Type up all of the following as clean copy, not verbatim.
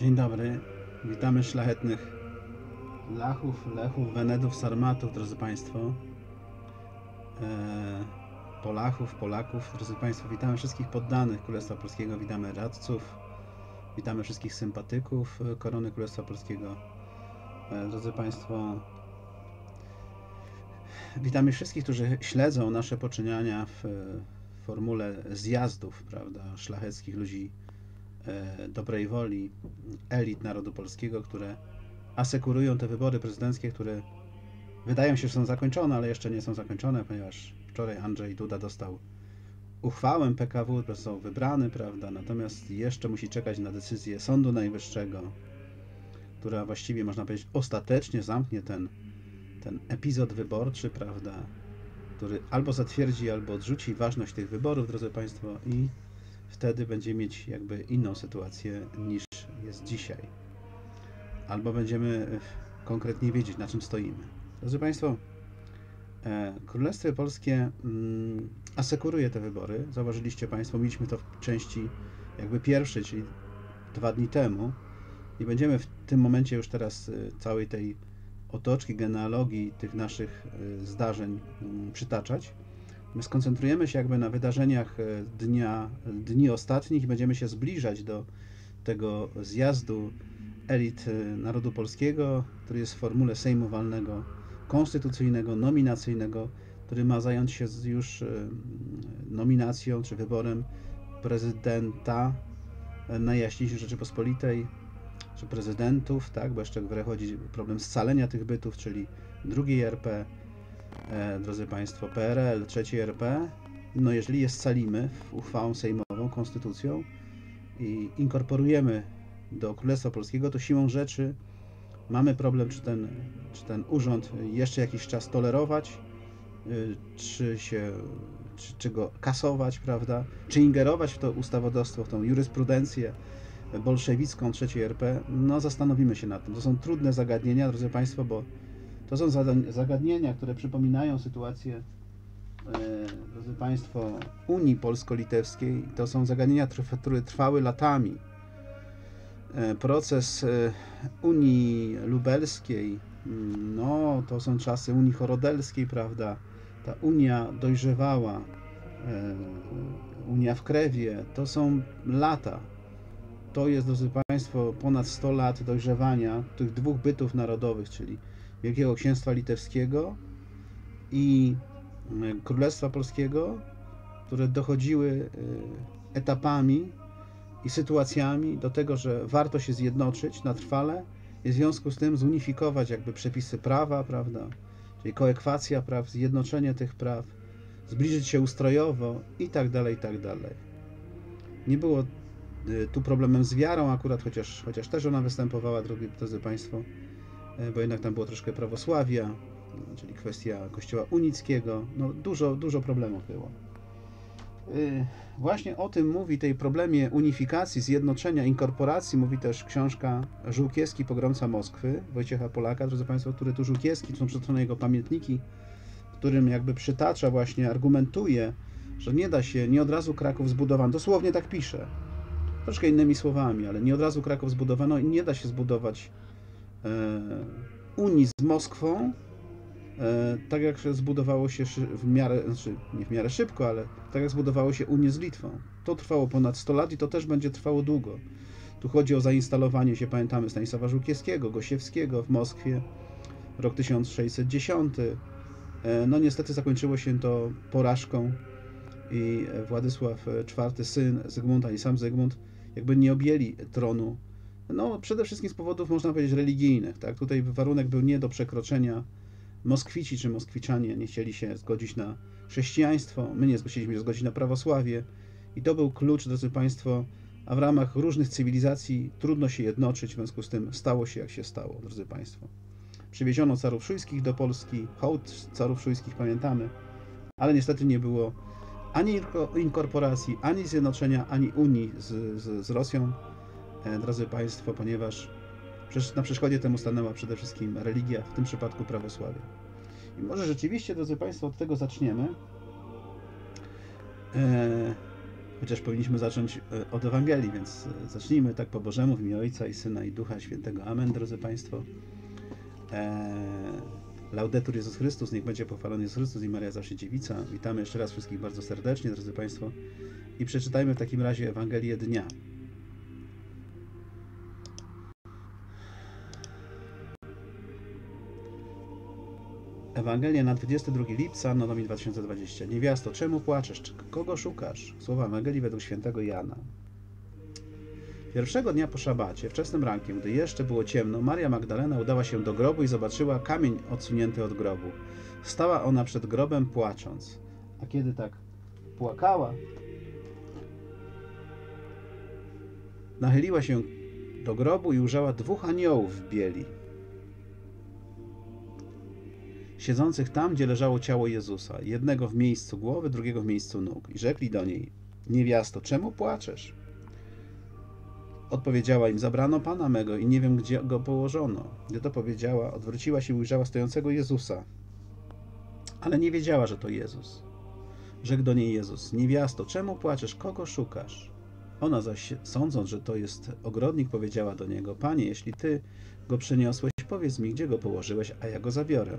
Dzień dobry, witamy szlachetnych Lachów, Lechów, Wenedów, Sarmatów, drodzy Państwo, Polachów, Polaków, drodzy Państwo, witamy wszystkich poddanych Królestwa Polskiego, witamy radców, witamy wszystkich sympatyków Korony Królestwa Polskiego, drodzy Państwo, witamy wszystkich, którzy śledzą nasze poczynania w formule zjazdów, prawda, szlacheckich ludzi dobrej woli, elit narodu polskiego, które asekurują te wybory prezydenckie, które wydają się, że są zakończone, ale jeszcze nie są zakończone, ponieważ wczoraj Andrzej Duda dostał uchwałę PKW, został wybrany, prawda, natomiast jeszcze musi czekać na decyzję Sądu Najwyższego, która właściwie, można powiedzieć, ostatecznie zamknie ten epizod wyborczy, prawda, który albo zatwierdzi, albo odrzuci ważność tych wyborów, drodzy Państwo, i wtedy będzie mieć jakby inną sytuację niż jest dzisiaj. Albo będziemy konkretnie wiedzieć, na czym stoimy. Drodzy Państwo, Królestwo Polskie asekuruje te wybory. Zauważyliście Państwo, mieliśmy to w części jakby pierwszej, czyli 2 dni temu. Nie będziemy w tym momencie już teraz całej tej otoczki, genealogii tych naszych zdarzeń przytaczać. My skoncentrujemy się jakby na wydarzeniach dni ostatnich i będziemy się zbliżać do tego zjazdu elit narodu polskiego, który jest w formule sejmowalnego, konstytucyjnego, nominacyjnego, który ma zająć się już nominacją czy wyborem prezydenta Najjaśniejszej Rzeczypospolitej, czy prezydentów, tak, bo jeszcze wychodzi problem scalenia tych bytów, czyli II RP, drodzy Państwo, PRL, III RP, no jeżeli je scalimy uchwałą sejmową, konstytucją i inkorporujemy do Królestwa Polskiego, to siłą rzeczy mamy problem, czy ten urząd jeszcze jakiś czas tolerować, czy go kasować, prawda, czy ingerować w to ustawodawstwo, w tą jurysprudencję bolszewicką III RP, no zastanowimy się nad tym. To są trudne zagadnienia, drodzy Państwo, bo to są zagadnienia, które przypominają sytuację, drodzy Państwo, Unii Polsko-Litewskiej. To są zagadnienia, które trwały latami. Proces Unii Lubelskiej, no to są czasy Unii Chorodelskiej, prawda? Ta Unia dojrzewała, Unia w Krewie, to są lata. To jest, drodzy Państwo, ponad 100 lat dojrzewania tych dwóch bytów narodowych, czyli Wielkiego Księstwa Litewskiego i Królestwa Polskiego, które dochodziły etapami i sytuacjami do tego, że warto się zjednoczyć na trwale i w związku z tym zunifikować jakby przepisy prawa, prawda, czyli koekwacja praw, zjednoczenie tych praw, zbliżyć się ustrojowo i tak dalej, i tak dalej. Nie było tu problemem z wiarą akurat, chociaż też ona występowała, drodzy Państwo, bo jednak tam było troszkę prawosławia, czyli kwestia kościoła unickiego, no dużo problemów było. Właśnie o tym mówi, tej problemie unifikacji, zjednoczenia, inkorporacji, mówi też książka Żółkiewski, Pogromca Moskwy, Wojciecha Polaka, drodzy Państwo, który tu Żółkiewski, są przeczytane jego pamiętniki, w którym jakby przytacza właśnie, argumentuje, że nie da się, nie od razu Kraków zbudowano, dosłownie tak pisze, troszkę innymi słowami, ale nie od razu Kraków zbudowano i nie da się zbudować Unii z Moskwą, tak jak zbudowało się w miarę, znaczy nie w miarę szybko, ale tak jak zbudowało się Unię z Litwą. To trwało ponad 100 lat i to też będzie trwało długo. Tu chodzi o zainstalowanie się, pamiętamy, Stanisława Żółkiewskiego, Gosiewskiego w Moskwie, rok 1610. No niestety zakończyło się to porażką i Władysław IV, syn Zygmunta i sam Zygmunt jakby nie objęli tronu. No, przede wszystkim z powodów, można powiedzieć, religijnych, tak? Tutaj warunek był nie do przekroczenia. Moskwici czy Moskwiczanie nie chcieli się zgodzić na chrześcijaństwo, my nie chcieliśmy się zgodzić na prawosławie i to był klucz, drodzy Państwo, a w ramach różnych cywilizacji trudno się jednoczyć, w związku z tym stało się, jak się stało, drodzy Państwo. Przywieziono carów szujskich do Polski, hołd carów szujskich pamiętamy, ale niestety nie było ani inkorporacji, ani zjednoczenia, ani Unii z Rosją, drodzy Państwo, ponieważ na przeszkodzie temu stanęła przede wszystkim religia, w tym przypadku prawosławie. I może rzeczywiście, drodzy Państwo, od tego zaczniemy. Chociaż powinniśmy zacząć od Ewangelii, więc zacznijmy tak po Bożemu, w imię Ojca i Syna i Ducha Świętego. Amen, drodzy Państwo. Laudetur Jezus Chrystus, niech będzie pochwalony Jezus Chrystus i Maria zawsze Dziewica. Witamy jeszcze raz wszystkich bardzo serdecznie, drodzy Państwo. I przeczytajmy w takim razie Ewangelię dnia. Ewangelia na 22 lipca, Nowemi 2020. Niewiasto, czemu płaczesz? Kogo szukasz? Słowa Ewangelii według świętego Jana. Pierwszego dnia po szabacie, wczesnym rankiem, gdy jeszcze było ciemno, Maria Magdalena udała się do grobu i zobaczyła kamień odsunięty od grobu. Stała ona przed grobem płacząc. A kiedy tak płakała, nachyliła się do grobu i ujrzała dwóch aniołów w bieli, siedzących tam, gdzie leżało ciało Jezusa, jednego w miejscu głowy, drugiego w miejscu nóg. I rzekli do niej: niewiasto, czemu płaczesz? Odpowiedziała im: zabrano Pana mego i nie wiem, gdzie go położono. Gdy to powiedziała, odwróciła się i ujrzała stojącego Jezusa, ale nie wiedziała, że to Jezus. Rzekł do niej Jezus: niewiasto, czemu płaczesz? Kogo szukasz? Ona zaś, sądząc, że to jest ogrodnik, powiedziała do niego: Panie, jeśli Ty go przyniosłeś, powiedz mi, gdzie go położyłeś, a ja go zabiorę.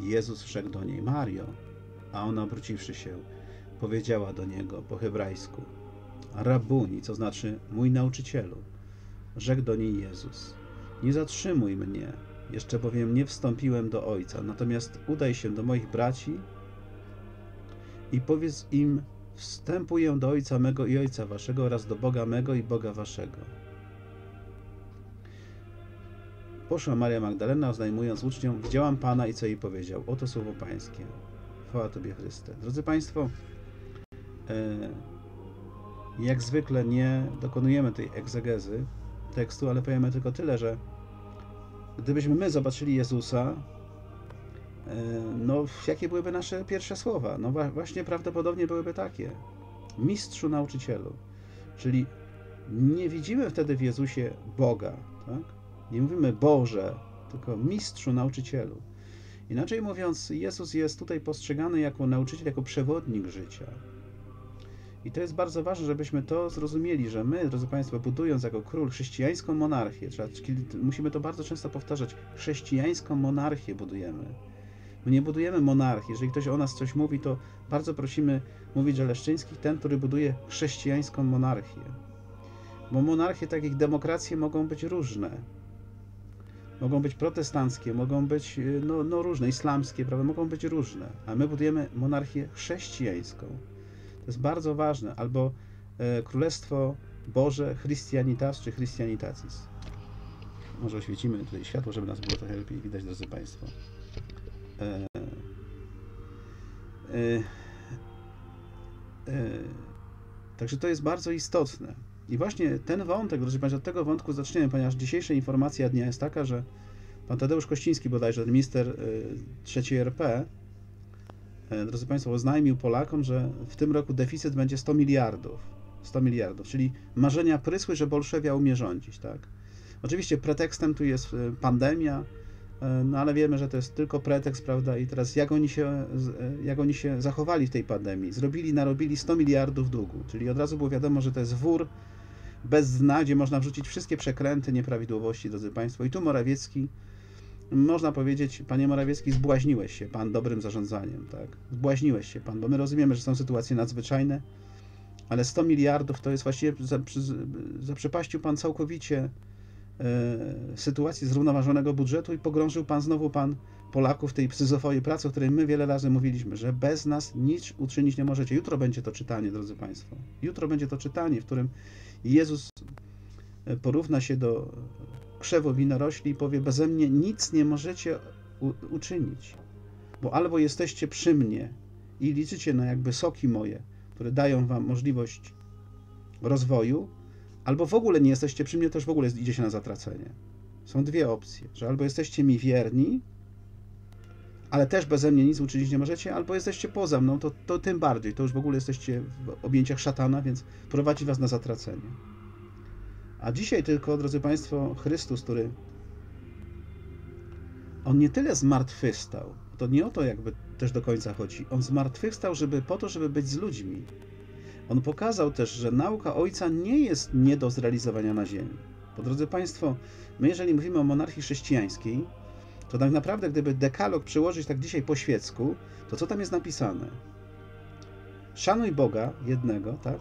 Jezus rzekł do niej: Mario. A ona, obróciwszy się, powiedziała do niego po hebrajsku: Rabuni, co znaczy mój nauczycielu. Rzekł do niej Jezus: nie zatrzymuj mnie, jeszcze bowiem nie wstąpiłem do Ojca, natomiast udaj się do moich braci i powiedz im: wstępuję do Ojca mego i Ojca waszego oraz do Boga mego i Boga waszego. Poszła Maria Magdalena, oznajmując uczniom: widziałam Pana i co jej powiedział. Oto słowo Pańskie. Chwała Tobie, Chryste. Drodzy Państwo, jak zwykle nie dokonujemy tej egzegezy tekstu, ale powiemy tylko tyle, że gdybyśmy my zobaczyli Jezusa, no jakie byłyby nasze pierwsze słowa? No właśnie prawdopodobnie byłyby takie: mistrzu, nauczycielu. Czyli nie widzimy wtedy w Jezusie Boga, tak? Nie mówimy Boże, tylko mistrzu, nauczycielu. Inaczej mówiąc, Jezus jest tutaj postrzegany jako nauczyciel, jako przewodnik życia. I to jest bardzo ważne, żebyśmy to zrozumieli, że my, drodzy Państwo, budując jako król chrześcijańską monarchię, musimy to bardzo często powtarzać, chrześcijańską monarchię budujemy. My nie budujemy monarchii. Jeżeli ktoś o nas coś mówi, to bardzo prosimy mówić, że Leszczyński, ten, który buduje chrześcijańską monarchię. Bo monarchie, tak jak demokracje, mogą być różne. Mogą być protestanckie, mogą być różne, islamskie, prawda? Mogą być różne, a my budujemy monarchię chrześcijańską. To jest bardzo ważne. Albo Królestwo Boże Christianitas czy Christianitatis. Może oświecimy tutaj światło, żeby nas było trochę lepiej widać, drodzy Państwo. Także to jest bardzo istotne. I właśnie ten wątek, drodzy Państwo, od tego wątku zaczniemy, ponieważ dzisiejsza informacja dnia jest taka, że pan Tadeusz Kościński, bodajże minister III RP, drodzy Państwo, oznajmił Polakom, że w tym roku deficyt będzie 100 miliardów. 100 miliardów, czyli marzenia prysły, że Bolszewia umie rządzić, tak? Oczywiście pretekstem tu jest pandemia, no ale wiemy, że to jest tylko pretekst, prawda? I teraz jak oni się zachowali w tej pandemii? Narobili 100 miliardów długu, czyli od razu było wiadomo, że to jest wór bez dna, gdzie można wrzucić wszystkie przekręty, nieprawidłowości, drodzy Państwo. I tu Morawiecki, można powiedzieć: panie Morawiecki, zbłaźniłeś się pan dobrym zarządzaniem, tak? Zbłaźniłeś się pan, bo my rozumiemy, że są sytuacje nadzwyczajne, ale 100 miliardów to jest właściwie, zaprzepaścił pan całkowicie sytuacji zrównoważonego budżetu i pogrążył pan Polaków w tej psyzofoii pracy, o której my wiele razy mówiliśmy, że bez nas nic uczynić nie możecie. Jutro będzie to czytanie, drodzy Państwo. Jutro będzie to czytanie, w którym Jezus porówna się do krzewu winorośli i powie: beze mnie nic nie możecie uczynić, bo albo jesteście przy mnie i liczycie na jakby soki moje, które dają wam możliwość rozwoju, albo w ogóle nie jesteście przy mnie, też w ogóle idzie się na zatracenie. Są dwie opcje, że albo jesteście mi wierni, ale też beze mnie nic uczynić nie możecie, albo jesteście poza mną, to tym bardziej, to już w ogóle jesteście w objęciach szatana, więc prowadzi was na zatracenie. A dzisiaj tylko, drodzy Państwo, Chrystus, który on nie tyle zmartwychwstał, to nie o to jakby też do końca chodzi, on zmartwychwstał, żeby po to, żeby być z ludźmi. On pokazał też, że nauka Ojca nie jest nie do zrealizowania na ziemi. Bo, drodzy Państwo, my jeżeli mówimy o monarchii chrześcijańskiej, to tak naprawdę, gdyby dekalog przyłożyć tak dzisiaj po świecku, to co tam jest napisane? Szanuj Boga jednego, tak?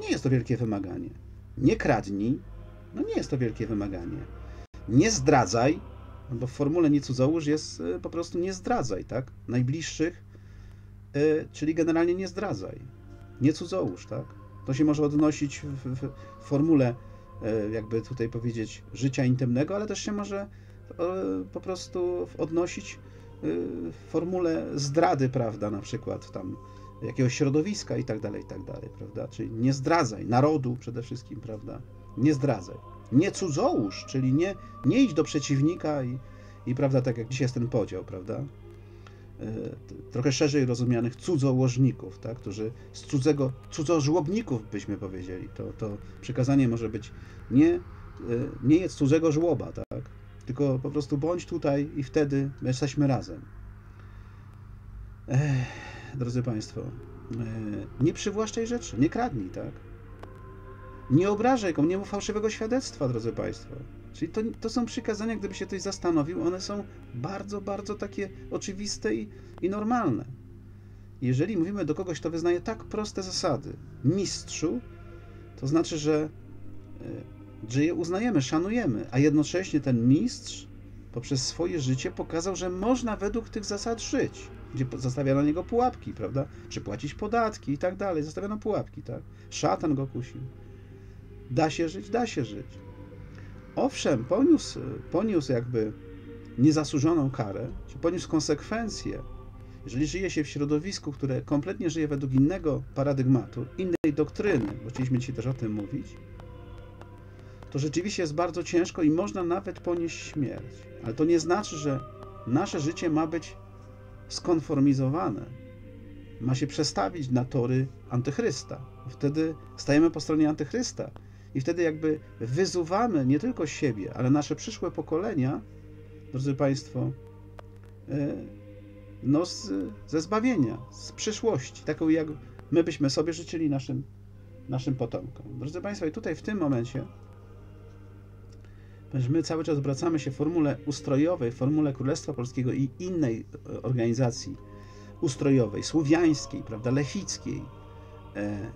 Nie jest to wielkie wymaganie. Nie kradnij, no nie jest to wielkie wymaganie. Nie zdradzaj, no bo w formule nie cudzołóż jest po prostu nie zdradzaj, tak? Najbliższych, czyli generalnie nie zdradzaj. Nie cudzołóż, tak? To się może odnosić w formule, jakby tutaj powiedzieć, życia intymnego, ale też się może po prostu odnosić w formule zdrady, prawda, na przykład tam jakiegoś środowiska i tak dalej, prawda, czyli nie zdradzaj, narodu przede wszystkim, prawda, nie zdradzaj, nie cudzołóż, czyli nie idź do przeciwnika i prawda, tak jak dzisiaj jest ten podział, prawda, trochę szerzej rozumianych cudzołożników, tak, którzy z cudzego, cudzożłobników byśmy powiedzieli, to przykazanie może być nie jedz cudzego żłoba, tak, tylko po prostu bądź tutaj i wtedy jesteśmy razem. Drodzy Państwo, nie przywłaszczaj rzeczy, nie kradnij, tak? Nie obrażaj komu, nie mów fałszywego świadectwa, drodzy Państwo. Czyli to są przykazania, gdyby się ktoś zastanowił, one są bardzo, bardzo takie oczywiste i normalne. Jeżeli mówimy do kogoś, kto wyznaje tak proste zasady, mistrzu, to znaczy, że je uznajemy, szanujemy, a jednocześnie ten mistrz poprzez swoje życie pokazał, że można według tych zasad żyć, gdzie zostawia na niego pułapki, prawda? Czy płacić podatki i tak dalej, zostawiano pułapki, tak? Szatan go kusił. Da się żyć? Da się żyć. Owszem, poniósł jakby niezasłużoną karę, czy poniósł konsekwencje, jeżeli żyje się w środowisku, które kompletnie żyje według innego paradygmatu, innej doktryny, bo chcieliśmy dzisiaj też o tym mówić, to rzeczywiście jest bardzo ciężko i można nawet ponieść śmierć. Ale to nie znaczy, że nasze życie ma być skonformizowane. Ma się przestawić na tory antychrysta. Wtedy stajemy po stronie antychrysta i wtedy jakby wyzuwamy nie tylko siebie, ale nasze przyszłe pokolenia, drodzy Państwo, no ze zbawienia, z przyszłości, taką jak my byśmy sobie życzyli naszym potomkom. Drodzy Państwo, i tutaj w tym momencie my cały czas wracamy się w formule ustrojowej, w formule Królestwa Polskiego i innej organizacji ustrojowej, słowiańskiej, prawda, lechickiej,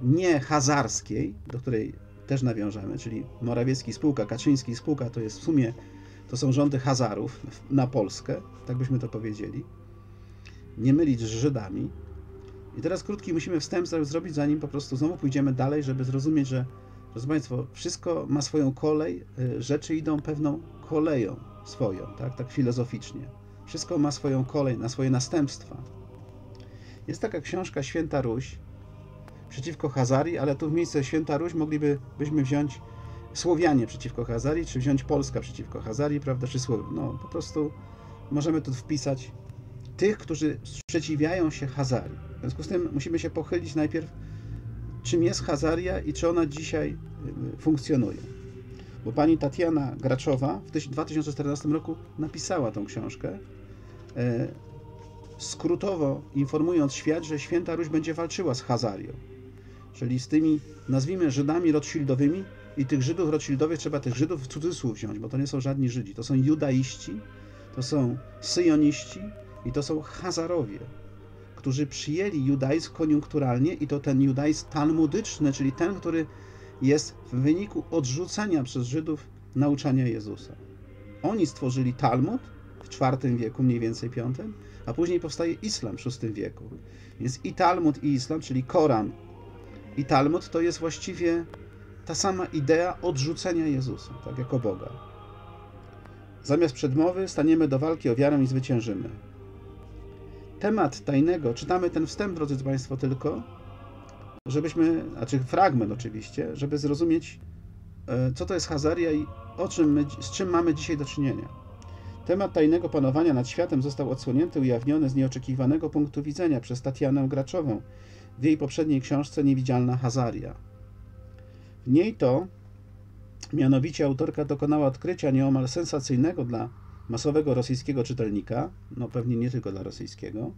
nie hazarskiej, do której też nawiążemy, czyli Morawiecki spółka, Kaczyński spółka, to jest w sumie, to są rządy Hazarów na Polskę, tak byśmy to powiedzieli, nie mylić z Żydami. I teraz krótki musimy wstęp zrobić, zanim po prostu znowu pójdziemy dalej, żeby zrozumieć, że drodzy Państwo, wszystko ma swoją kolej, rzeczy idą pewną koleją swoją, tak? Tak filozoficznie. Wszystko ma swoją kolej, na swoje następstwa. Jest taka książka Święta Ruś przeciwko Hazarii, ale tu w miejsce Święta Ruś moglibyśmy wziąć Słowianie przeciwko Hazarii, czy wziąć Polska przeciwko Hazarii, prawda? Czy no, po prostu możemy tu wpisać tych, którzy sprzeciwiają się Hazarii. W związku z tym musimy się pochylić najpierw, czym jest Hazaria i czy ona dzisiaj funkcjonuje. Bo pani Tatiana Graczowa w 2014 roku napisała tą książkę, skrótowo informując świat, że Święta Ruś będzie walczyła z Hazarią, czyli z tymi, nazwijmy, Żydami Rothschildowymi i tych Żydów Rothschildowych, trzeba tych Żydów w cudzysłów wziąć, bo to nie są żadni Żydzi, to są judaiści, to są syjoniści i to są Hazarowie, którzy przyjęli judaizm koniunkturalnie i to ten judaizm talmudyczny, czyli ten, który jest w wyniku odrzucenia przez Żydów nauczania Jezusa. Oni stworzyli Talmud w IV wieku, mniej więcej V, a później powstaje islam w VI wieku. Więc i Talmud, i islam, czyli Koran i Talmud, to jest właściwie ta sama idea odrzucenia Jezusa, tak, jako Boga. Zamiast przedmowy staniemy do walki o wiarę i zwyciężymy. Temat tajnego, czytamy ten wstęp, drodzy Państwo, tylko, żebyśmy, znaczy fragment oczywiście, żeby zrozumieć, co to jest Hazaria i z czym mamy dzisiaj do czynienia. Temat tajnego panowania nad światem został odsłonięty, ujawniony z nieoczekiwanego punktu widzenia przez Tatianę Graczową w jej poprzedniej książce Niewidzialna Hazaria. W niej to, mianowicie autorka dokonała odkrycia nieomal sensacyjnego dla masowego rosyjskiego czytelnika, no pewnie nie tylko dla rosyjskiego,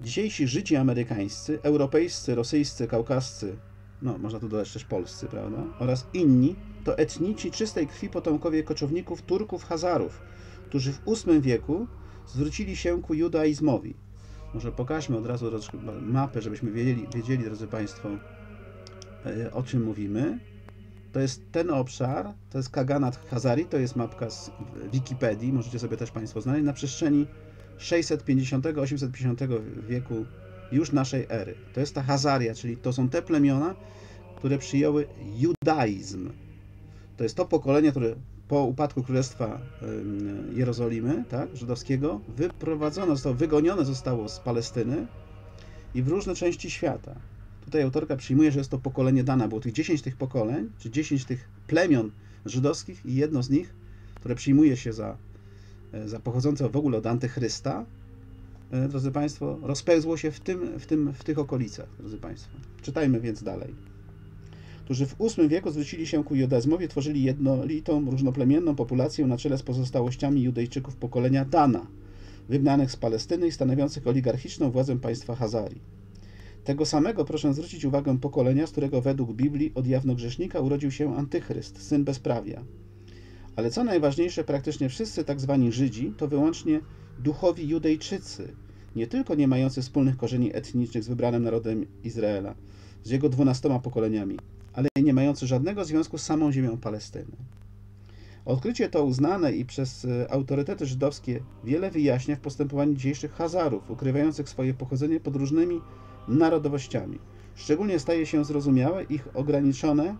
Dzisiejsi Żydzi amerykańscy, europejscy, rosyjscy, kaukascy, no można tu dodać też polscy, prawda, oraz inni, to etnici czystej krwi potomkowie koczowników, Turków, Hazarów, którzy w VIII wieku zwrócili się ku judaizmowi. Może pokażmy od razu mapę, żebyśmy wiedzieli, drodzy Państwo, o czym mówimy. To jest ten obszar, to jest Kaganat Hazari, to jest mapka z Wikipedii, możecie sobie też Państwo znaleźć, na przestrzeni 650-850 wieku już naszej ery. To jest ta Hazaria, czyli to są te plemiona, które przyjęły judaizm. To jest to pokolenie, które po upadku Królestwa Jerozolimy, tak, żydowskiego, wyprowadzone zostało, wygonione zostało z Palestyny i w różne części świata. Tutaj autorka przyjmuje, że jest to pokolenie Dana. Było tych 10 tych pokoleń, czy 10 tych plemion żydowskich i jedno z nich, które przyjmuje się za pochodzące w ogóle od antychrysta, drodzy Państwo, rozpełzło się w tych okolicach, drodzy Państwo. Czytajmy więc dalej. Którzy w VIII wieku zwrócili się ku judaizmowi, tworzyli jednolitą, różnoplemienną populację na czele z pozostałościami Judejczyków pokolenia Dana, wygnanych z Palestyny i stanowiących oligarchiczną władzę państwa Hazarii. Tego samego proszę zwrócić uwagę pokolenia, z którego według Biblii od jawnogrzesznika urodził się antychryst, syn bezprawia. Ale co najważniejsze, praktycznie wszyscy tak zwani Żydzi to wyłącznie duchowi Judejczycy, nie tylko nie mający wspólnych korzeni etnicznych z wybranym narodem Izraela, z jego 12 pokoleniami, ale nie mający żadnego związku z samą ziemią Palestyny. Odkrycie to uznane i przez autorytety żydowskie wiele wyjaśnia w postępowaniu dzisiejszych Hazarów, ukrywających swoje pochodzenie pod różnymi narodowościami. Szczególnie staje się zrozumiałe ich organiczne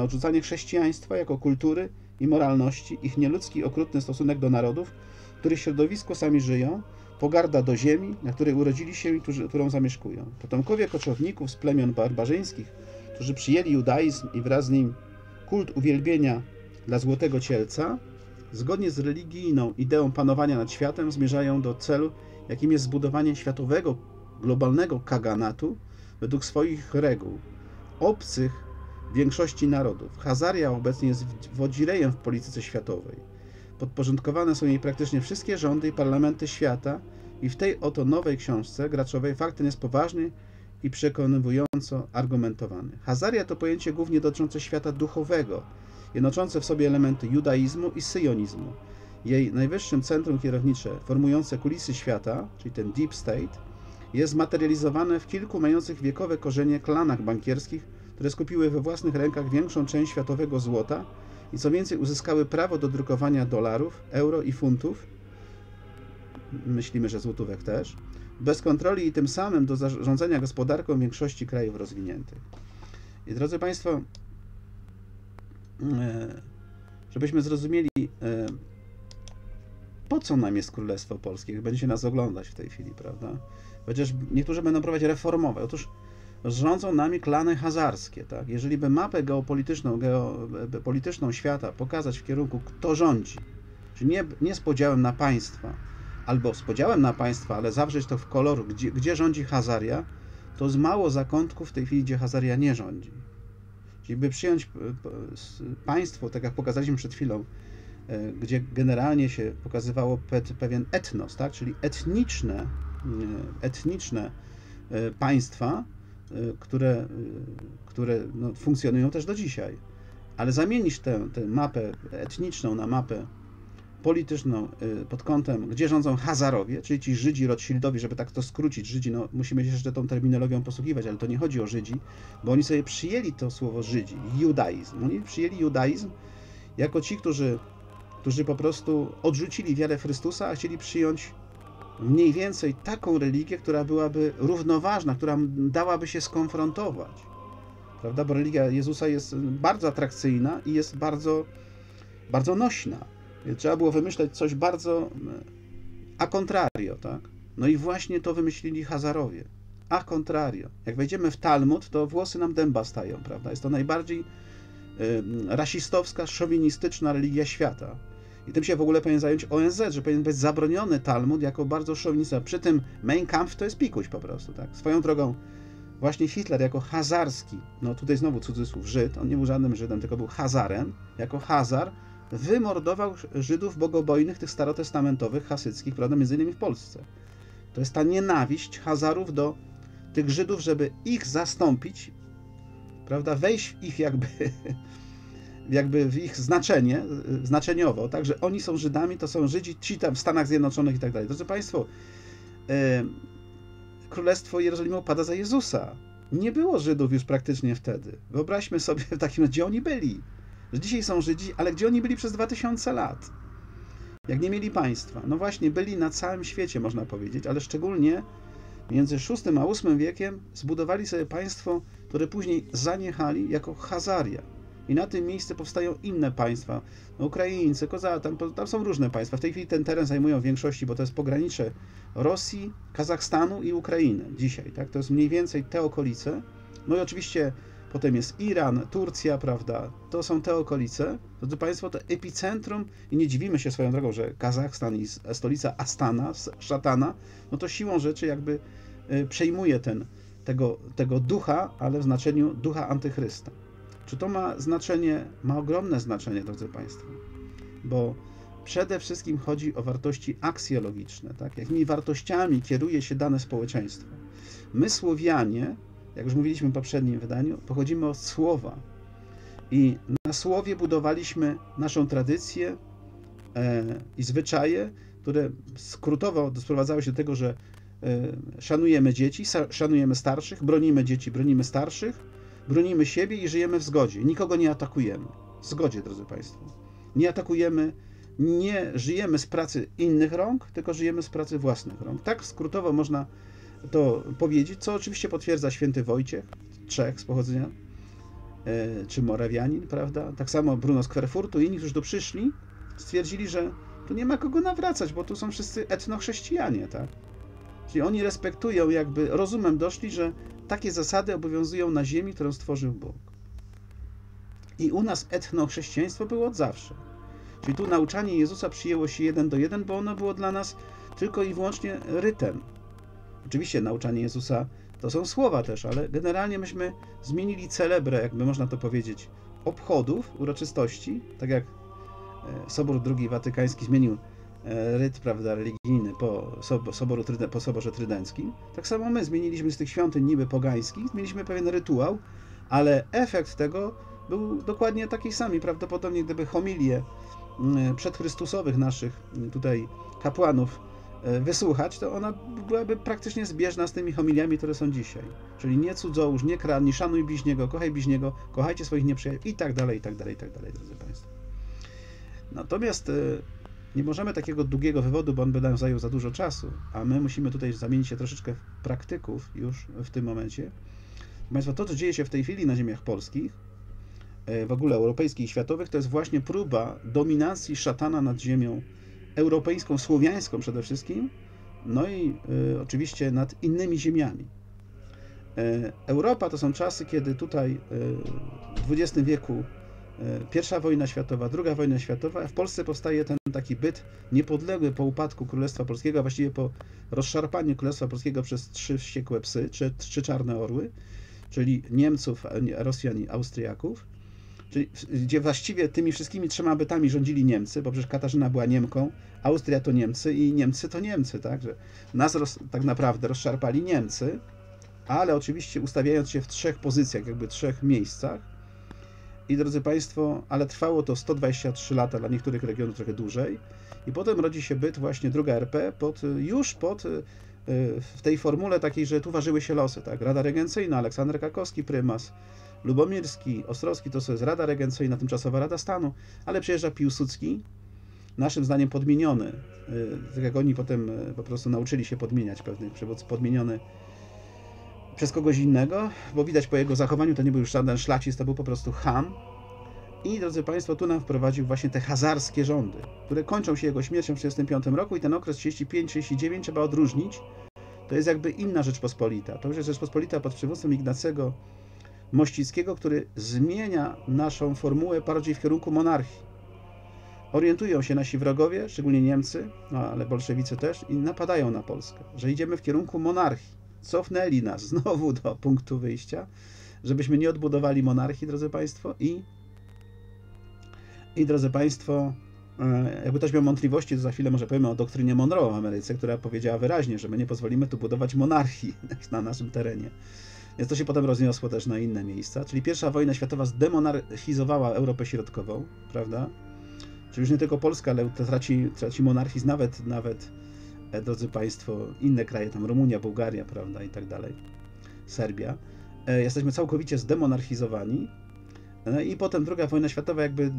odrzucanie chrześcijaństwa jako kultury i moralności, ich nieludzki, okrutny stosunek do narodów, w których środowisku sami żyją, pogarda do ziemi, na której urodzili się i którą zamieszkują. Potomkowie koczowników z plemion barbarzyńskich, którzy przyjęli judaizm i wraz z nim kult uwielbienia dla złotego cielca, zgodnie z religijną ideą panowania nad światem zmierzają do celu, jakim jest zbudowanie światowego, globalnego kaganatu według swoich reguł, obcych większości narodów. Hazaria obecnie jest wodzirejem w polityce światowej. Podporządkowane są jej praktycznie wszystkie rządy i parlamenty świata i w tej oto nowej książce graczowej fakt ten jest poważny i przekonywująco argumentowany. Hazaria to pojęcie głównie dotyczące świata duchowego, jednoczące w sobie elementy judaizmu i syjonizmu. Jej najwyższym centrum kierownicze, formujące kulisy świata, czyli ten deep state, jest zmaterializowane w kilku mających wiekowe korzenie klanach bankierskich, które skupiły we własnych rękach większą część światowego złota i co więcej uzyskały prawo do drukowania dolarów, euro i funtów, myślimy, że złotówek też, bez kontroli i tym samym do zarządzania gospodarką większości krajów rozwiniętych. I drodzy Państwo, żebyśmy zrozumieli, po co nam jest Królestwo Polskie, jak będziecie nas oglądać w tej chwili, prawda? Chociaż niektórzy będą prowadzić reformowe. Otóż rządzą nami klany hazarskie, tak? Jeżeli by mapę geopolityczną świata pokazać w kierunku, kto rządzi, czyli nie z podziałem na państwa, albo z podziałem na państwa, ale zawrzeć to w kolor, gdzie rządzi Hazaria, to z mało zakątków w tej chwili, gdzie Hazaria nie rządzi. Czyli by przyjąć państwo, tak jak pokazaliśmy przed chwilą, gdzie generalnie się pokazywało pewien etnos, tak? Czyli etniczne państwa, które no, funkcjonują też do dzisiaj. Ale zamienić tę mapę etniczną na mapę polityczną pod kątem, gdzie rządzą Hazarowie, czyli ci Żydzi Rothschildowi, żeby tak to skrócić, Żydzi, no musimy się jeszcze tą terminologią posługiwać, ale to nie chodzi o Żydzi, bo oni sobie przyjęli to słowo Żydzi, judaizm. Oni przyjęli judaizm jako ci, którzy po prostu odrzucili wiarę w Chrystusa, a chcieli przyjąć mniej więcej taką religię, która byłaby równoważna, która dałaby się skonfrontować, prawda? Bo religia Jezusa jest bardzo atrakcyjna i jest bardzo, bardzo nośna. Trzeba było wymyślać coś bardzo a contrario, tak? No i właśnie to wymyślili Hazarowie. A contrario. Jak wejdziemy w Talmud, to włosy nam dęba stają, prawda? Jest to najbardziej rasistowska, szowinistyczna religia świata. I tym się w ogóle powinien zająć ONZ, że powinien być zabroniony Talmud jako bardzo szowinista. Przy tym Mein Kampf to jest pikuś po prostu, tak? Swoją drogą właśnie Hitler jako hazarski, no tutaj znowu cudzysłów Żyd, on nie był żadnym Żydem, tylko był Hazarem, jako Hazar wymordował Żydów bogobojnych, tych starotestamentowych, hasyckich, prawda, między innymi w Polsce. To jest ta nienawiść Hazarów do tych Żydów, żeby ich zastąpić, prawda, wejść w ich jakby w ich znaczenie, znaczeniowo, tak, że oni są Żydami, to są Żydzi, ci tam w Stanach Zjednoczonych i tak dalej. Drodzy Państwo, Królestwo Jerozolimy opada za Jezusa. Nie było Żydów już praktycznie wtedy. Wyobraźmy sobie w takim razie, gdzie oni byli. Że dzisiaj są Żydzi, ale gdzie oni byli przez 2000 lat? Jak nie mieli państwa. No właśnie, byli na całym świecie, można powiedzieć, ale szczególnie między VI a VIII wiekiem zbudowali sobie państwo, które później zaniechali jako Hazaria. I na tym miejscu powstają inne państwa. No, Ukraińcy, Koza, tam są różne państwa. W tej chwili ten teren zajmują w większości, bo to jest pogranicze Rosji, Kazachstanu i Ukrainy dzisiaj. Tak? To jest mniej więcej te okolice. No i oczywiście potem jest Iran, Turcja, prawda? To są te okolice. Drodzy Państwo, to epicentrum, i nie dziwimy się swoją drogą, że Kazachstan i stolica Astana, szatana, no to siłą rzeczy jakby przejmuje tego ducha, ale w znaczeniu ducha antychrysta. Czy to ma znaczenie? Ma ogromne znaczenie, drodzy Państwo, bo przede wszystkim chodzi o wartości aksjologiczne, tak? Jakimi wartościami kieruje się dane społeczeństwo. My, Słowianie, jak już mówiliśmy w poprzednim wydaniu, pochodzimy od słowa i na słowie budowaliśmy naszą tradycję i zwyczaje, które skrótowo sprowadzały się do tego, że szanujemy dzieci, szanujemy starszych, bronimy dzieci, bronimy starszych, bronimy siebie i żyjemy w zgodzie. Nikogo nie atakujemy. W zgodzie, drodzy Państwo. Nie atakujemy, nie żyjemy z pracy innych rąk, tylko żyjemy z pracy własnych rąk. Tak skrótowo można to powiedzieć, co oczywiście potwierdza święty Wojciech, Czech z pochodzenia, czy Morawianin, prawda? Tak samo Bruno z Kwerfurtu i inni, którzy tu przyszli, stwierdzili, że tu nie ma kogo nawracać, bo tu są wszyscy etnochrześcijanie, tak? Czyli oni respektują, jakby rozumem doszli, że takie zasady obowiązują na ziemi, którą stworzył Bóg. I u nas etnochrześcijaństwo było od zawsze. Czyli tu nauczanie Jezusa przyjęło się 1:1, bo ono było dla nas tylko i wyłącznie rytem. Oczywiście nauczanie Jezusa to są słowa też, ale generalnie myśmy zmienili celebrę, jakby można to powiedzieć, obchodów, uroczystości, tak jak Sobór II Watykański zmienił ryt, prawda, religijny po Soborze Trydenckim. Tak samo my zmieniliśmy z tych świątyń niby pogańskich, zmieniliśmy pewien rytuał, ale efekt tego był dokładnie taki sam. Prawdopodobnie gdyby homilie przedchrystusowych naszych tutaj kapłanów wysłuchać, to ona byłaby praktycznie zbieżna z tymi homiliami, które są dzisiaj. Czyli nie cudzołóż, nie kradnij, szanuj bliźniego, kochaj bliźniego, kochajcie swoich nieprzyjaciół i tak dalej, drodzy Państwo. Natomiast nie możemy takiego długiego wywodu, bo on by nam zajął za dużo czasu, a my musimy tutaj zamienić się troszeczkę w praktyków już w tym momencie. Państwo, to, co dzieje się w tej chwili na ziemiach polskich, w ogóle europejskich i światowych, to jest właśnie próba dominacji szatana nad ziemią europejską, słowiańską przede wszystkim, no i oczywiście nad innymi ziemiami. Europa to są czasy, kiedy tutaj w XX wieku I wojna światowa, II wojna światowa, a w Polsce powstaje ten taki byt niepodległy po upadku Królestwa Polskiego, a właściwie po rozszarpaniu Królestwa Polskiego przez 3 wściekłe psy, czy czarne orły, czyli Niemców, Rosjan i Austriaków, czyli, gdzie właściwie tymi wszystkimi 3 bytami rządzili Niemcy, bo przecież Katarzyna była Niemką, Austria to Niemcy i Niemcy to Niemcy, tak? Że nas tak naprawdę rozszarpali Niemcy, ale oczywiście ustawiając się w 3 pozycjach, jakby 3 miejscach. I drodzy Państwo, ale trwało to 123 lata, dla niektórych regionów trochę dłużej. I potem rodzi się byt właśnie druga RP, w tej formule takiej, że tu ważyły się losy, tak? Rada Regencyjna, Aleksander Kakowski, prymas, Lubomirski, Ostrowski, to jest Rada Regencyjna, tymczasowa Rada Stanu, ale przyjeżdża Piłsudski, naszym zdaniem podmieniony, tak jak oni potem po prostu nauczyli się podmieniać pewnych przywódców, podmieniony przez kogoś innego, bo widać po jego zachowaniu, to nie był już żaden szlachcic, to był po prostu cham. I drodzy Państwo, tu nam wprowadził właśnie te hazarskie rządy, które kończą się jego śmiercią w 1935 roku i ten okres 1935-1939 trzeba odróżnić. To jest jakby inna Rzeczpospolita. To już jest Rzeczpospolita pod przywództwem Ignacego Mościckiego, który zmienia naszą formułę bardziej w kierunku monarchii. Orientują się nasi wrogowie, szczególnie Niemcy, no ale bolszewicy też, i napadają na Polskę, że idziemy w kierunku monarchii. Cofnęli nas znowu do punktu wyjścia, żebyśmy nie odbudowali monarchii, drodzy Państwo, i I drodzy Państwo, jakby ktoś miał wątpliwości, to za chwilę może powiemy o doktrynie Monroe w Ameryce, która powiedziała wyraźnie, że my nie pozwolimy tu budować monarchii na naszym terenie. Więc to się potem rozniosło też na inne miejsca. Czyli pierwsza wojna światowa zdemonarchizowała Europę Środkową, prawda? Czyli już nie tylko Polska, ale traci monarchizm nawet, drodzy Państwo, inne kraje, tam Rumunia, Bułgaria, prawda, i tak dalej, Serbia. Jesteśmy całkowicie zdemonarchizowani. No i potem II wojna światowa jakby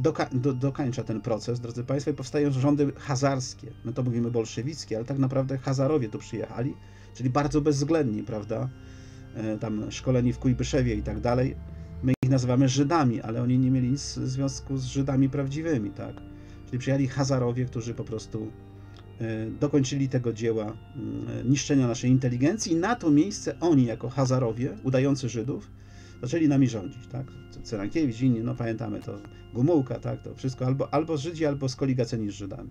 dokańcza ten proces, drodzy Państwo, i powstają rządy hazarskie. My to mówimy bolszewickie, ale tak naprawdę Hazarowie tu przyjechali, czyli bardzo bezwzględni, prawda, tam szkoleni w Kujbyszewie i tak dalej. My ich nazywamy Żydami, ale oni nie mieli nic w związku z Żydami prawdziwymi, tak. Czyli przyjechali Hazarowie, którzy po prostu dokończyli tego dzieła niszczenia naszej inteligencji i na to miejsce oni jako Hazarowie, udający Żydów, zaczęli nami rządzić, tak? Cyrankiewicz, inni, no pamiętamy to, Gomułka, tak? To wszystko albo Żydzi, albo skoligaceni z Żydami.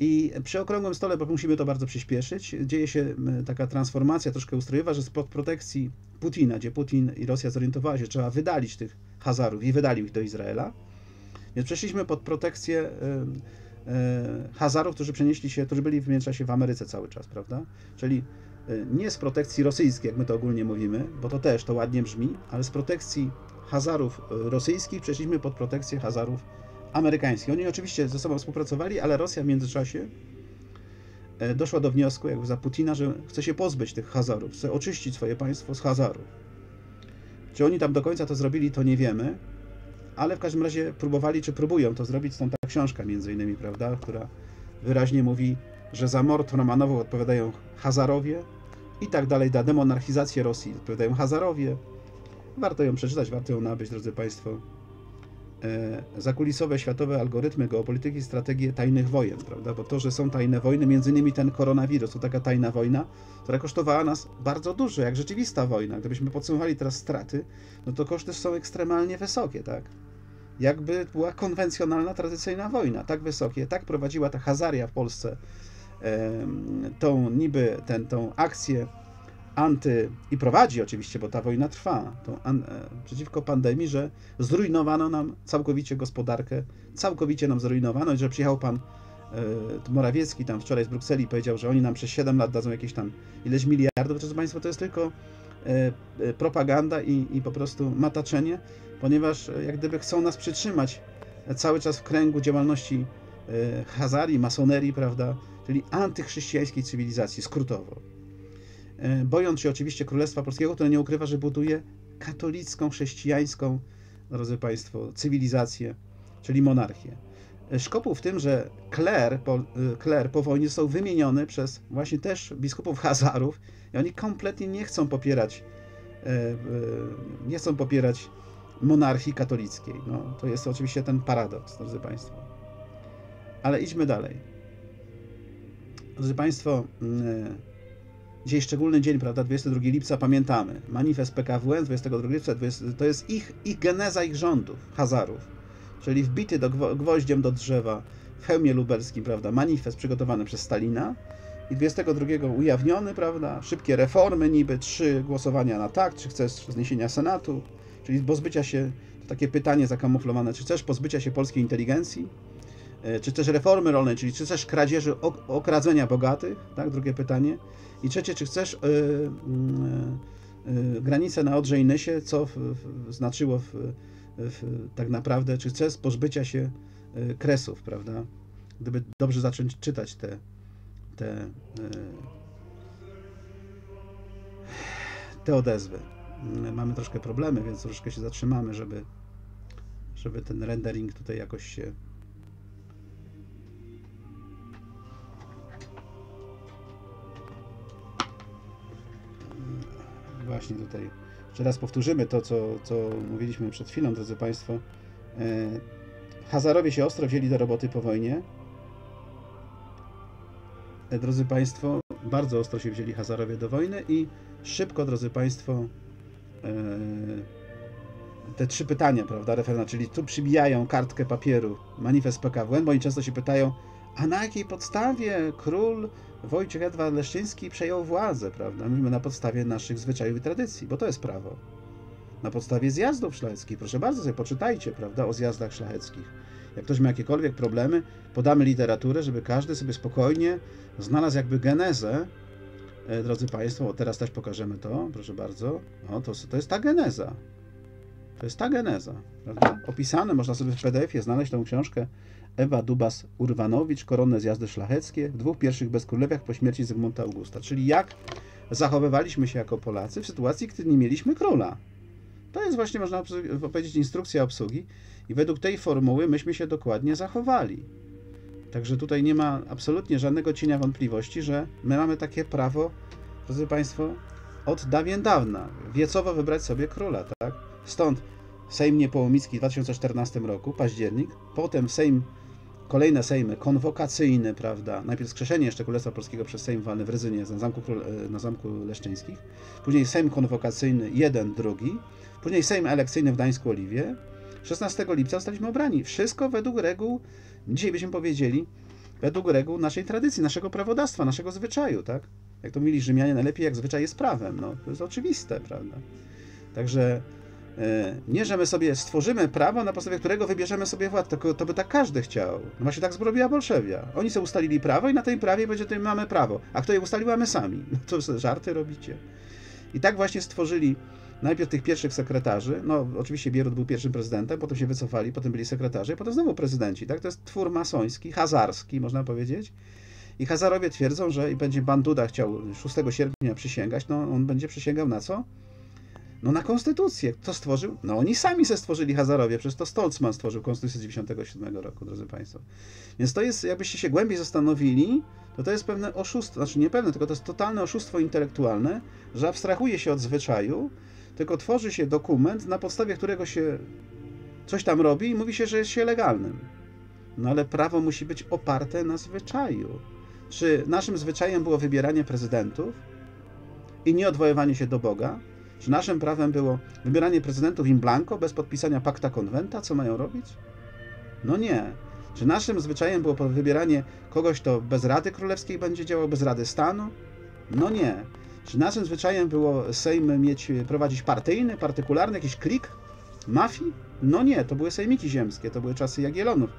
I przy okrągłym stole, bo musimy to bardzo przyspieszyć, dzieje się taka transformacja troszkę ustrojowa, że spod protekcji Putina, gdzie Putin i Rosja zorientowała się, że trzeba wydalić tych Hazarów i wydalił ich do Izraela, więc przeszliśmy pod protekcję Hazarów, którzy byli w międzyczasie w Ameryce cały czas, prawda? Czyli nie z protekcji rosyjskiej, jak my to ogólnie mówimy, bo to też, to ładnie brzmi, ale z protekcji Hazarów rosyjskich przeszliśmy pod protekcję Hazarów amerykańskich. Oni oczywiście ze sobą współpracowali, ale Rosja w międzyczasie doszła do wniosku, jakby za Putina, że chce się pozbyć tych Hazarów, chce oczyścić swoje państwo z Hazarów. Czy oni tam do końca to zrobili, to nie wiemy, ale w każdym razie próbowali, czy próbują to zrobić, stąd ta książka między innymi, prawda, która wyraźnie mówi, że za mord Romanowów odpowiadają Hazarowie i tak dalej, da demonarchizację Rosji odpowiadają Hazarowie. Warto ją przeczytać, warto ją nabyć, drodzy Państwo. Zakulisowe światowe algorytmy geopolityki, strategie tajnych wojen, prawda? Bo to, że są tajne wojny, między innymi ten koronawirus, to taka tajna wojna, która kosztowała nas bardzo dużo, jak rzeczywista wojna. Gdybyśmy podsumowali teraz straty, no to koszty są ekstremalnie wysokie, tak? Jakby była konwencjonalna, tradycyjna wojna, tak wysokie, tak prowadziła ta Hazaria w Polsce tą akcję prowadzi oczywiście, bo ta wojna trwa, przeciwko pandemii, że zrujnowano nam całkowicie gospodarkę, całkowicie nam zrujnowano i że przyjechał pan Morawiecki tam wczoraj z Brukseli i powiedział, że oni nam przez 7 lat dadzą jakieś tam ileś miliardów. Drodzy Państwo, to jest tylko propaganda i po prostu mataczenie, ponieważ jak gdyby chcą nas przytrzymać cały czas w kręgu działalności Hazarii, masonerii, prawda, czyli antychrześcijańskiej cywilizacji, skrótowo. Bojąc się oczywiście Królestwa Polskiego, które nie ukrywa, że buduje katolicką, chrześcijańską, drodzy Państwo, cywilizację, czyli monarchię. Szkopuł w tym, że kler po wojnie został wymieniony przez właśnie też biskupów Hazarów i oni kompletnie nie chcą popierać monarchii katolickiej. No, to jest oczywiście ten paradoks, drodzy Państwo. Ale idźmy dalej. Drodzy Państwo, dzisiaj szczególny dzień, prawda, 22 lipca, pamiętamy. Manifest PKWN 22 lipca, to jest ich geneza, ich rządów, Hazarów. Czyli wbity gwoździem do drzewa w hełmie lubelskim, prawda, manifest przygotowany przez Stalina i 22 ujawniony, prawda, szybkie reformy niby, 3 głosowania na tak, czy chcesz zniesienia Senatu, czyli pozbycia się, to takie pytanie zakamuflowane, czy chcesz pozbycia się polskiej inteligencji, czy też reformy rolnej, czyli czy chcesz kradzieży, okradzenia bogatych, tak, drugie pytanie. I trzecie, czy chcesz granicę na Odrze i Nysie, co znaczyło tak naprawdę, czy chcesz pozbycia się Kresów, prawda? Gdyby dobrze zacząć czytać te odezwy. Mamy troszkę problemy, więc troszkę się zatrzymamy, żeby ten rendering tutaj jakoś się... Właśnie tutaj jeszcze raz powtórzymy to, co mówiliśmy przed chwilą, drodzy Państwo. Hazarowie się ostro wzięli do roboty po wojnie. Drodzy Państwo, bardzo ostro się wzięli Hazarowie do wojny i szybko, drodzy Państwo, te 3 pytania, prawda, referenda, czyli tu przybijają kartkę papieru, manifest PKWN, bo oni często się pytają, a na jakiej podstawie król Wojciech Edward Leszczyński przejął władzę, prawda? Mówimy na podstawie naszych zwyczajów i tradycji, bo to jest prawo. Na podstawie zjazdów szlacheckich, proszę bardzo, sobie poczytajcie, prawda, o zjazdach szlacheckich. jak ktoś ma jakiekolwiek problemy, podamy literaturę, żeby każdy sobie spokojnie znalazł jakby genezę. Drodzy Państwo, o, teraz też pokażemy to, proszę bardzo. O, to jest ta geneza. To jest ta geneza, prawda? Opisane, można sobie w PDF-ie znaleźć tą książkę. Ewa Dubas-Urwanowicz, Koronne zjazdy szlacheckie w dwóch pierwszych bezkrólewiach po śmierci Zygmunta Augusta. Czyli jak zachowywaliśmy się jako Polacy w sytuacji, gdy nie mieliśmy króla. To jest właśnie, można powiedzieć, instrukcja obsługi i według tej formuły myśmy się dokładnie zachowali. Także tutaj nie ma absolutnie żadnego cienia wątpliwości, że my mamy takie prawo, drodzy Państwo, od dawien dawna, wiecowo wybrać sobie króla, tak? Stąd Sejm Niepołomicki w 2014 roku, październik, potem Sejm, kolejne sejmy konwokacyjne, prawda? Najpierw skrzeszenie jeszcze Królestwa Polskiego przez Sejm walny w Rydzynie na Zamku Leszczyńskich, później Sejm konwokacyjny, jeden, drugi, później Sejm elekcyjny w Gdańsku-Oliwie. 16 lipca zostaliśmy obrani. Wszystko według reguł, dzisiaj byśmy powiedzieli, według reguł naszej tradycji, naszego prawodawstwa, naszego zwyczaju, tak? Jak to mieli Rzymianie, najlepiej jak zwyczaj jest prawem, no, to jest oczywiste, prawda? Także nie, że my sobie stworzymy prawo, na podstawie którego wybierzemy sobie władcę, to by tak każdy chciał. No właśnie tak zrobiła Bolszewia. Oni sobie ustalili prawo i na tej prawie będzie, to mamy prawo. A kto je ustalił, mamy sami. No to żarty robicie. I tak właśnie stworzyli najpierw tych pierwszych sekretarzy, no oczywiście Bierut był pierwszym prezydentem, potem się wycofali, potem byli sekretarze, potem znowu prezydenci, tak? To jest twór masoński, hazarski, można powiedzieć. I Hazarowie twierdzą, że będzie pan Duda chciał 6 sierpnia przysięgać, no on będzie przysięgał na co? No na konstytucję. Kto stworzył? No oni sami se stworzyli, Hazarowie, przecież to Stoltzman stworzył konstytucję z 97 roku, drodzy Państwo. Więc to jest, jakbyście się głębiej zastanowili, to jest pewne oszustwo, znaczy nie pewne, tylko to jest totalne oszustwo intelektualne, że abstrahuje się od zwyczaju, tylko tworzy się dokument, na podstawie którego się coś tam robi i mówi się, że jest się legalnym. No ale prawo musi być oparte na zwyczaju. Czy naszym zwyczajem było wybieranie prezydentów i nie odwoływanie się do Boga? Czy naszym prawem było wybieranie prezydentów in blanco, bez podpisania pakta konwenta, co mają robić? No nie. Czy naszym zwyczajem było wybieranie kogoś, kto bez Rady Królewskiej będzie działał, bez Rady Stanu? No nie. Czy naszym zwyczajem było Sejm prowadzić partyjny, partykularny, jakiś klik mafii? No nie, to były sejmiki ziemskie, to były czasy Jagiellonów.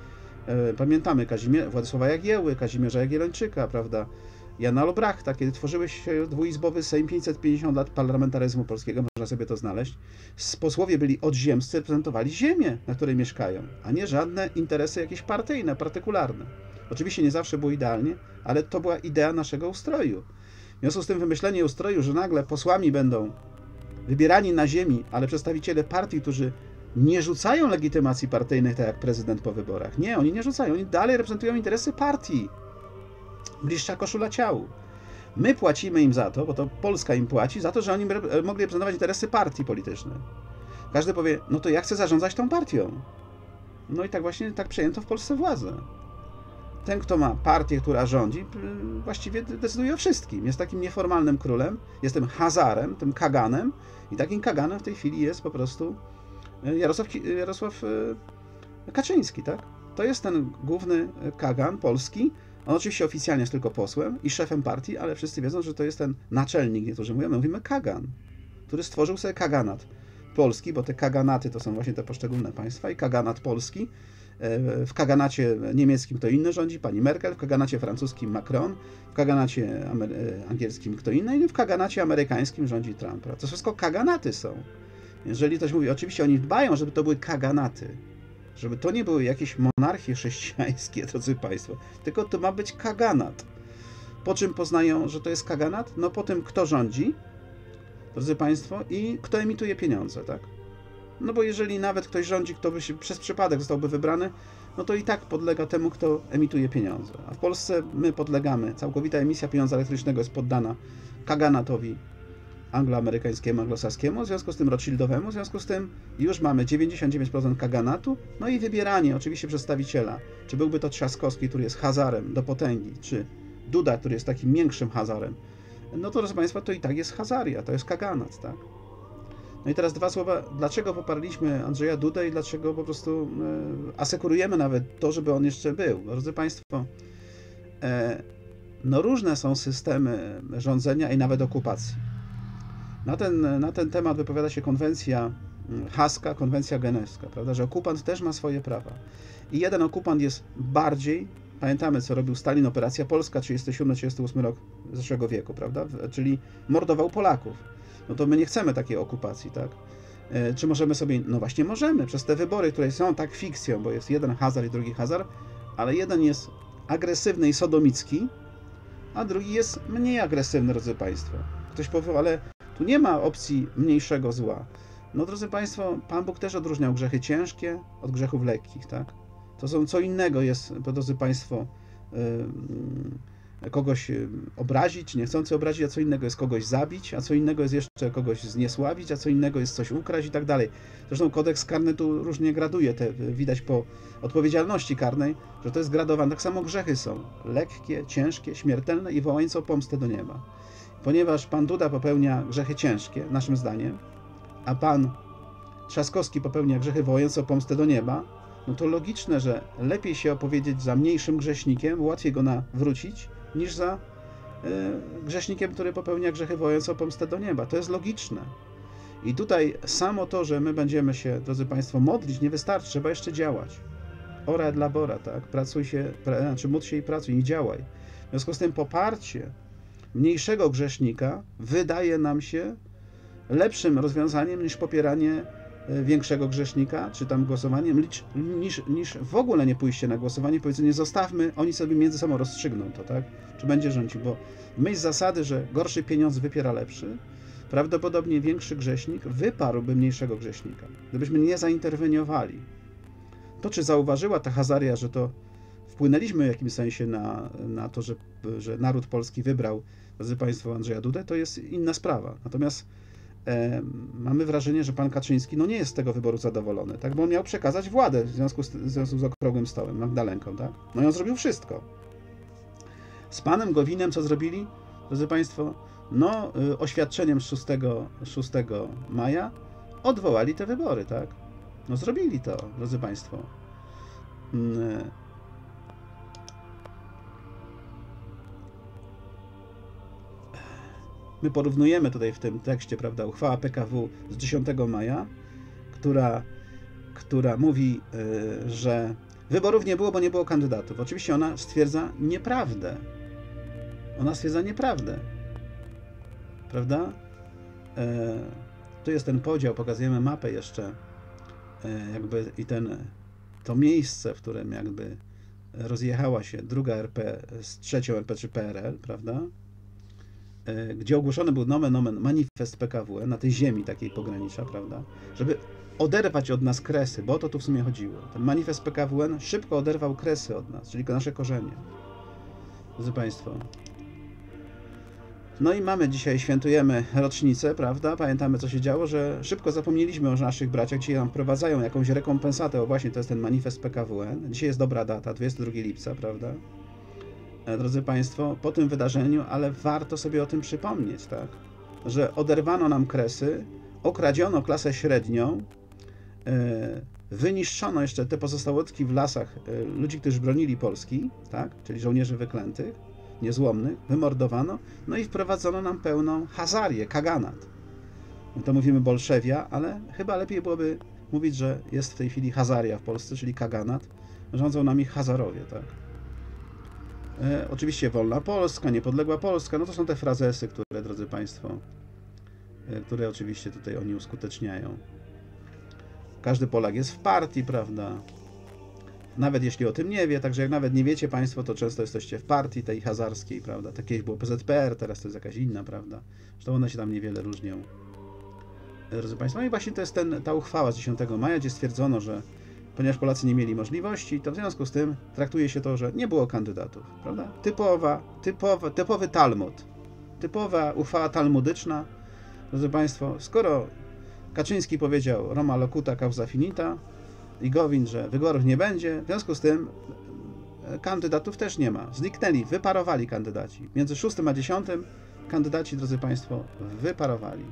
Pamiętamy Władysława Jagieły, Kazimierza Jagiellończyka, prawda? Jana Olbrachta, kiedy tworzyły się dwuizbowy Sejm, 550 lat parlamentaryzmu polskiego, można sobie to znaleźć. Posłowie byli odziemscy, reprezentowali ziemię, na której mieszkają, a nie żadne interesy jakieś partyjne, partykularne. Oczywiście nie zawsze było idealnie, ale to była idea naszego ustroju. W związku z tym wymyślenie ustroju, że nagle posłami będą wybierani na ziemi, ale przedstawiciele partii, którzy nie rzucają legitymacji partyjnych, tak jak prezydent po wyborach. Nie, oni nie rzucają, oni dalej reprezentują interesy partii. Bliższa koszula ciału. My płacimy im za to, bo to Polska im płaci, za to, że oni mogli reprezentować interesy partii politycznej. Każdy powie, no to ja chcę zarządzać tą partią. No i tak właśnie, tak przejęto w Polsce władzę. Ten, kto ma partię, która rządzi, właściwie decyduje o wszystkim. Jest takim nieformalnym królem, jest tym hazarem, tym kaganem i takim kaganem w tej chwili jest po prostu Jarosław Kaczyński, tak? To jest ten główny kagan polski. On oczywiście oficjalnie jest tylko posłem i szefem partii, ale wszyscy wiedzą, że to jest ten naczelnik, niektórzy mówią, my mówimy kagan, który stworzył sobie kaganat polski, bo te kaganaty to są właśnie te poszczególne państwa i kaganat polski. W kaganacie niemieckim kto inny rządzi, pani Merkel, w kaganacie francuskim Macron, w kaganacie angielskim kto inny i w kaganacie amerykańskim rządzi Trump. To wszystko kaganaty są. Jeżeli ktoś mówi, oczywiście oni dbają, żeby to były kaganaty, żeby to nie były jakieś monarchie chrześcijańskie, drodzy Państwo, tylko to ma być kaganat. Po czym poznają, że to jest kaganat? No po tym, kto rządzi, drodzy Państwo, i kto emituje pieniądze, tak? No bo jeżeli nawet ktoś rządzi, kto by się przez przypadek zostałby wybrany, no to i tak podlega temu, kto emituje pieniądze. A w Polsce my podlegamy, całkowita emisja pieniądza elektrycznego jest poddana kaganatowi angloamerykańskiemu, anglosaskiemu, w związku z tym Rothschildowemu, w związku z tym już mamy 99% kaganatu, no i wybieranie oczywiście przedstawiciela, czy byłby to Trzaskowski, który jest hazarem do potęgi, czy Duda, który jest takim większym hazarem, no to, proszę Państwa, to i tak jest hazaria, to jest kaganat, tak? No i teraz dwa słowa, dlaczego poparliśmy Andrzeja Dudę i dlaczego po prostu asekurujemy nawet to, żeby on jeszcze był. Drodzy Państwo, no różne są systemy rządzenia i nawet okupacji. Na ten temat wypowiada się konwencja haska konwencja genewska, prawda, że okupant też ma swoje prawa. I jeden okupant jest bardziej, pamiętamy co robił Stalin, operacja polska, 37-38 rok zeszłego wieku, prawda, czyli mordował Polaków. No to my nie chcemy takiej okupacji, tak? Czy możemy sobie, no właśnie możemy, przez te wybory, które są tak fikcją, bo jest jeden Hazar i drugi Hazar, ale jeden jest agresywny i sodomicki, a drugi jest mniej agresywny, drodzy Państwo. Ktoś powie, ale tu nie ma opcji mniejszego zła. No drodzy Państwo, Pan Bóg też odróżniał grzechy ciężkie od grzechów lekkich, tak? To są co innego jest, drodzy Państwo, kogoś obrazić, niechcący obrazić, a co innego jest kogoś zabić, a co innego jest jeszcze kogoś zniesławić, a co innego jest coś ukraść i tak dalej. Zresztą kodeks karny tu różnie graduje, widać po odpowiedzialności karnej, że to jest gradowane. Tak samo grzechy są lekkie, ciężkie, śmiertelne i wołające o pomstę do nieba. Ponieważ pan Duda popełnia grzechy ciężkie, naszym zdaniem, a pan Trzaskowski popełnia grzechy wołające o pomstę do nieba, no to logiczne, że lepiej się opowiedzieć za mniejszym grzesznikiem, łatwiej go nawrócić, niż za grzesznikiem, który popełnia grzechy wołające o pomstę do nieba. To jest logiczne. I tutaj samo to, że my będziemy się, drodzy Państwo, modlić, nie wystarczy, trzeba jeszcze działać. Ora et labora, tak? Pracuj się, znaczy módl się i pracuj, i działaj. W związku z tym poparcie mniejszego grzesznika wydaje nam się lepszym rozwiązaniem niż popieranie większego grzesznika, czy tam głosowaniem, niż w ogóle nie pójście na głosowanie, powiedzenie zostawmy, oni sobie między sobą rozstrzygną to, tak? Czy będzie rządził, bo myśl zasady, że gorszy pieniądz wypiera lepszy, prawdopodobnie większy grzesznik wyparłby mniejszego grzesznika, gdybyśmy nie zainterweniowali. To, czy zauważyła ta Hazaria, że to wpłynęliśmy w jakimś sensie na to, że naród polski wybrał, drodzy Państwo, Andrzeja Dudę, to jest inna sprawa. Natomiast mamy wrażenie, że pan Kaczyński no nie jest z tego wyboru zadowolony, tak? Bo on miał przekazać władzę w związku z Okrągłym Stołem, Magdalenką, tak? No i on zrobił wszystko. Z panem Gowinem co zrobili? Drodzy Państwo, no oświadczeniem z 6 maja odwołali te wybory, tak? No zrobili to, drodzy Państwo. My porównujemy tutaj w tym tekście, prawda, uchwała PKW z 10 maja, która mówi, że wyborów nie było, bo nie było kandydatów. Oczywiście ona stwierdza nieprawdę. Ona stwierdza nieprawdę. Prawda? Tu jest ten podział, pokazujemy mapę jeszcze jakby i to miejsce, w którym jakby rozjechała się druga RP z trzecią RP czy PRL, prawda? Gdzie ogłoszony był nomen omen manifest PKW na tej ziemi takiej pogranicza, prawda? Żeby oderwać od nas kresy, bo o to tu w sumie chodziło. Ten manifest PKWN szybko oderwał kresy od nas, czyli nasze korzenie. Drodzy Państwo. No i mamy dzisiaj, świętujemy rocznicę, prawda? Pamiętamy, co się działo, że szybko zapomnieliśmy o naszych braciach, ci nam wprowadzają jakąś rekompensatę, o właśnie to jest ten manifest PKWN. Dzisiaj jest dobra data, 22 lipca, prawda? Drodzy Państwo, po tym wydarzeniu, ale warto sobie o tym przypomnieć, tak? Że oderwano nam kresy, okradziono klasę średnią, wyniszczono jeszcze te pozostałotki w lasach ludzi, którzy bronili Polski, tak? Czyli żołnierzy wyklętych, niezłomnych, wymordowano, no i wprowadzono nam pełną hazarię, kaganat. My to mówimy bolszewia, ale chyba lepiej byłoby mówić, że jest w tej chwili hazaria w Polsce, czyli kaganat. Rządzą nami hazarowie, tak? Oczywiście wolna Polska, niepodległa Polska, no to są te frazesy, które, drodzy Państwo, które oczywiście tutaj oni uskuteczniają. Każdy Polak jest w partii, prawda? Nawet jeśli o tym nie wie, także jak nawet nie wiecie Państwo, to często jesteście w partii tej hazarskiej, prawda? Tak kiedyś było PZPR, teraz to jest jakaś inna, prawda? Zresztą one się tam niewiele różnią. Drodzy Państwo, no i właśnie to jest ta uchwała z 10 maja, gdzie stwierdzono, że ponieważ Polacy nie mieli możliwości, to w związku z tym traktuje się to, że nie było kandydatów, prawda? Typowy Talmud, typowa uchwała talmudyczna. Drodzy Państwo, skoro Kaczyński powiedział Roma locuta causa finita i Gowin, że wyborów nie będzie, w związku z tym kandydatów też nie ma. Zniknęli, wyparowali kandydaci. Między 6 a 10 kandydaci, drodzy Państwo, wyparowali.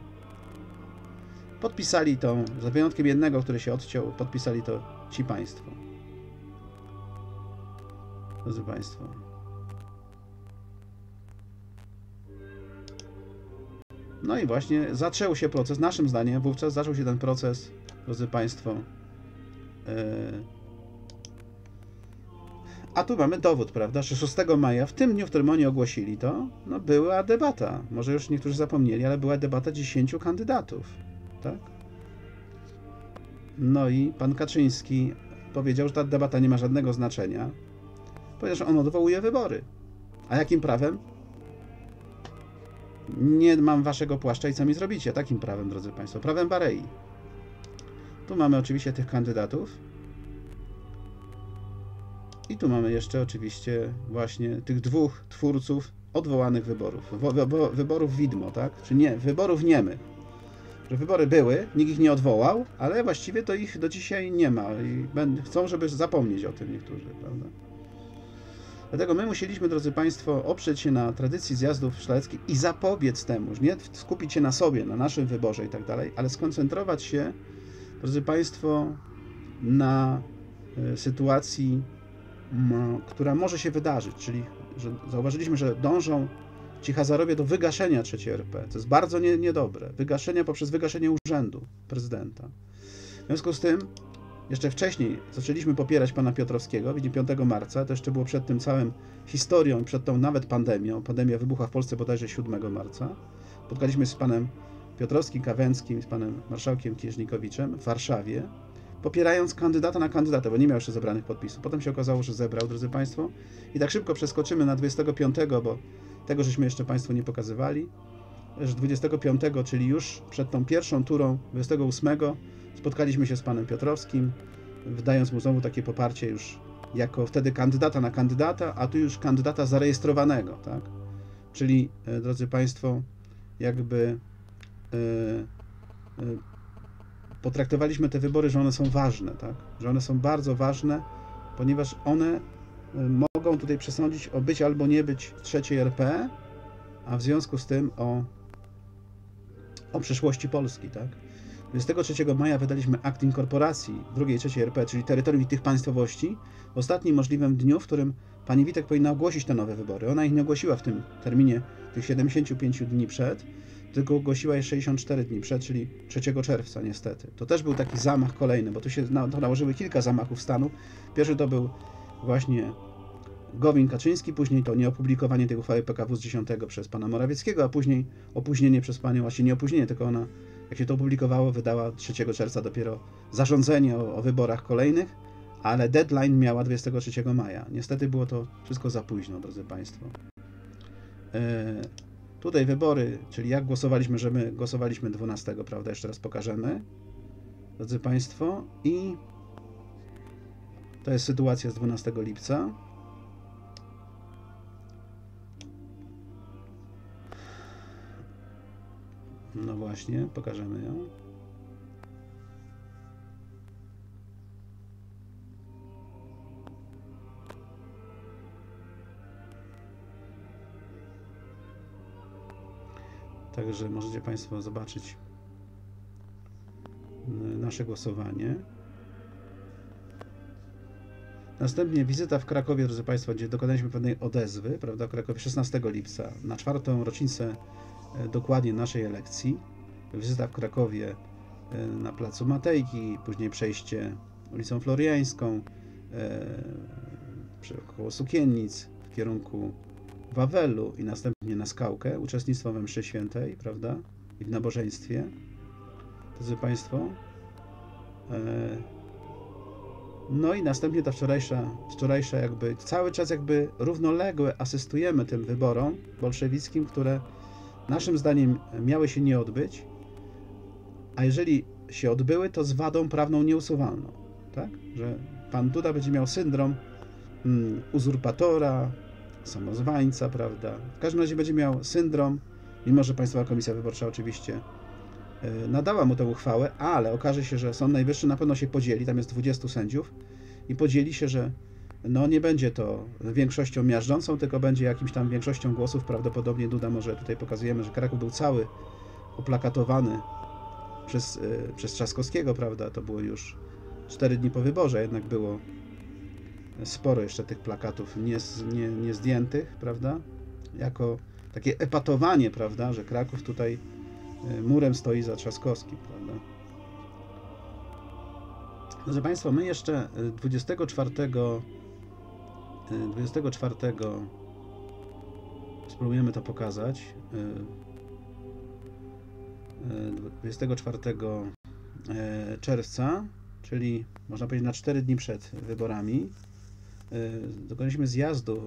Podpisali to, za wyjątkiem jednego, który się odciął, podpisali to ci Państwo. Drodzy Państwo. No i właśnie zaczął się proces, naszym zdaniem wówczas zaczął się ten proces, drodzy Państwo. A tu mamy dowód, prawda, że 6 maja, w tym dniu, w którym oni ogłosili to, no była debata. Może już niektórzy zapomnieli, ale była debata 10 kandydatów, tak? No i pan Kaczyński powiedział, że ta debata nie ma żadnego znaczenia, ponieważ on odwołuje wybory. A jakim prawem? Nie mam waszego płaszcza i co mi zrobicie? Takim prawem, drodzy Państwo, prawem Barei. Tu mamy oczywiście tych kandydatów. I tu mamy jeszcze oczywiście właśnie tych dwóch twórców odwołanych wyborów. Wyborów widmo, tak? Czy nie, wyborów niemych. Że wybory były, nikt ich nie odwołał, ale właściwie to ich do dzisiaj nie ma. I chcą, żeby zapomnieć o tym niektórzy, prawda? Dlatego my musieliśmy, drodzy Państwo, oprzeć się na tradycji zjazdów szlacheckich i zapobiec temu, nie skupić się na sobie, na naszym wyborze i tak dalej, ale skoncentrować się, drodzy Państwo, na sytuacji, która może się wydarzyć, czyli że zauważyliśmy, że dążą ci Hazarowie do wygaszenia III RP, co jest bardzo niedobre, wygaszenia poprzez wygaszenie urzędu prezydenta. W związku z tym jeszcze wcześniej zaczęliśmy popierać pana Piotrowskiego, widzimy 5 marca, to jeszcze było przed tym całym historią, przed tą nawet pandemią. Pandemia wybuchła w Polsce bodajże 7 marca. Spotkaliśmy się z panem Piotrowskim, Kawęckim, z panem marszałkiem Kieżnikowiczem w Warszawie, popierając kandydata na kandydata, bo nie miał jeszcze zebranych podpisów. Potem się okazało, że zebrał, drodzy Państwo. I tak szybko przeskoczymy na 25, bo tego żeśmy jeszcze Państwu nie pokazywali, że 25, czyli już przed tą pierwszą turą, 28, spotkaliśmy się z panem Piotrowskim, wydając mu znowu takie poparcie już jako wtedy kandydata na kandydata, a tu już kandydata zarejestrowanego, tak? Czyli, drodzy Państwo, jakby potraktowaliśmy te wybory, że one są ważne, tak? Że one są bardzo ważne, ponieważ one mogą tutaj przesądzić o być albo nie być III RP, a w związku z tym o przyszłości Polski, tak? 23 maja wydaliśmy akt inkorporacji II i III RP, czyli terytorium i tych państwowości, w ostatnim możliwym dniu, w którym pani Witek powinna ogłosić te nowe wybory. Ona ich nie ogłosiła w tym terminie tych 75 dni przed, tylko ogłosiła je 64 dni przed, czyli 3 czerwca niestety. To też był taki zamach kolejny, bo tu się nałożyły kilka zamachów stanu. Pierwszy to był właśnie Gowin Kaczyński, później to nieopublikowanie tej uchwały PKW z 10 przez pana Morawieckiego, a później opóźnienie przez panią, właśnie nie opóźnienie, tylko ona, jak się to opublikowało, wydała 3 czerwca dopiero zarządzenie o wyborach kolejnych, ale deadline miała 23 maja. Niestety było to wszystko za późno, drodzy Państwo. Tutaj wybory, czyli jak głosowaliśmy, że my głosowaliśmy 12, prawda? Jeszcze raz pokażemy, drodzy Państwo. I to jest sytuacja z 12 lipca. No właśnie, pokażemy ją. Także możecie Państwo zobaczyć nasze głosowanie. Następnie wizyta w Krakowie, drodzy Państwo, gdzie dokonaliśmy pewnej odezwy, prawda, w Krakowie 16 lipca, na 4. rocznicę dokładnie naszej elekcji. Wizyta w Krakowie na placu Matejki, później przejście ulicą Floriańską, koło Sukiennic w kierunku Wawelu i następnie na Skałkę, uczestnictwo we mszy świętej, prawda, i w nabożeństwie. Drodzy Państwo, no i następnie ta wczorajsza jakby, cały czas jakby równoległe asystujemy tym wyborom bolszewickim, które naszym zdaniem miały się nie odbyć, a jeżeli się odbyły, to z wadą prawną nieusuwalną, tak, że pan Duda będzie miał syndrom uzurpatora, samozwańca, prawda? W każdym razie będzie miał syndrom, mimo że Państwowa Komisja Wyborcza oczywiście nadała mu tę uchwałę, ale okaże się, że Sąd Najwyższy na pewno się podzieli, tam jest 20 sędziów i podzieli się, że no nie będzie to większością miażdżącą, tylko będzie jakimś tam większością głosów, prawdopodobnie Duda, może tutaj pokazujemy, że Kraków był cały oplakatowany przez Trzaskowskiego, prawda? To było już 4 dni po wyborze, jednak było sporo jeszcze tych plakatów nie zdjętych, prawda? Jako takie epatowanie, prawda, że Kraków tutaj murem stoi za Trzaskowski, prawda? Proszę Państwa, my jeszcze 24 spróbujemy to pokazać. 24 czerwca, czyli można powiedzieć na 4 dni przed wyborami, dokonaliśmy zjazdu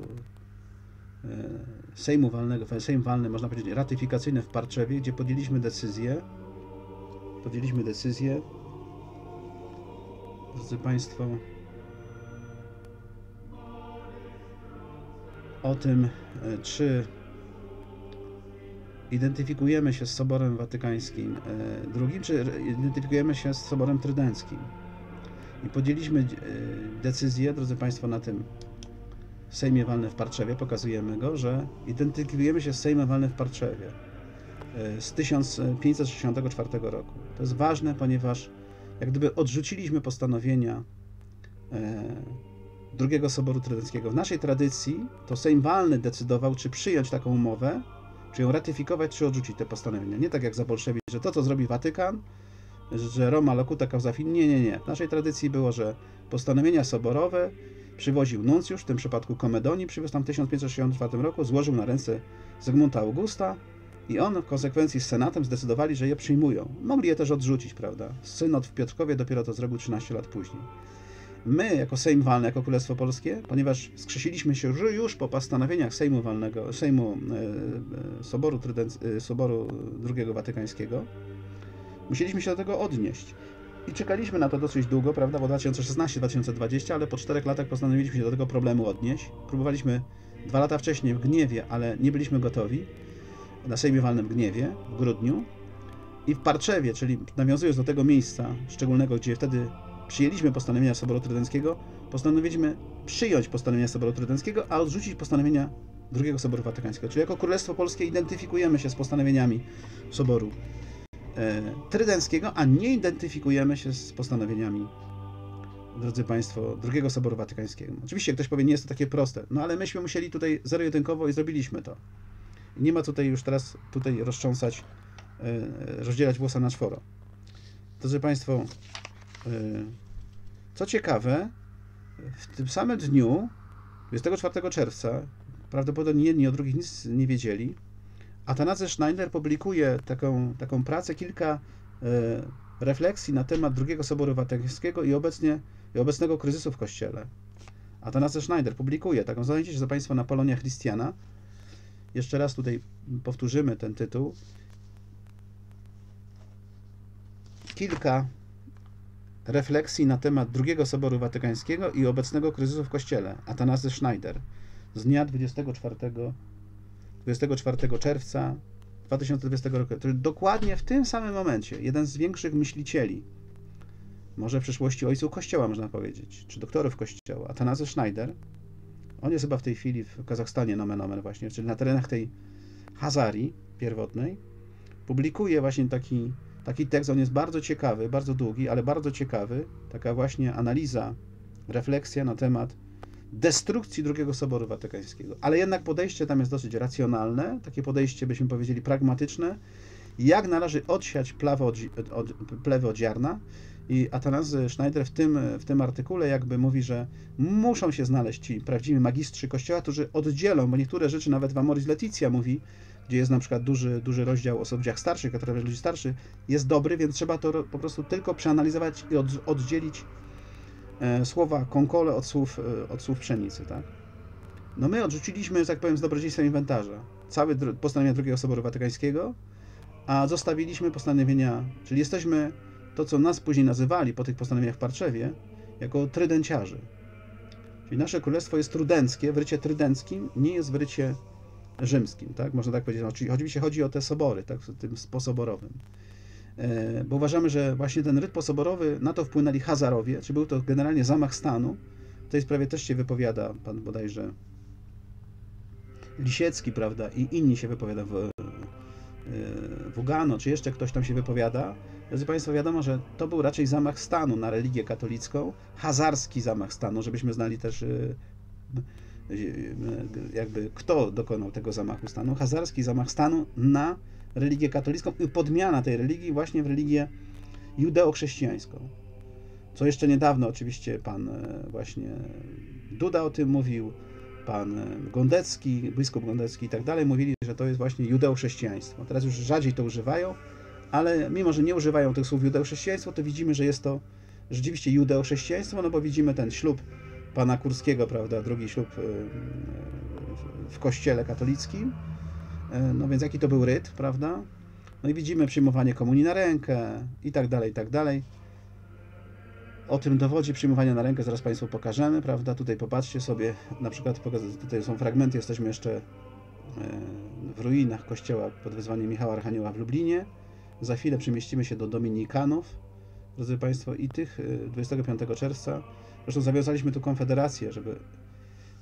Sejmu Walnego, Sejm Walny, można powiedzieć ratyfikacyjny w Parczewie, gdzie podjęliśmy decyzję, drodzy Państwo, o tym, czy identyfikujemy się z Soborem Watykańskim II, czy identyfikujemy się z Soborem Trydenckim. I podjęliśmy decyzję, drodzy Państwo, na tym Sejmie Walnym w Parczewie, pokazujemy go, że identyfikujemy się z Sejmem Walnym w Parczewie z 1564 roku. To jest ważne, ponieważ jak gdyby odrzuciliśmy postanowienia II Soboru Trydenckiego. W naszej tradycji to Sejm Walny decydował, czy przyjąć taką umowę, czy ją ratyfikować, czy odrzucić te postanowienia. Nie tak jak za bolszewizm, że to, co zrobi Watykan, że Roma locuta causa fine. Nie, nie, nie. W naszej tradycji było, że postanowienia soborowe przywoził nuncjusz, w tym przypadku Komedoni, przywiózł tam w 1564 roku, złożył na ręce Zygmunta Augusta i on w konsekwencji z Senatem zdecydowali, że je przyjmują. Mogli je też odrzucić, prawda? Synod w Piotrkowie dopiero to zrobił 13 lat później. My, jako Sejm Walny, jako Królestwo Polskie, ponieważ skrzesiliśmy się już po postanowieniach Sejmu Walnego, Soboru II Watykańskiego, musieliśmy się do tego odnieść. I czekaliśmy na to dosyć długo, prawda, bo 2016-2020, ale po 4 latach postanowiliśmy się do tego problemu odnieść. Próbowaliśmy 2 lata wcześniej w Gniewie, ale nie byliśmy gotowi, na Sejmie Walnym w Gniewie, w grudniu. I w Parczewie, czyli nawiązując do tego miejsca szczególnego, gdzie wtedy przyjęliśmy postanowienia Soboru Trydenckiego, postanowiliśmy przyjąć postanowienia Soboru Trydenckiego, a odrzucić postanowienia II Soboru Watykańskiego. Czyli jako Królestwo Polskie identyfikujemy się z postanowieniami Soboru Trydenckiego, a nie identyfikujemy się z postanowieniami, drodzy Państwo, II Soboru Watykańskiego. Oczywiście ktoś powie, nie jest to takie proste, no ale myśmy musieli tutaj zero-jedynkowo i zrobiliśmy to. Nie ma tutaj już teraz roztrząsać, rozdzielać włosa na czworo. Drodzy Państwo, co ciekawe, w tym samym dniu, 24 czerwca, prawdopodobnie jedni o drugich nic nie wiedzieli, Atanazy Schneider publikuje taką pracę, kilka refleksji na temat II Soboru Watykańskiego i obecnego kryzysu w Kościele. Atanazy Schneider publikuje taką, znajdziecie za Państwa na Polonia Christiana. Jeszcze raz tutaj powtórzymy ten tytuł. Kilka refleksji na temat II Soboru Watykańskiego i obecnego kryzysu w Kościele. Atanazy Schneider z dnia 24 czerwca 2020 roku. To dokładnie w tym samym momencie jeden z większych myślicieli, może w przyszłości ojców Kościoła można powiedzieć, czy doktorów Kościoła, Atanazy Schneider, on jest chyba w tej chwili w Kazachstanie nomen omen właśnie, czyli na terenach tej Hazarii pierwotnej, publikuje właśnie taki tekst, on jest bardzo ciekawy, bardzo długi, ale bardzo ciekawy, taka właśnie analiza, refleksja na temat destrukcji II Soboru Watykańskiego. Ale jednak podejście tam jest dosyć racjonalne, takie podejście, byśmy powiedzieli, pragmatyczne, jak należy odsiać plewę od ziarna. I Atanazy Schneider w tym artykule jakby mówi, że muszą się znaleźć ci prawdziwi magistrzy Kościoła, którzy oddzielą, bo niektóre rzeczy nawet w Amoris Laetitia mówi, gdzie jest na przykład duży rozdział o sędziach starszych, a teraz ludzi starszych, jest dobry, więc trzeba to po prostu tylko przeanalizować i oddzielić słowa konkole od słów pszenicy, tak? No my odrzuciliśmy, że tak powiem, z dobrodziejstwem inwentarza całe postanowienia II Soboru Watykańskiego, a zostawiliśmy postanowienia, czyli jesteśmy to, co nas później nazywali po tych postanowieniach w Parczewie, jako trydenciarzy. Czyli nasze królestwo jest trydenckie, w rycie trydenckim, nie jest w rycie rzymskim, tak? Można tak powiedzieć. No, czyli oczywiście chodzi o te sobory, tak? W tym posoborowym. Bo uważamy, że właśnie ten ryt posoborowy, na to wpłynęli Hazarowie, czy był to generalnie zamach stanu. W tej sprawie też się wypowiada pan bodajże Lisiecki, prawda, i inni się wypowiada Wugano, czy jeszcze ktoś tam się wypowiada. Drodzy Państwo, wiadomo, że to był raczej zamach stanu na religię katolicką, hazarski zamach stanu, żebyśmy znali też jakby kto dokonał tego zamachu stanu, hazarski zamach stanu na religię katolicką i podmiana tej religii właśnie w religię judeochrześcijańską. Co jeszcze niedawno oczywiście pan właśnie Duda o tym mówił, pan Gondecki, biskup Gondecki i tak dalej, mówili, że to jest właśnie judeochrześcijaństwo. Teraz już rzadziej to używają, ale mimo, że nie używają tych słów judeochrześcijaństwo, to widzimy, że jest to rzeczywiście judeochrześcijaństwo, no bo widzimy ten ślub pana Kurskiego, prawda, drugi ślub w kościele katolickim, no więc jaki to był ryt, prawda? No i widzimy przyjmowanie komunii na rękę i tak dalej, i tak dalej. O tym dowodzie przyjmowania na rękę zaraz Państwu pokażemy, prawda? Tutaj popatrzcie sobie, na przykład tutaj są fragmenty, jesteśmy jeszcze w ruinach kościoła pod wezwaniem Michała Archanioła w Lublinie. Za chwilę przemieścimy się do Dominikanów, drodzy Państwo, i tych 25 czerwca. Zresztą zawiązaliśmy tu konfederację,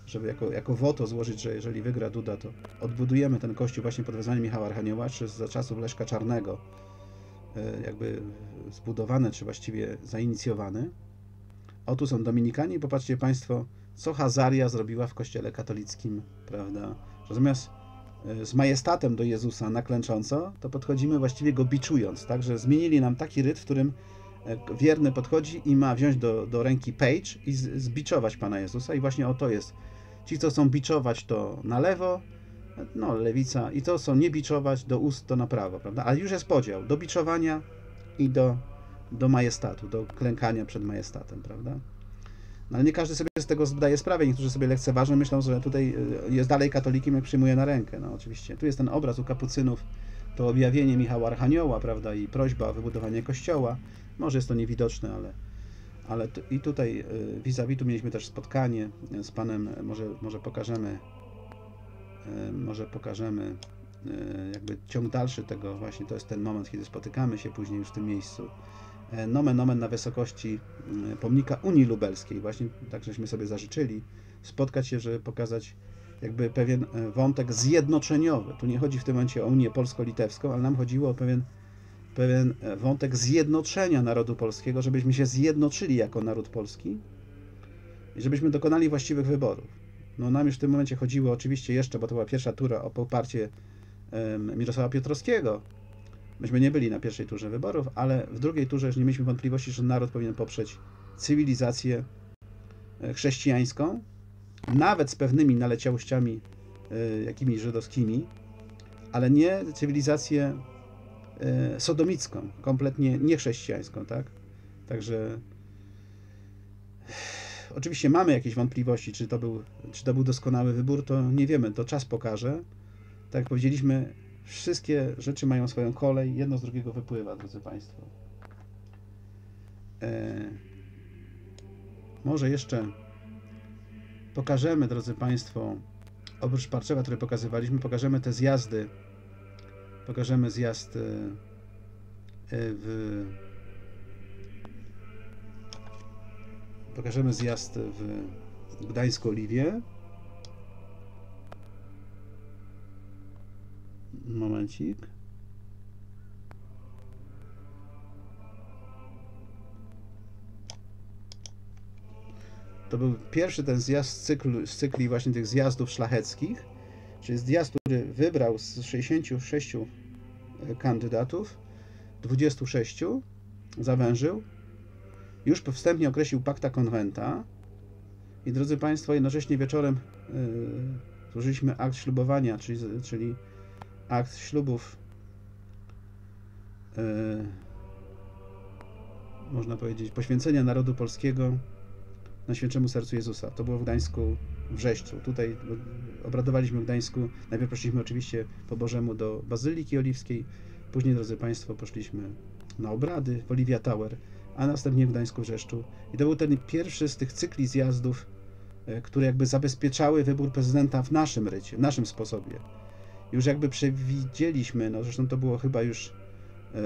żeby jako woto złożyć, że jeżeli wygra Duda, to odbudujemy ten kościół właśnie pod wezwaniem Michała Archanioła, czy za czasów Leszka Czarnego, jakby zbudowany, czy właściwie zainicjowany. O, tu są Dominikanie i popatrzcie Państwo, co Hazaria zrobiła w kościele katolickim, prawda? Że zamiast z majestatem do Jezusa na klęcząco, to podchodzimy właściwie go biczując, tak? Że zmienili nam taki ryt, w którym wierny podchodzi i ma wziąć do ręki pejcz i zbiczować Pana Jezusa. I właśnie o to jest. Ci, co chcą biczować, to na lewo, no lewica, i to, co nie biczować, do ust, to na prawo, prawda? Ale już jest podział do biczowania i do majestatu, do klękania przed majestatem, prawda? No, ale nie każdy sobie z tego zdaje sprawę. Niektórzy sobie lekceważą, myślą, że tutaj jest dalej katolikiem, jak przyjmuje na rękę. No oczywiście. Tu jest ten obraz u kapucynów, to objawienie Michała Archanioła, prawda, i prośba o wybudowanie kościoła. Może jest to niewidoczne, ale i tutaj vis-a-vis tu mieliśmy też spotkanie z panem, może pokażemy jakby ciąg dalszy tego właśnie, to jest ten moment, kiedy spotykamy się później już w tym miejscu. Nomen omen na wysokości pomnika Unii Lubelskiej, właśnie tak żeśmy sobie zażyczyli spotkać się, żeby pokazać jakby pewien wątek zjednoczeniowy. Tu nie chodzi w tym momencie o Unię Polsko-Litewską, ale nam chodziło o pewien wątek zjednoczenia narodu polskiego, żebyśmy się zjednoczyli jako naród polski i żebyśmy dokonali właściwych wyborów. No nam już w tym momencie chodziło oczywiście jeszcze, bo to była pierwsza tura, o poparcie Mirosława Piotrowskiego. Myśmy nie byli na pierwszej turze wyborów, ale w drugiej turze już nie mieliśmy wątpliwości, że naród powinien poprzeć cywilizację chrześcijańską, nawet z pewnymi naleciałościami jakimiś żydowskimi, ale nie cywilizację sodomicką, kompletnie niechrześcijańską, tak? Także oczywiście mamy jakieś wątpliwości, czy to był doskonały wybór, to nie wiemy, to czas pokaże. Tak jak powiedzieliśmy, wszystkie rzeczy mają swoją kolej, jedno z drugiego wypływa, drodzy Państwo. Może jeszcze pokażemy, drodzy Państwo, oprócz Parczewa, który pokazywaliśmy, pokażemy te zjazdy. Pokażemy zjazd w Gdańsku-Oliwie. Momencik. To był pierwszy ten zjazd z cykli właśnie tych zjazdów szlacheckich, czyli zjazd, który wybrał z 66 kandydatów, 26 zawężył, już wstępnie określił Pacta Conventa i, drodzy Państwo, jednocześnie wieczorem złożyliśmy akt ślubowania, czyli akt ślubów, można powiedzieć, poświęcenia narodu polskiego Najświętszemu Sercu Jezusa. To było w Gdańsku w Wrześcu. Tutaj obradowaliśmy w Gdańsku. Najpierw poszliśmy oczywiście po Bożemu do Bazyliki Oliwskiej. Później, drodzy Państwo, poszliśmy na obrady w Olivia Tower, a następnie w Gdańsku w Wrzeszczu. I to był ten pierwszy z tych cykli zjazdów, które jakby zabezpieczały wybór prezydenta w naszym rycie, w naszym sposobie. Już jakby przewidzieliśmy, no zresztą to było chyba już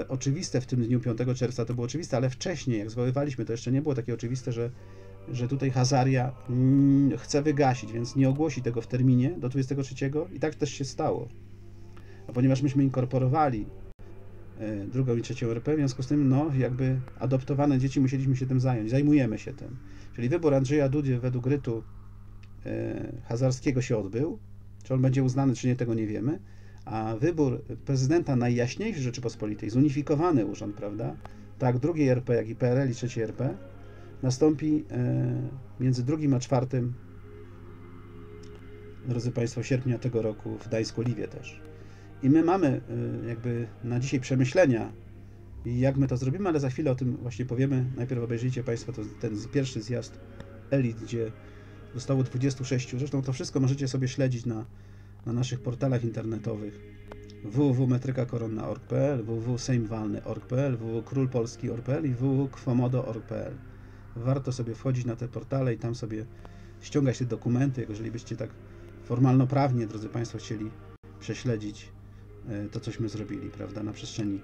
oczywiste w tym dniu 5 czerwca, to było oczywiste, ale wcześniej, jak zwoływaliśmy, to jeszcze nie było takie oczywiste, że tutaj Hazaria chce wygasić, więc nie ogłosi tego w terminie do 23 i tak też się stało. A ponieważ myśmy inkorporowali drugą i trzecią RP, w związku z tym, no, jakby adoptowane dzieci musieliśmy się tym zająć, zajmujemy się tym. Czyli wybór Andrzeja Dudy według rytu hazarskiego się odbył, czy on będzie uznany, czy nie, tego nie wiemy, a wybór prezydenta najjaśniejszy Rzeczypospolitej, zunifikowany urząd, prawda, tak II RP, jak i PRL i III RP, nastąpi między 2 a 4, drodzy Państwo, sierpnia tego roku w Gdańsku-Liwie też. I my mamy jakby na dzisiaj przemyślenia, jak my to zrobimy, ale za chwilę o tym właśnie powiemy. Najpierw obejrzyjcie Państwo ten pierwszy zjazd elit, gdzie zostało 26. Zresztą to wszystko możecie sobie śledzić na naszych portalach internetowych www.metrykakoronna.org.pl, www.sejmwalny.org.pl, www.królpolski.org.pl i www.kwomodo.org.pl. Warto sobie wchodzić na te portale i tam sobie ściągać te dokumenty, jeżeli byście tak formalnoprawnie, drodzy Państwo, chcieli prześledzić to, cośmy zrobili, prawda, na przestrzeni,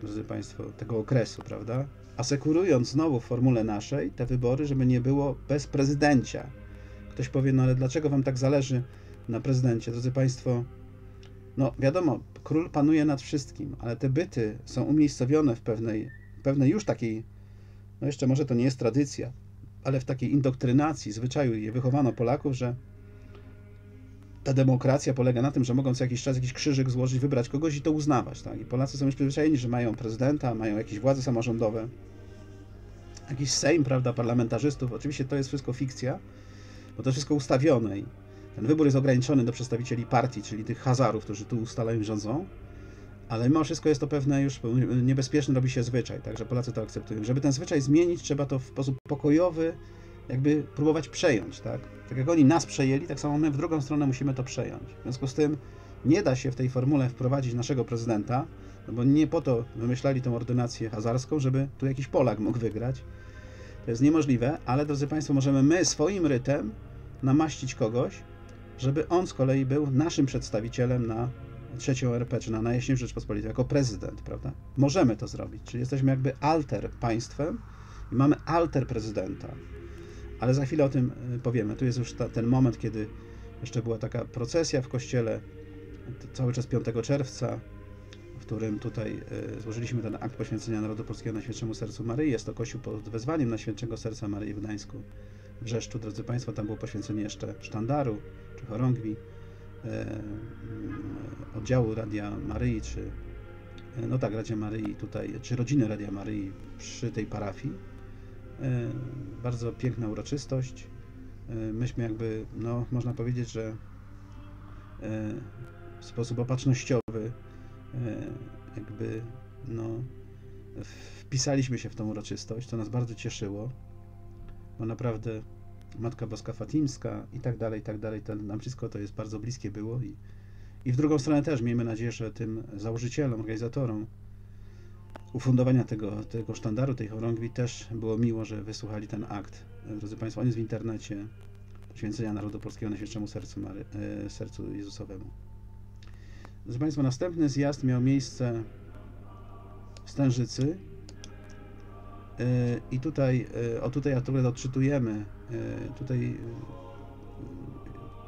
drodzy Państwo, tego okresu, prawda, asekurując znowu w formule naszej te wybory, żeby nie było bez prezydencia. Ktoś powie, no ale dlaczego Wam tak zależy na prezydencie? Drodzy Państwo, no wiadomo, król panuje nad wszystkim, ale te byty są umiejscowione w pewnej już takiej, no jeszcze może to nie jest tradycja, ale w takiej indoktrynacji, zwyczaju je wychowano Polaków, że ta demokracja polega na tym, że mogą co jakiś czas jakiś krzyżyk złożyć, wybrać kogoś i to uznawać. Tak? I Polacy są już przyzwyczajeni, że mają prezydenta, mają jakieś władze samorządowe, jakiś sejm, prawda, parlamentarzystów. Oczywiście to jest wszystko fikcja, bo to wszystko ustawione i ten wybór jest ograniczony do przedstawicieli partii, czyli tych hazarów, którzy tu ustalają i rządzą, ale mimo wszystko jest to pewne już niebezpieczny robi się zwyczaj, także Polacy to akceptują. Żeby ten zwyczaj zmienić, trzeba to w sposób pokojowy jakby próbować przejąć, tak? Tak jak oni nas przejęli, tak samo my w drugą stronę musimy to przejąć. W związku z tym nie da się w tej formule wprowadzić naszego prezydenta, no bo nie po to wymyślali tą ordynację hazarską, żeby tu jakiś Polak mógł wygrać. To jest niemożliwe, ale drodzy Państwo, możemy my swoim rytem namaścić kogoś, żeby on z kolei był naszym przedstawicielem na III RP, czy na najjaśniejszą Rzeczpospolitej, jako prezydent, prawda? Możemy to zrobić, czyli jesteśmy jakby alter państwem i mamy alter prezydenta. Ale za chwilę o tym powiemy. Tu jest już ten moment, kiedy jeszcze była taka procesja w kościele, cały czas 5 czerwca, w którym tutaj złożyliśmy ten akt poświęcenia narodu polskiego Najświętszemu Sercu Maryi. Jest to kościół pod wezwaniem Najświętszego Serca Maryi w Gdańsku, w Wrzeszczu, drodzy Państwo. Tam było poświęcenie jeszcze sztandaru, czy chorągwi, oddziału Radia Maryi, czy no tak, Radia Maryi tutaj, czy rodziny Radia Maryi przy tej parafii. Bardzo piękna uroczystość. Myśmy jakby, no można powiedzieć, że w sposób opatrznościowy jakby, no wpisaliśmy się w tą uroczystość, co nas bardzo cieszyło, bo naprawdę Matka Boska Fatimska i tak dalej, to nam wszystko to jest bardzo bliskie było i w drugą stronę też miejmy nadzieję, że tym założycielom, organizatorom ufundowania tego sztandaru, tej chorągwi też było miło, że wysłuchali ten akt. Drodzy Państwo, on jest w internecie Poświęcenia Narodu Polskiego Najświętszemu Sercu Jezusowemu. Drodzy Państwo, następny zjazd miał miejsce w Stężycy i tutaj, o tutaj akurat odczytujemy, tutaj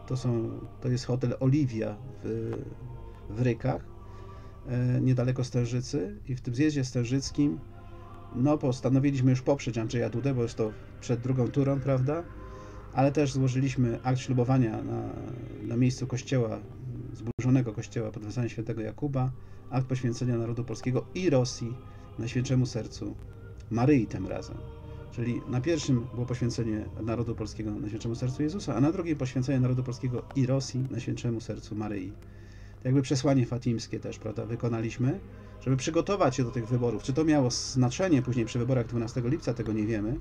to jest hotel Oliwia w Rykach, niedaleko Stężycy i w tym zjeździe stężyckim no postanowiliśmy już poprzeć Andrzeja Dudę, bo jest to przed drugą turą, prawda, ale też złożyliśmy akt ślubowania na miejscu kościoła, zburzonego kościoła pod wezwaniem świętego Jakuba, akt poświęcenia narodu polskiego i Rosji Najświętszemu Sercu Maryi tym razem. Czyli na pierwszym było poświęcenie narodu polskiego Najświętszemu Sercu Jezusa, a na drugim poświęcenie narodu polskiego i Rosji Najświętszemu Sercu Maryi. Jakby przesłanie fatimskie też, prawda, wykonaliśmy, żeby przygotować się do tych wyborów. Czy to miało znaczenie później przy wyborach 12 lipca, tego nie wiemy.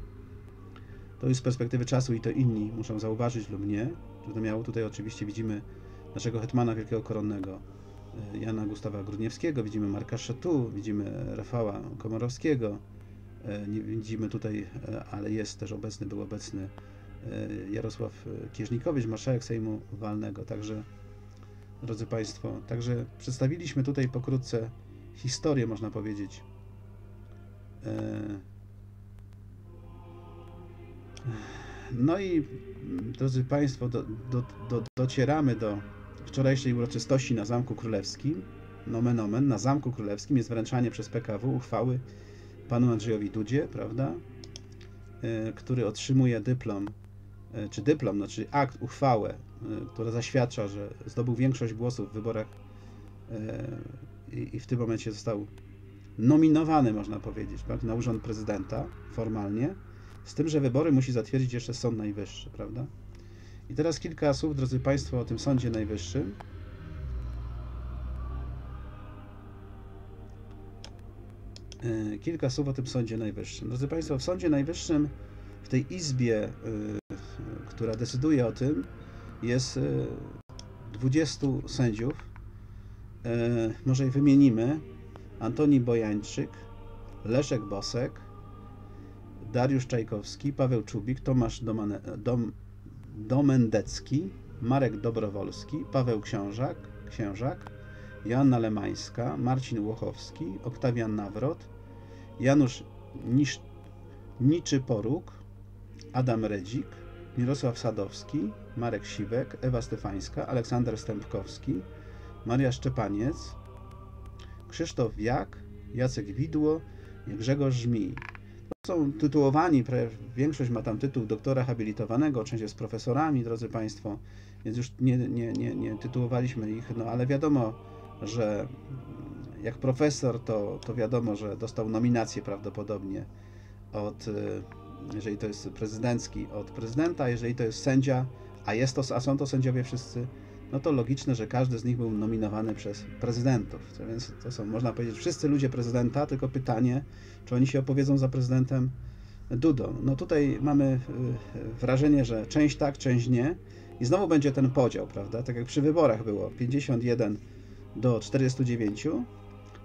To już z perspektywy czasu i to inni muszą zauważyć lub nie. Czy to miało tutaj oczywiście widzimy naszego hetmana wielkiego koronnego Jana Gustawa Grudniewskiego, widzimy Marka Szetu, widzimy Rafała Komorowskiego, widzimy tutaj, ale jest też obecny, był obecny Jarosław Kieżnikowicz, marszałek Sejmu Walnego, także drodzy Państwo, także przedstawiliśmy tutaj pokrótce historię, można powiedzieć, no i drodzy Państwo, docieramy do wczorajszej uroczystości na Zamku Królewskim, nomen omen, na Zamku Królewskim jest wręczanie przez PKW uchwały panu Andrzejowi Dudzie, prawda, który otrzymuje dyplom, znaczy akt, uchwałę, która zaświadcza, że zdobył większość głosów w wyborach i w tym momencie został nominowany, można powiedzieć, tak, na urząd prezydenta formalnie, z tym, że wybory musi zatwierdzić jeszcze Sąd Najwyższy, prawda? I teraz kilka słów, drodzy Państwo, o tym Sądzie Najwyższym. Kilka słów o tym Sądzie Najwyższym. Drodzy Państwo, w Sądzie Najwyższym, w tej izbie, która decyduje o tym, jest 20 sędziów. Może ich wymienimy. Antoni Bojańczyk, Leszek Bosek, Dariusz Czajkowski, Paweł Czubik, Tomasz Domendecki, Marek Dobrowolski, Paweł Księżak, Joanna Lemańska, Marcin Łochowski, Oktawian Nawrot, Janusz Niczyporuk, Adam Redzik, Mirosław Sadowski, Marek Siwek, Ewa Stefańska, Aleksander Stępkowski, Maria Szczepaniec, Krzysztof Wiak, Jacek Widło i Grzegorz Żmij. To są tytułowani, większość ma tam tytuł doktora habilitowanego, część jest profesorami, drodzy Państwo, więc już nie tytułowaliśmy ich, no ale wiadomo, że jak profesor, to wiadomo, że dostał nominację prawdopodobnie od, jeżeli to jest prezydencki, od prezydenta, jeżeli to jest sędzia, a są to sędziowie wszyscy, no to logiczne, że każdy z nich był nominowany przez prezydentów. Więc to są, można powiedzieć, wszyscy ludzie prezydenta, tylko pytanie, czy oni się opowiedzą za prezydentem Dudą. No tutaj mamy wrażenie, że część tak, część nie. I znowu będzie ten podział, prawda? Tak jak przy wyborach było 51 do 49,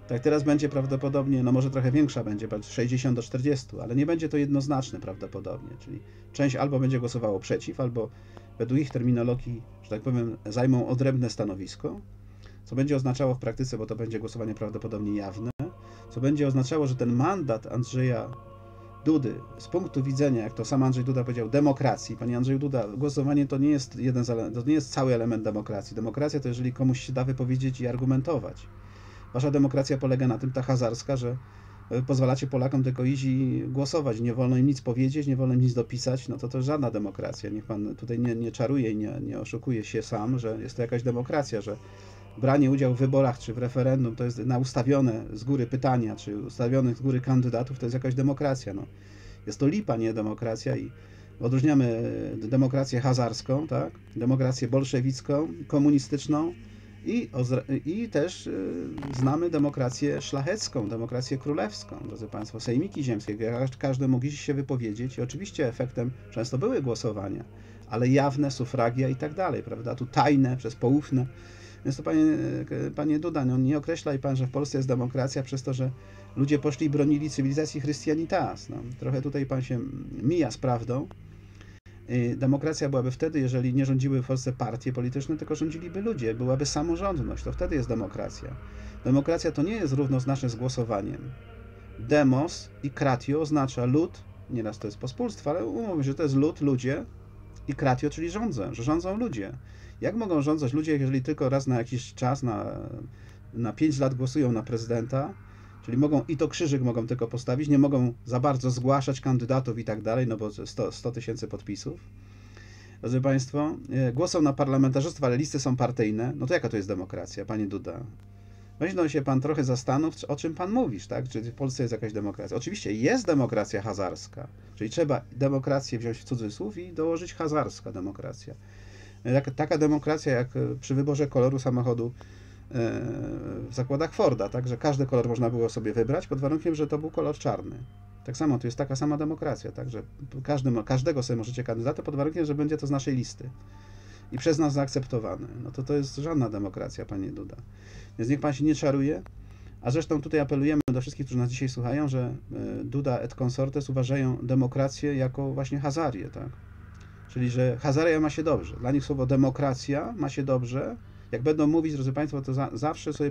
tak teraz będzie prawdopodobnie, no może trochę większa będzie, 60 do 40, ale nie będzie to jednoznaczne prawdopodobnie, czyli część albo będzie głosowało przeciw, albo według ich terminologii, że tak powiem, zajmą odrębne stanowisko, co będzie oznaczało w praktyce, bo to będzie głosowanie prawdopodobnie jawne, co będzie oznaczało, że ten mandat Andrzeja Dudy z punktu widzenia, jak to sam Andrzej Duda powiedział, demokracji, panie Andrzeju Duda, głosowanie to nie jest to nie jest cały element demokracji. Demokracja to jeżeli komuś się da wypowiedzieć i argumentować. Wasza demokracja polega na tym, ta hazarska, że pozwalacie Polakom tylko iść i głosować, nie wolno im nic powiedzieć, nie wolno im nic dopisać, no to żadna demokracja. Niech pan tutaj nie czaruje i nie oszukuje się sam, że jest to jakaś demokracja, że branie udziału w wyborach czy w referendum to jest na ustawione z góry pytania, czy ustawionych z góry kandydatów, to jest jakaś demokracja. No. Jest to lipa, nie demokracja i odróżniamy demokrację hazarską, tak? Demokrację bolszewicką, komunistyczną, I też znamy demokrację szlachecką, demokrację królewską, drodzy Państwo, sejmiki ziemskie, gdzie każdy mógł się wypowiedzieć i oczywiście efektem często były głosowania, ale jawne, sufragia i tak dalej, prawda, tu tajne, przez poufne. Więc to, panie Duda, no nie określaj pan, że w Polsce jest demokracja przez to, że ludzie poszli i bronili cywilizacji Christianitas. No, trochę tutaj pan się mija z prawdą. Demokracja byłaby wtedy, jeżeli nie rządziły w Polsce partie polityczne, tylko rządziliby ludzie, byłaby samorządność, to wtedy jest demokracja. Demokracja to nie jest równoznaczne z głosowaniem. Demos i kratio oznacza lud, nieraz to jest pospólstwo, ale umówmy się, że to jest lud, ludzie i kratio, czyli rządzę, że rządzą ludzie. Jak mogą rządzać ludzie, jeżeli tylko raz na jakiś czas, na 5 lat głosują na prezydenta, czyli mogą i to krzyżyk mogą tylko postawić, nie mogą za bardzo zgłaszać kandydatów i tak dalej, no bo 100 tysięcy podpisów. Drodzy Państwo, głosują na parlamentarzystów, ale listy są partyjne. No to jaka to jest demokracja, panie Duda? Weź no się pan trochę zastanów, o czym pan mówisz, tak? Czy w Polsce jest jakaś demokracja? Oczywiście jest demokracja hazarska, czyli trzeba demokrację wziąć w cudzysłów i dołożyć hazarska demokracja. Taka demokracja jak przy wyborze koloru samochodu w zakładach Forda, tak, że każdy kolor można było sobie wybrać, pod warunkiem, że to był kolor czarny. Tak samo, tu jest taka sama demokracja, tak, że każdego sobie możecie kandydata, pod warunkiem, że będzie to z naszej listy i przez nas zaakceptowane. No to jest żadna demokracja, panie Duda. Więc niech pan się nie czaruje, a zresztą tutaj apelujemy do wszystkich, którzy nas dzisiaj słuchają, że Duda et consortes uważają demokrację jako właśnie hazarię, tak, czyli, że hazaria ma się dobrze. Dla nich słowo demokracja ma się dobrze. Jak będą mówić, drodzy Państwo, to zawsze sobie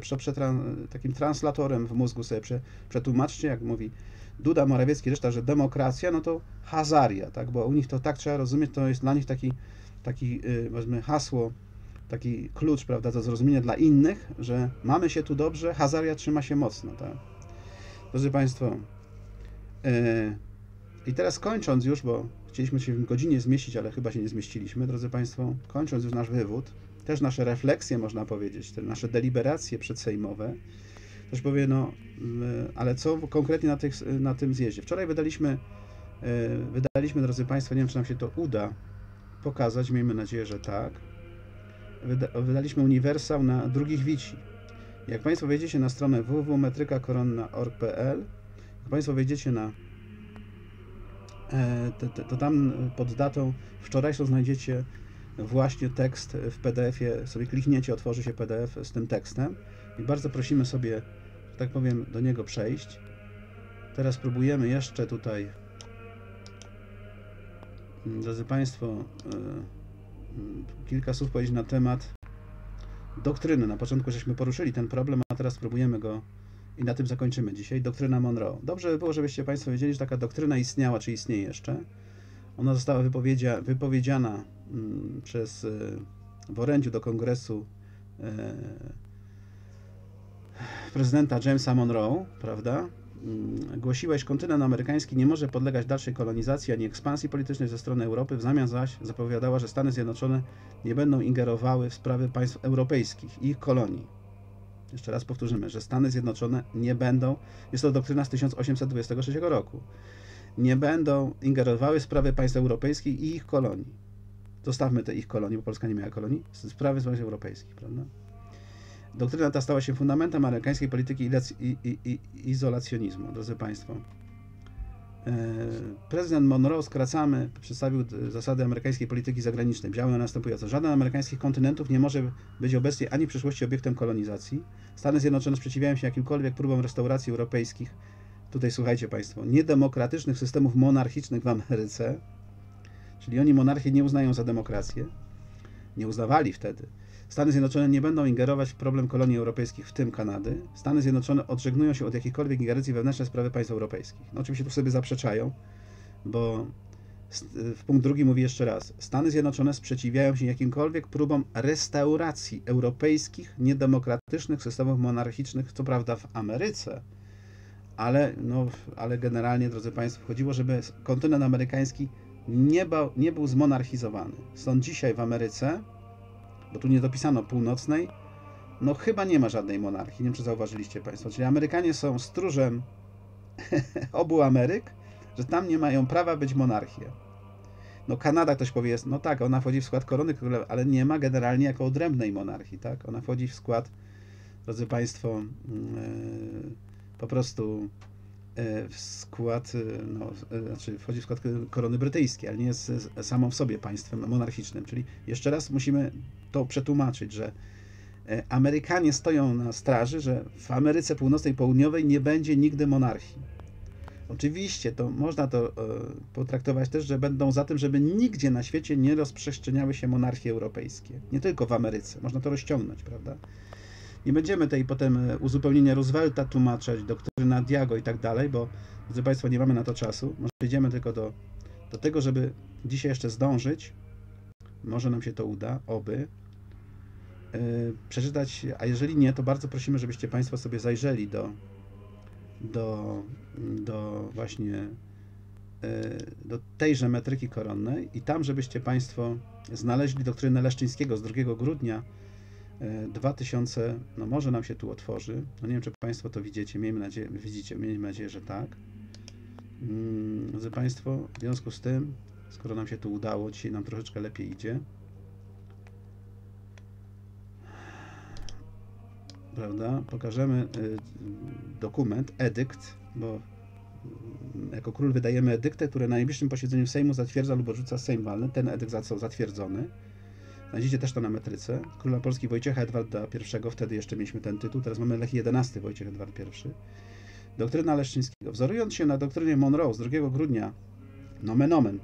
takim translatorem w mózgu sobie przetłumaczcie, jak mówi Duda, Morawiecki, reszta, że demokracja, no to hazaria, tak? Bo u nich to tak trzeba rozumieć, to jest dla nich taki hasło, taki klucz, prawda, do zrozumienia dla innych, że mamy się tu dobrze, hazaria trzyma się mocno, tak? Drodzy Państwo, i teraz kończąc już, bo chcieliśmy się w godzinie zmieścić, ale chyba się nie zmieściliśmy, drodzy Państwo, kończąc już nasz wywód, też nasze refleksje, można powiedzieć, te nasze deliberacje przedsejmowe. Ktoś powie, no, ale co konkretnie na tym zjeździe? Wczoraj wydaliśmy, drodzy Państwo, nie wiem, czy nam się to uda pokazać, miejmy nadzieję, że tak, wydaliśmy uniwersał na drugich wici. Jak Państwo wejdziecie na stronę www.metrykakoronna.org.pl, jak Państwo wejdziecie na to tam pod datą wczorajszą znajdziecie właśnie tekst w PDF-ie, sobie klikniecie, otworzy się PDF z tym tekstem i bardzo prosimy sobie, że tak powiem, do niego przejść. Teraz próbujemy jeszcze tutaj, drodzy Państwo, kilka słów powiedzieć na temat doktryny. Na początku żeśmy poruszyli ten problem, a teraz spróbujemy go i na tym zakończymy dzisiaj. Doktryna Monroe. Dobrze by było, żebyście Państwo wiedzieli, że taka doktryna istniała, czy istnieje jeszcze. Ona została wypowiedziana przez w orędziu do Kongresu prezydenta Jamesa Monroe, prawda? Głosiła, iż kontynent amerykański nie może podlegać dalszej kolonizacji ani ekspansji politycznej ze strony Europy, w zamian zaś zapowiadała, że Stany Zjednoczone nie będą ingerowały w sprawy państw europejskich i ich kolonii. Jeszcze raz powtórzymy, że Stany Zjednoczone nie będą, jest to doktryna z 1826 roku, nie będą ingerowały w sprawy państw europejskich i ich kolonii. Zostawmy te ich kolonie, bo Polska nie miała kolonii, sprawy państw europejskich, prawda? Doktryna ta stała się fundamentem amerykańskiej polityki izolacjonizmu, drodzy Państwo. Prezydent Monroe, skracamy, przedstawił zasady amerykańskiej polityki zagranicznej. Brzmiały następująco. Żaden amerykańskich kontynentów nie może być obecnie ani w przyszłości obiektem kolonizacji. Stany Zjednoczone sprzeciwiają się jakimkolwiek próbom restauracji europejskich, tutaj słuchajcie Państwo, niedemokratycznych systemów monarchicznych w Ameryce, czyli oni monarchię nie uznają za demokrację, nie uznawali wtedy. Stany Zjednoczone nie będą ingerować w problem kolonii europejskich, w tym Kanady. Stany Zjednoczone odżegnują się od jakichkolwiek ingerencji wewnętrznej sprawy państw europejskich. No oczywiście tu sobie zaprzeczają, bo w punkt drugi mówi jeszcze raz. Stany Zjednoczone sprzeciwiają się jakimkolwiek próbom restauracji europejskich, niedemokratycznych systemów monarchicznych, co prawda w Ameryce, ale generalnie, drodzy Państwo, chodziło, żeby kontynent amerykański nie był zmonarchizowany. Stąd dzisiaj w Ameryce, bo tu nie dopisano północnej, no chyba nie ma żadnej monarchii, nie wiem, czy zauważyliście Państwo. Czyli Amerykanie są stróżem obu Ameryk, że tam nie mają prawa być monarchie. No Kanada, ktoś powie, no tak, ona wchodzi w skład korony, ale nie ma generalnie jako odrębnej monarchii, tak? Ona wchodzi w skład, drodzy Państwo, po prostu w skład, znaczy wchodzi w skład korony brytyjskiej, ale nie jest samą w sobie państwem monarchicznym. Czyli jeszcze raz musimy to przetłumaczyć, że Amerykanie stoją na straży, że w Ameryce Północnej i Południowej nie będzie nigdy monarchii. Oczywiście to można to potraktować też, że będą za tym, żeby nigdzie na świecie nie rozprzestrzeniały się monarchie europejskie. Nie tylko w Ameryce. Można to rozciągnąć, prawda? Nie będziemy tej potem uzupełnienia Roosevelta tłumaczyć, doktryna Diago i tak dalej, bo, drodzy Państwo, nie mamy na to czasu. Może idziemy tylko do tego, żeby dzisiaj jeszcze zdążyć, może nam się to uda, oby, przeczytać, a jeżeli nie, to bardzo prosimy, żebyście Państwo sobie zajrzeli do właśnie do tejże metryki koronnej i tam, żebyście Państwo znaleźli doktrynę Leszczyńskiego z 2 grudnia 2000, no może nam się tu otworzy, no nie wiem, czy Państwo to widzicie, miejmy nadzieję, że tak. Drodzy Państwo, w związku z tym, skoro nam się tu udało, dzisiaj nam troszeczkę lepiej idzie, prawda, pokażemy dokument, edykt, bo jako król wydajemy edyktę, które na najbliższym posiedzeniu Sejmu zatwierdza lub odrzuca Sejm walny, ten edykt został zatwierdzony. Znajdziecie też to na metryce. Króla Polski Wojciecha Edwarda I, wtedy jeszcze mieliśmy ten tytuł, teraz mamy Lech XI Wojciech Edward I. Doktryna Leszczyńskiego. Wzorując się na doktrynie Monroe z 2 grudnia, nomen omen,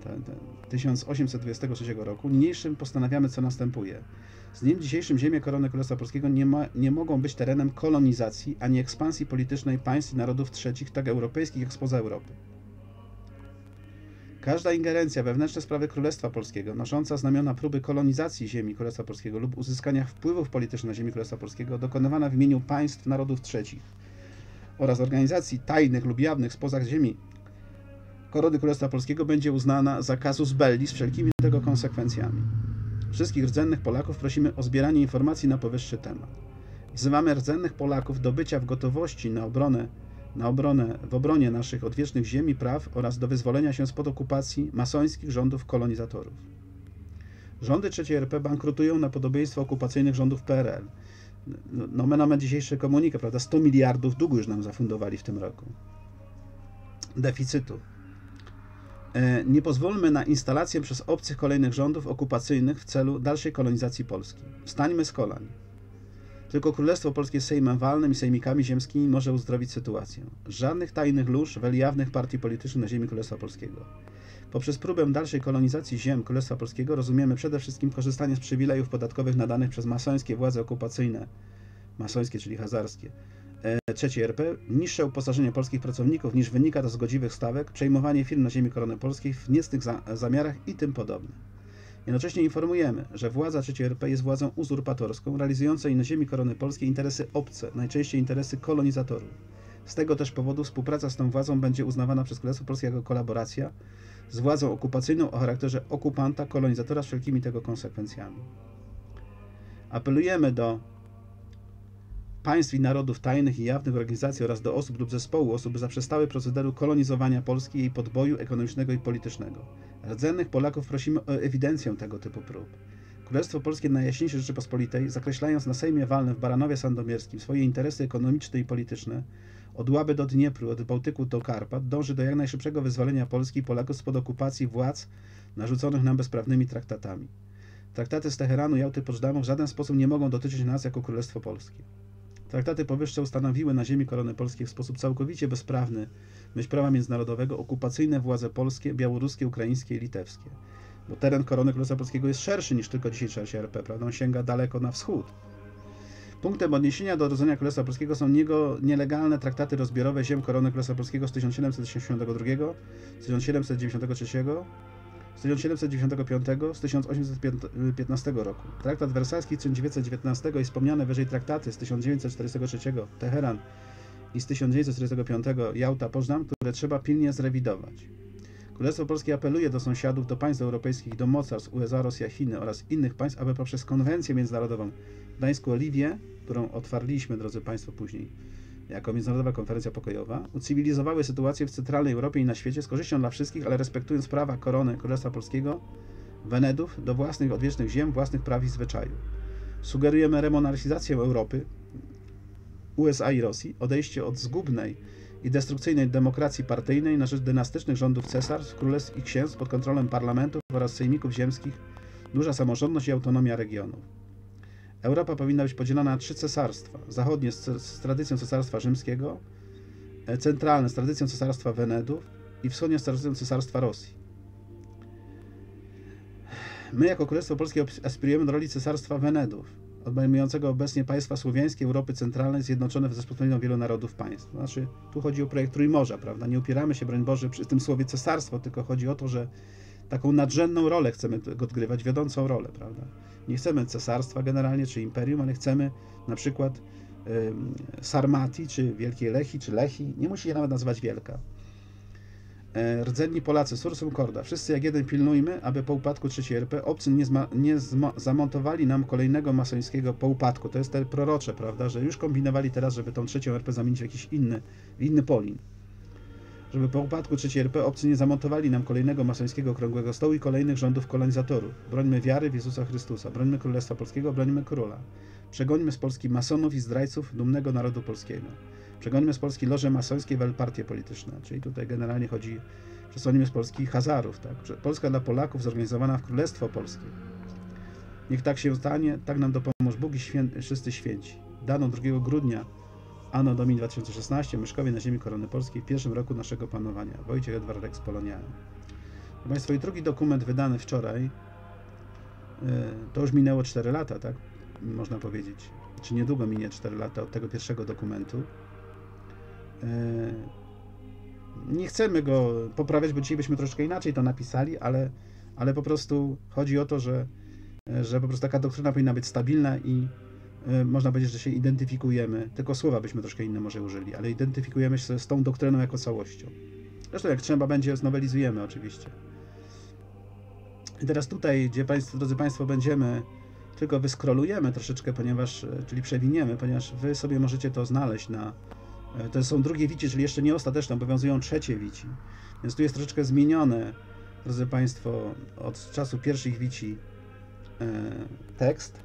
1826 roku, niniejszym postanawiamy, co następuje. Z dniem dzisiejszym ziemie Korony Królestwa Polskiego nie mogą być terenem kolonizacji ani ekspansji politycznej państw i narodów trzecich, tak europejskich, jak spoza Europy. Każda ingerencja wewnętrzne sprawy Królestwa Polskiego, nosząca znamiona próby kolonizacji ziemi Królestwa Polskiego lub uzyskania wpływów politycznych na ziemi Królestwa Polskiego, dokonywana w imieniu państw narodów trzecich oraz organizacji tajnych lub jawnych spoza ziemi Korony Królestwa Polskiego, będzie uznana za casus belli z wszelkimi tego konsekwencjami. Wszystkich rdzennych Polaków prosimy o zbieranie informacji na powyższy temat. Wzywamy rdzennych Polaków do bycia w gotowości w obronie naszych odwiecznych ziem i praw oraz do wyzwolenia się spod okupacji masońskich rządów kolonizatorów. Rządy III RP bankrutują na podobieństwo okupacyjnych rządów PRL. No my mamy dzisiejszy komunikat, prawda? 100 miliardów długu już nam zafundowali w tym roku. Deficytu. Nie pozwólmy na instalację przez obcych kolejnych rządów okupacyjnych w celu dalszej kolonizacji Polski. Wstańmy z kolan. Tylko Królestwo Polskie Sejmem Walnym i Sejmikami Ziemskimi może uzdrowić sytuację. Żadnych tajnych lóż, jawnych partii politycznych na ziemi Królestwa Polskiego. Poprzez próbę dalszej kolonizacji ziem Królestwa Polskiego rozumiemy przede wszystkim korzystanie z przywilejów podatkowych nadanych przez masońskie władze okupacyjne, masońskie, czyli hazarskie, III RP, niższe uposażenie polskich pracowników niż wynika to z godziwych stawek, przejmowanie firm na ziemi Korony Polskiej w niecnych zamiarach i tym podobne. Jednocześnie informujemy, że władza III RP jest władzą uzurpatorską, realizującą na ziemi Korony Polskiej interesy obce, najczęściej interesy kolonizatorów. Z tego też powodu współpraca z tą władzą będzie uznawana przez Królestwo Polskie jako kolaboracja z władzą okupacyjną o charakterze okupanta, kolonizatora z wszelkimi tego konsekwencjami. Apelujemy do państw i narodów tajnych i jawnych organizacji oraz do osób lub zespołu osób, by zaprzestały procederu kolonizowania Polski i jej podboju ekonomicznego i politycznego. Rdzennych Polaków prosimy o ewidencję tego typu prób. Królestwo Polskie Najjaśniejszej Rzeczypospolitej, zakreślając na Sejmie Walnym w Baranowie Sandomierskim swoje interesy ekonomiczne i polityczne, od Łaby do Dniepru, od Bałtyku do Karpat, dąży do jak najszybszego wyzwolenia Polski i Polaków spod okupacji władz narzuconych nam bezprawnymi traktatami. Traktaty z Teheranu, Jałty, Poczdamów w żaden sposób nie mogą dotyczyć nas jako Królestwo Polskie. Traktaty powyższe ustanowiły na ziemi Korony Polskiej w sposób całkowicie bezprawny, myśl prawa międzynarodowego, okupacyjne władze polskie, białoruskie, ukraińskie i litewskie. Bo teren Korony Królestwa Polskiego jest szerszy niż tylko dzisiejsza RP, prawda? On sięga daleko na wschód. Punktem odniesienia do odrodzenia Królestwa Polskiego są nielegalne traktaty rozbiorowe ziem Korony Królestwa Polskiego z 1782, z 1793, z 1795, z 1815 roku. Traktat wersalski z 1919 i wspomniane wyżej traktaty z 1943 Teheran i z 1945 Jałta, Poczdam, które trzeba pilnie zrewidować. Królestwo Polskie apeluje do sąsiadów, do państw europejskich, do mocarstw USA, Rosja, Chiny oraz innych państw, aby poprzez konwencję międzynarodową w Gdańsku Oliwie, którą otwarliśmy, drodzy Państwo, później jako Międzynarodowa Konferencja Pokojowa, ucywilizowały sytuację w centralnej Europie i na świecie z korzyścią dla wszystkich, ale respektując prawa korony Królestwa Polskiego, Wenedów, do własnych odwiecznych ziem, własnych praw i zwyczajów. Sugerujemy remonarchizację Europy, USA i Rosji, odejście od zgubnej i destrukcyjnej demokracji partyjnej na rzecz dynastycznych rządów cesarstw, królestw i księstw pod kontrolą parlamentów oraz sejmików ziemskich, duża samorządność i autonomia regionów. Europa powinna być podzielona na trzy cesarstwa. Zachodnie z tradycją Cesarstwa Rzymskiego, centralne z tradycją Cesarstwa Wenedów i wschodnie z tradycją Cesarstwa Rosji. My jako Królestwo Polskie aspirujemy do roli Cesarstwa Wenedów, obejmującego obecnie państwa słowiańskie Europy Centralnej zjednoczone w Rzeczpospolitą wielu narodów państw. To znaczy, tu chodzi o projekt Trójmorza, prawda? Nie upieramy się, broń Boże, przy tym słowie cesarstwo, tylko chodzi o to, że taką nadrzędną rolę chcemy odgrywać, wiodącą rolę, prawda? Nie chcemy cesarstwa generalnie, czy imperium, ale chcemy na przykład Sarmatii, czy Wielkiej Lechi, czy Lechi. Nie musi się nawet nazywać Wielka. Rdzenni Polacy, sursum corda. Wszyscy jak jeden pilnujmy, aby po upadku III RP obcy nie zamontowali nam kolejnego masońskiego po upadku. To jest te prorocze, prawda, że już kombinowali teraz, żeby tą III RP zamienić w jakiś inny Polin. Żeby po upadku III RP obcy nie zamontowali nam kolejnego masońskiego okrągłego stołu i kolejnych rządów kolonizatorów. Brońmy wiary w Jezusa Chrystusa, brońmy Królestwa Polskiego, brońmy Króla. Przegońmy z Polski masonów i zdrajców dumnego narodu polskiego. Przegońmy z Polski loże masońskie welpartie polityczne, czyli tutaj generalnie chodzi, przesuńmy z Polski Hazarów, tak? Polska dla Polaków zorganizowana w Królestwo Polskie. Niech tak się stanie, tak nam dopomóż Bóg i wszyscy święci. Dano 2 grudnia Anno Domini 2016, Myszkowie na ziemi Korony Polskiej w pierwszym roku naszego panowania. Wojciech Edwardek z Poloniałem. Proszę Państwa, i drugi dokument wydany wczoraj, to już minęło 4 lata, tak? Można powiedzieć. Czy niedługo minie 4 lata od tego pierwszego dokumentu. Nie chcemy go poprawiać, bo dzisiaj byśmy troszkę inaczej to napisali, ale po prostu chodzi o to, że po prostu taka doktryna powinna być stabilna i można powiedzieć, że się identyfikujemy, tylko słowa byśmy troszkę inne może użyli, ale identyfikujemy się z tą doktryną jako całością. Zresztą jak trzeba będzie, znowelizujemy oczywiście. I teraz tutaj, gdzie Państwo, drodzy Państwo, będziemy, tylko wyskrolujemy troszeczkę, ponieważ, czyli przewiniemy, ponieważ Wy sobie możecie to znaleźć na... To są drugie wici, czyli jeszcze nie ostateczne, obowiązują trzecie wici. Więc tu jest troszeczkę zmienione, drodzy Państwo, od czasu pierwszych wici tekst.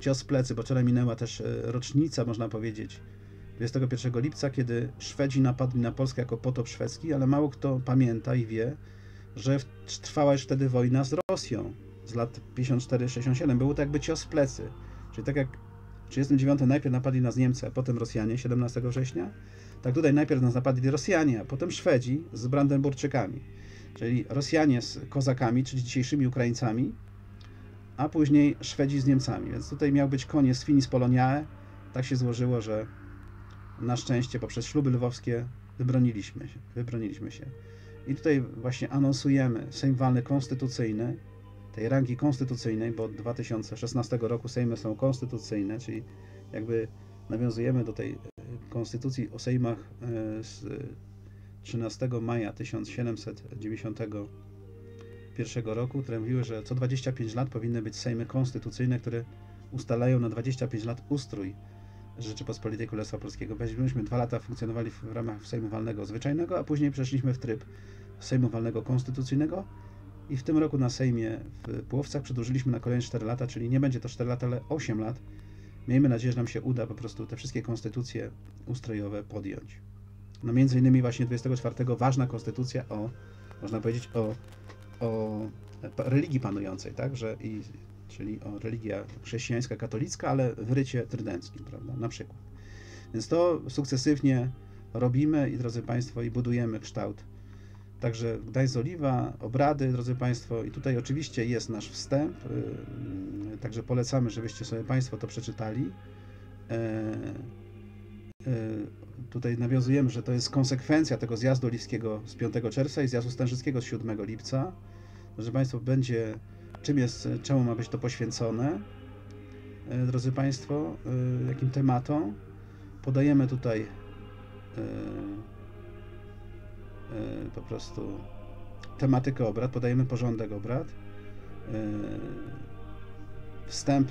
Cios w plecy, bo wczoraj minęła też rocznica, można powiedzieć, 21 lipca, kiedy Szwedzi napadli na Polskę jako potop szwedzki, ale mało kto pamięta i wie, że trwała już wtedy wojna z Rosją z lat 54-67. Było to jakby cios w plecy. Czyli tak jak w 1939 najpierw napadli nas Niemcy, a potem Rosjanie 17 września, tak tutaj najpierw nas napadli Rosjanie, a potem Szwedzi z Brandenburczykami. Czyli Rosjanie z Kozakami, czyli dzisiejszymi Ukraińcami, a później Szwedzi z Niemcami. Więc tutaj miał być koniec Finis Poloniae. Tak się złożyło, że na szczęście poprzez śluby lwowskie wybroniliśmy się. I tutaj właśnie anonsujemy Sejm Walny Konstytucyjny, tej rangi konstytucyjnej, bo od 2016 roku Sejmy są konstytucyjne, czyli jakby nawiązujemy do tej Konstytucji o Sejmach z 13 maja 1791 roku, które mówiły, że co 25 lat powinny być Sejmy konstytucyjne, które ustalają na 25 lat ustrój Rzeczypospolitej Królestwa Polskiego. Myśmy 2 lata funkcjonowali w ramach Sejmu Walnego Zwyczajnego, a później przeszliśmy w tryb Sejmu Walnego Konstytucyjnego i w tym roku na Sejmie w Płowcach przedłużyliśmy na kolejne 4 lata, czyli nie będzie to 4 lata, ale 8 lat. Miejmy nadzieję, że nam się uda po prostu te wszystkie konstytucje ustrojowe podjąć. No między innymi właśnie 24 ważna konstytucja o, można powiedzieć, o religii panującej, tak? Czyli o religia chrześcijańska, katolicka, ale w rycie trydenckim, prawda, na przykład. Więc to sukcesywnie robimy i, drodzy Państwo, i budujemy kształt. Także Gdańsk-Oliwa, obrady, drodzy Państwo, i tutaj oczywiście jest nasz wstęp, także polecamy, żebyście sobie Państwo to przeczytali. Tutaj nawiązujemy, że to jest konsekwencja tego zjazdu oliwskiego z 5 czerwca i zjazdu stężyckiego z 7 lipca. Drodzy Państwo, będzie... czemu ma być to poświęcone, drodzy Państwo, jakim tematom. Podajemy tutaj po prostu tematykę obrad, podajemy porządek obrad, wstęp,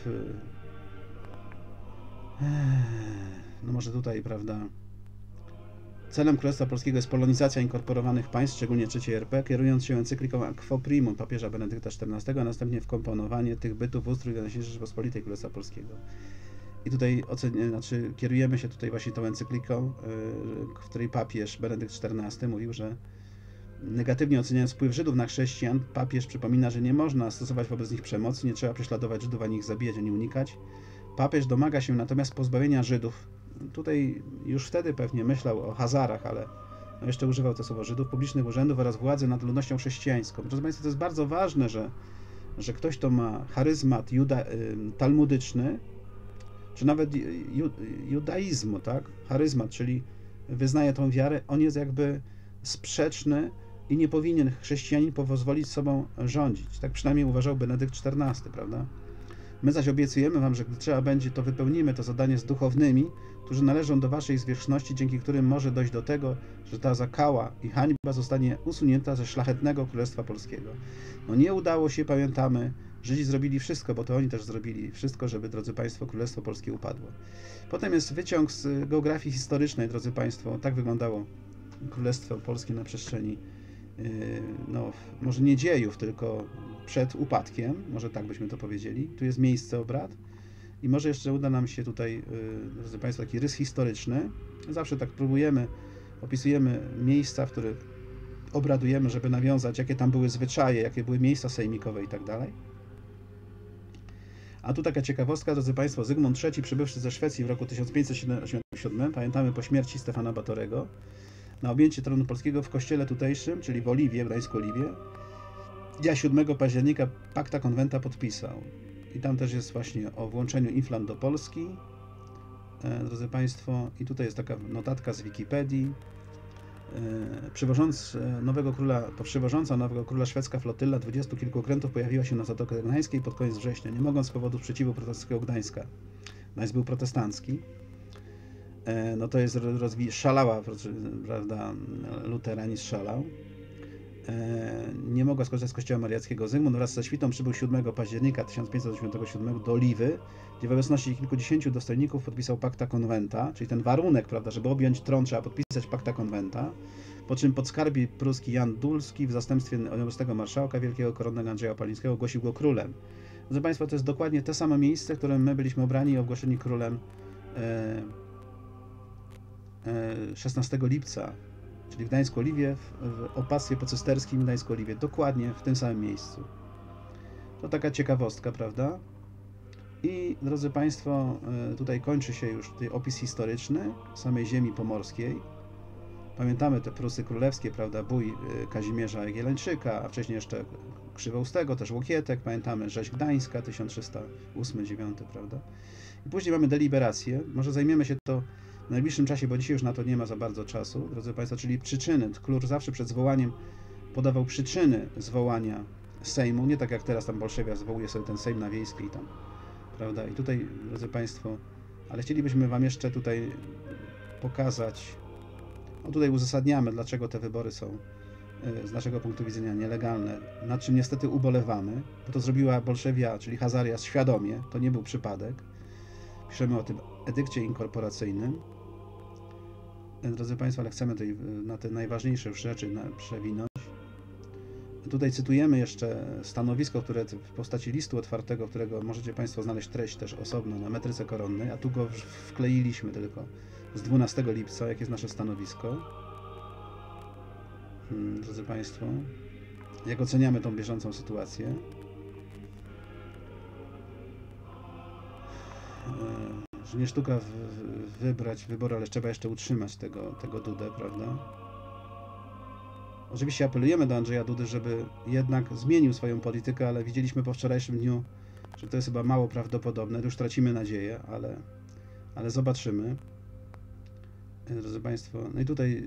no może tutaj, prawda, celem Królestwa Polskiego jest polonizacja inkorporowanych państw, szczególnie III RP, kierując się encykliką Ad quo primum papieża Benedykta XIV, a następnie wkomponowanie tych bytów w ustrój Rzeczypospolitej Królestwa Polskiego. I tutaj kierujemy się tutaj właśnie tą encykliką, w której papież Benedykt XIV mówił, że negatywnie oceniając wpływ Żydów na chrześcijan, papież przypomina, że nie można stosować wobec nich przemocy, nie trzeba prześladować Żydów, ani ich zabijać, ani unikać. Papież domaga się natomiast pozbawienia Żydów, tutaj już wtedy pewnie myślał o Hazarach, ale jeszcze używał to słowo Żydów, publicznych urzędów oraz władzy nad ludnością chrześcijańską. Proszę Państwa, to jest bardzo ważne, że ktoś, kto ma charyzmat talmudyczny, czy nawet judaizmu, tak? Charyzmat, czyli wyznaje tą wiarę, on jest jakby sprzeczny i nie powinien chrześcijanin pozwolić sobą rządzić. Tak przynajmniej uważał Benedykt XIV, prawda? My zaś obiecujemy Wam, że gdy trzeba będzie, to wypełnimy to zadanie z duchownymi, którzy należą do Waszej zwierzchności, dzięki którym może dojść do tego, że ta zakała i hańba zostanie usunięta ze szlachetnego Królestwa Polskiego. No nie udało się, pamiętamy, Żydzi zrobili wszystko, bo to oni też zrobili wszystko, żeby, drodzy Państwo, Królestwo Polskie upadło. Potem jest wyciąg z geografii historycznej, drodzy Państwo, tak wyglądało Królestwo Polskie na przestrzeni, no może nie dziejów, tylko przed upadkiem, może tak byśmy to powiedzieli. Tu jest miejsce obrad i może jeszcze uda nam się tutaj, drodzy Państwo, taki rys historyczny. Zawsze tak próbujemy, opisujemy miejsca, w których obradujemy, żeby nawiązać, jakie tam były zwyczaje, jakie były miejsca sejmikowe i tak dalej. A tu taka ciekawostka, drodzy Państwo, Zygmunt III, przybywszy ze Szwecji w roku 1587, pamiętamy po śmierci Stefana Batorego, na objęcie tronu polskiego w kościele tutejszym, czyli w Oliwie, w Gdańsku-Oliwie, dnia 7 października Pakta Konwenta podpisał. I tam też jest właśnie o włączeniu Inflant do Polski, drodzy Państwo. I tutaj jest taka notatka z Wikipedii. Przywożąca nowego króla szwedzka flotylla 20 kilku okrętów pojawiła się na Zatoce Gdańskiej pod koniec września, nie mogąc z powodu sprzeciwu protestanckiego Gdańska. Gdańsk był protestancki. No to jest szalała, prawda, luteranizm szalał. nie mogła skorzystać z kościoła mariackiego. Zygmunt wraz ze świtą przybył 7 października 1597 do Oliwy, gdzie w obecności kilkudziesięciu dostojników podpisał pakta konwenta, czyli ten warunek, prawda, żeby objąć tron, trzeba podpisać pakta konwenta, po czym podskarbi pruski Jan Dulski w zastępstwie obecnego marszałka wielkiego koronnego Andrzeja Opalińskiego ogłosił go królem. Proszę Państwa, to jest dokładnie to samo miejsce, w którym my byliśmy obrani i ogłoszeni królem 16 lipca, czyli w Gdańsku-Oliwie, w opactwie pocysterskim w Gdańsku-Oliwie, dokładnie w tym samym miejscu. To taka ciekawostka, prawda? I drodzy Państwo, tutaj kończy się już tutaj opis historyczny samej ziemi pomorskiej. Pamiętamy te Prusy królewskie, prawda, bój Kazimierza Jagiellończyka, a wcześniej jeszcze Krzywoustego, też Łokietek, pamiętamy rzeź Gdańska 1308-9, prawda? I później mamy deliberację, może zajmiemy się to w najbliższym czasie, bo dzisiaj już na to nie ma za bardzo czasu, drodzy Państwo, czyli przyczyny. Klur zawsze przed zwołaniem podawał przyczyny zwołania Sejmu, nie tak jak teraz tam Bolszewia zwołuje sobie ten Sejm na Wiejskiej tam, prawda? I tutaj, drodzy Państwo, ale chcielibyśmy Wam jeszcze tutaj pokazać, no tutaj uzasadniamy, dlaczego te wybory są z naszego punktu widzenia nielegalne, nad czym niestety ubolewamy, bo to zrobiła Bolszewia, czyli Hazaria świadomie, to nie był przypadek. Piszemy o tym edykcie inkorporacyjnym. Drodzy Państwo, ale chcemy tutaj na te najważniejsze już rzeczy przewinąć. Tutaj cytujemy jeszcze stanowisko, które w postaci listu otwartego, którego możecie Państwo znaleźć treść też osobno na metryce koronnej, a tu go wkleiliśmy tylko z 12 lipca, jakie jest nasze stanowisko. Drodzy Państwo, jak oceniamy tą bieżącą sytuację. Że nie sztuka wybrać wybory, ale trzeba jeszcze utrzymać tego Dudę, prawda? Oczywiście apelujemy do Andrzeja Dudy, żeby jednak zmienił swoją politykę, ale widzieliśmy po wczorajszym dniu, że to jest chyba mało prawdopodobne. Już tracimy nadzieję, ale zobaczymy. Drodzy Państwo, no i tutaj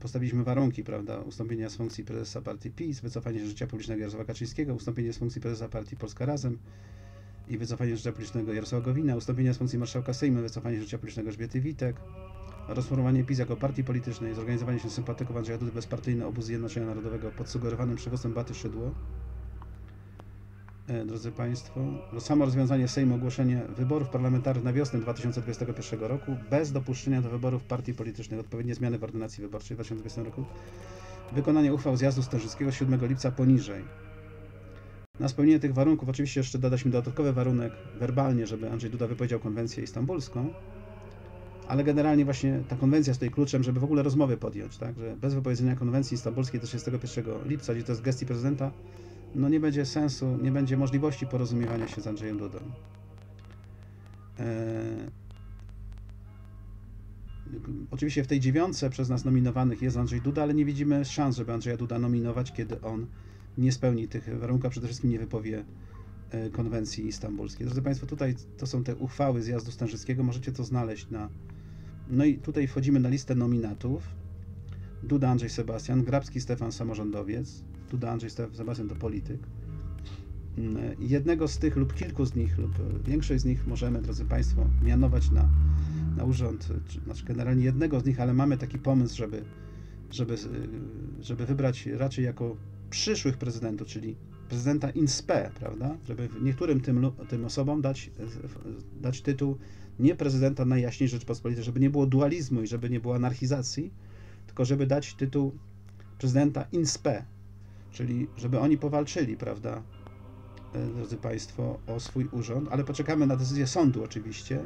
postawiliśmy warunki, prawda? Ustąpienia z funkcji prezesa partii PiS, wycofanie się z życia publicznego Jarosława Kaczyńskiego, ustąpienie z funkcji prezesa partii Polska Razem i wycofanie z życia publicznego Jarosława Gowina, ustąpienia z funkcji marszałka Sejmu, wycofanie z życia publicznego Elżbiety Witek, rozformowanie PiS jako partii politycznej, zorganizowanie się sympatyków Andrzeja Dudy bezpartyjny obóz Zjednoczenia Narodowego pod sugerowanym przywództwem Beaty Szydło. Drodzy Państwo, samo rozwiązanie Sejmu, ogłoszenie wyborów parlamentarnych na wiosnę 2021 roku bez dopuszczenia do wyborów partii politycznych, odpowiednie zmiany w ordynacji wyborczej w 2020 roku, wykonanie uchwał zjazdu Starzyckiego 7 lipca poniżej. Na spełnienie tych warunków oczywiście jeszcze dodaliśmy dodatkowy warunek werbalnie, żeby Andrzej Duda wypowiedział konwencję istambulską, ale generalnie właśnie ta konwencja stoi kluczem, żeby w ogóle rozmowy podjąć, tak? Że bez wypowiedzenia konwencji istambulskiej do 31 lipca, gdzie to jest gestii prezydenta, no nie będzie sensu, nie będzie możliwości porozumiewania się z Andrzejem Dudą. Oczywiście w tej 9 przez nas nominowanych jest Andrzej Duda, ale nie widzimy szans, żeby Andrzeja Duda nominować, kiedy on nie spełni tych warunków, przede wszystkim nie wypowie konwencji istambulskiej. Drodzy Państwo, tutaj to są te uchwały zjazdu Stężyckiego, możecie to znaleźć na... No i tutaj wchodzimy na listę nominatów. Duda Andrzej Sebastian, Grabski Stefan samorządowiec, Duda Andrzej Sebastian to polityk. Jednego z tych lub kilku z nich lub większość z nich możemy, drodzy Państwo, mianować na urząd, znaczy generalnie jednego z nich, ale mamy taki pomysł, żeby wybrać raczej jako przyszłych prezydentów, czyli prezydenta in spe, prawda? Żeby niektórym tym osobom dać tytuł nie prezydenta Najjaśniej Rzeczypospolitej, żeby nie było dualizmu i żeby nie było anarchizacji, tylko żeby dać tytuł prezydenta in spe, czyli żeby oni powalczyli, prawda, drodzy Państwo, o swój urząd, ale poczekamy na decyzję sądu oczywiście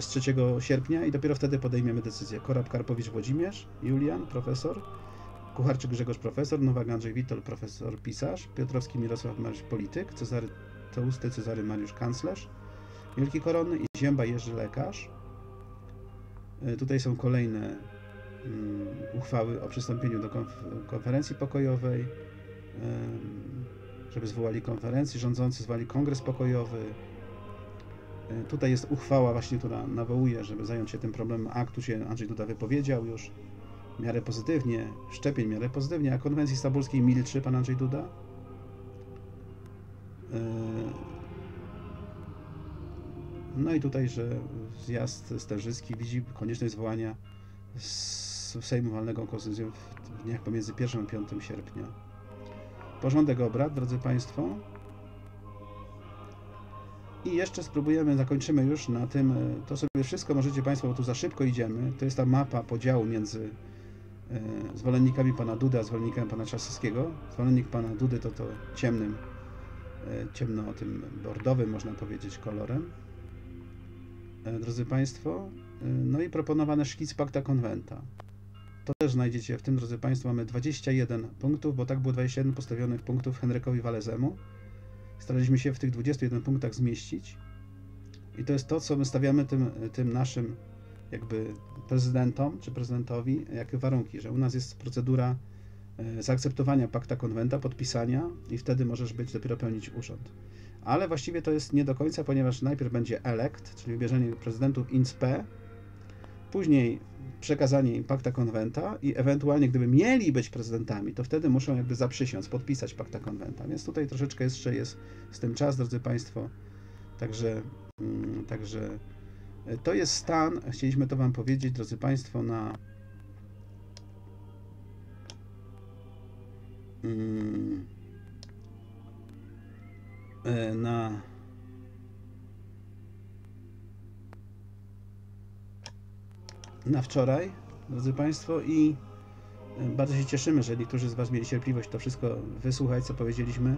z 3 sierpnia i dopiero wtedy podejmiemy decyzję. Korab-Karpowicz Włodzimierz, Julian, profesor, Kucharczyk Grzegorz profesor, Nowak Andrzej Witold profesor pisarz, Piotrowski Mirosław Mariusz polityk, Cezary Tousty Cezary Mariusz kanclerz, Wielki Korony i Zięba Jerzy lekarz. Tutaj są kolejne uchwały o przystąpieniu do konferencji pokojowej, żeby zwołali konferencję, rządzący zwołali kongres pokojowy. Tutaj jest uchwała właśnie, która nawołuje, żeby zająć się tym problemem aktu, się Andrzej Duda wypowiedział już w miarę pozytywnie, szczepień w miarę pozytywnie, a konwencji stambulskiej milczy pan Andrzej Duda. No i tutaj, że zjazd Starzycki widzi konieczność zwołania Sejmu Walnego Konstytucji w dniach pomiędzy 1 a 5 sierpnia. porządek obrad, drodzy Państwo. I jeszcze spróbujemy, zakończymy już na tym, to sobie wszystko możecie Państwo, bo tu za szybko idziemy. To jest ta mapa podziału między zwolennikami Pana Dudy, a zwolennikami Pana Trzaskowskiego. Zwolennik Pana Dudy to ciemnym, ciemno tym bordowym, można powiedzieć, kolorem. Drodzy Państwo, no i proponowany szkic Pakta Konwenta. To też znajdziecie w tym, drodzy Państwo, mamy 21 punktów, bo tak było 21 postawionych punktów Henrykowi Walezemu. Staraliśmy się w tych 21 punktach zmieścić. I to jest to, co my stawiamy tym naszym jakby prezydentom, czy prezydentowi, jakie warunki, że u nas jest procedura zaakceptowania Pakta Konwenta, podpisania i wtedy możesz być dopiero pełnić urząd. Ale właściwie to jest nie do końca, ponieważ najpierw będzie elekt, czyli wybierzenie prezydentów in spe, później przekazanie im Pakta Konwenta i ewentualnie, gdyby mieli być prezydentami, to wtedy muszą jakby zaprzysiąc, podpisać Pakta Konwenta. Więc tutaj troszeczkę jeszcze jest z tym czas, drodzy Państwo. Także to jest stan. Chcieliśmy to Wam powiedzieć, drodzy Państwo, na wczoraj, drodzy Państwo, i bardzo się cieszymy, że niektórzy z Was mieli cierpliwość to wszystko wysłuchać, co powiedzieliśmy.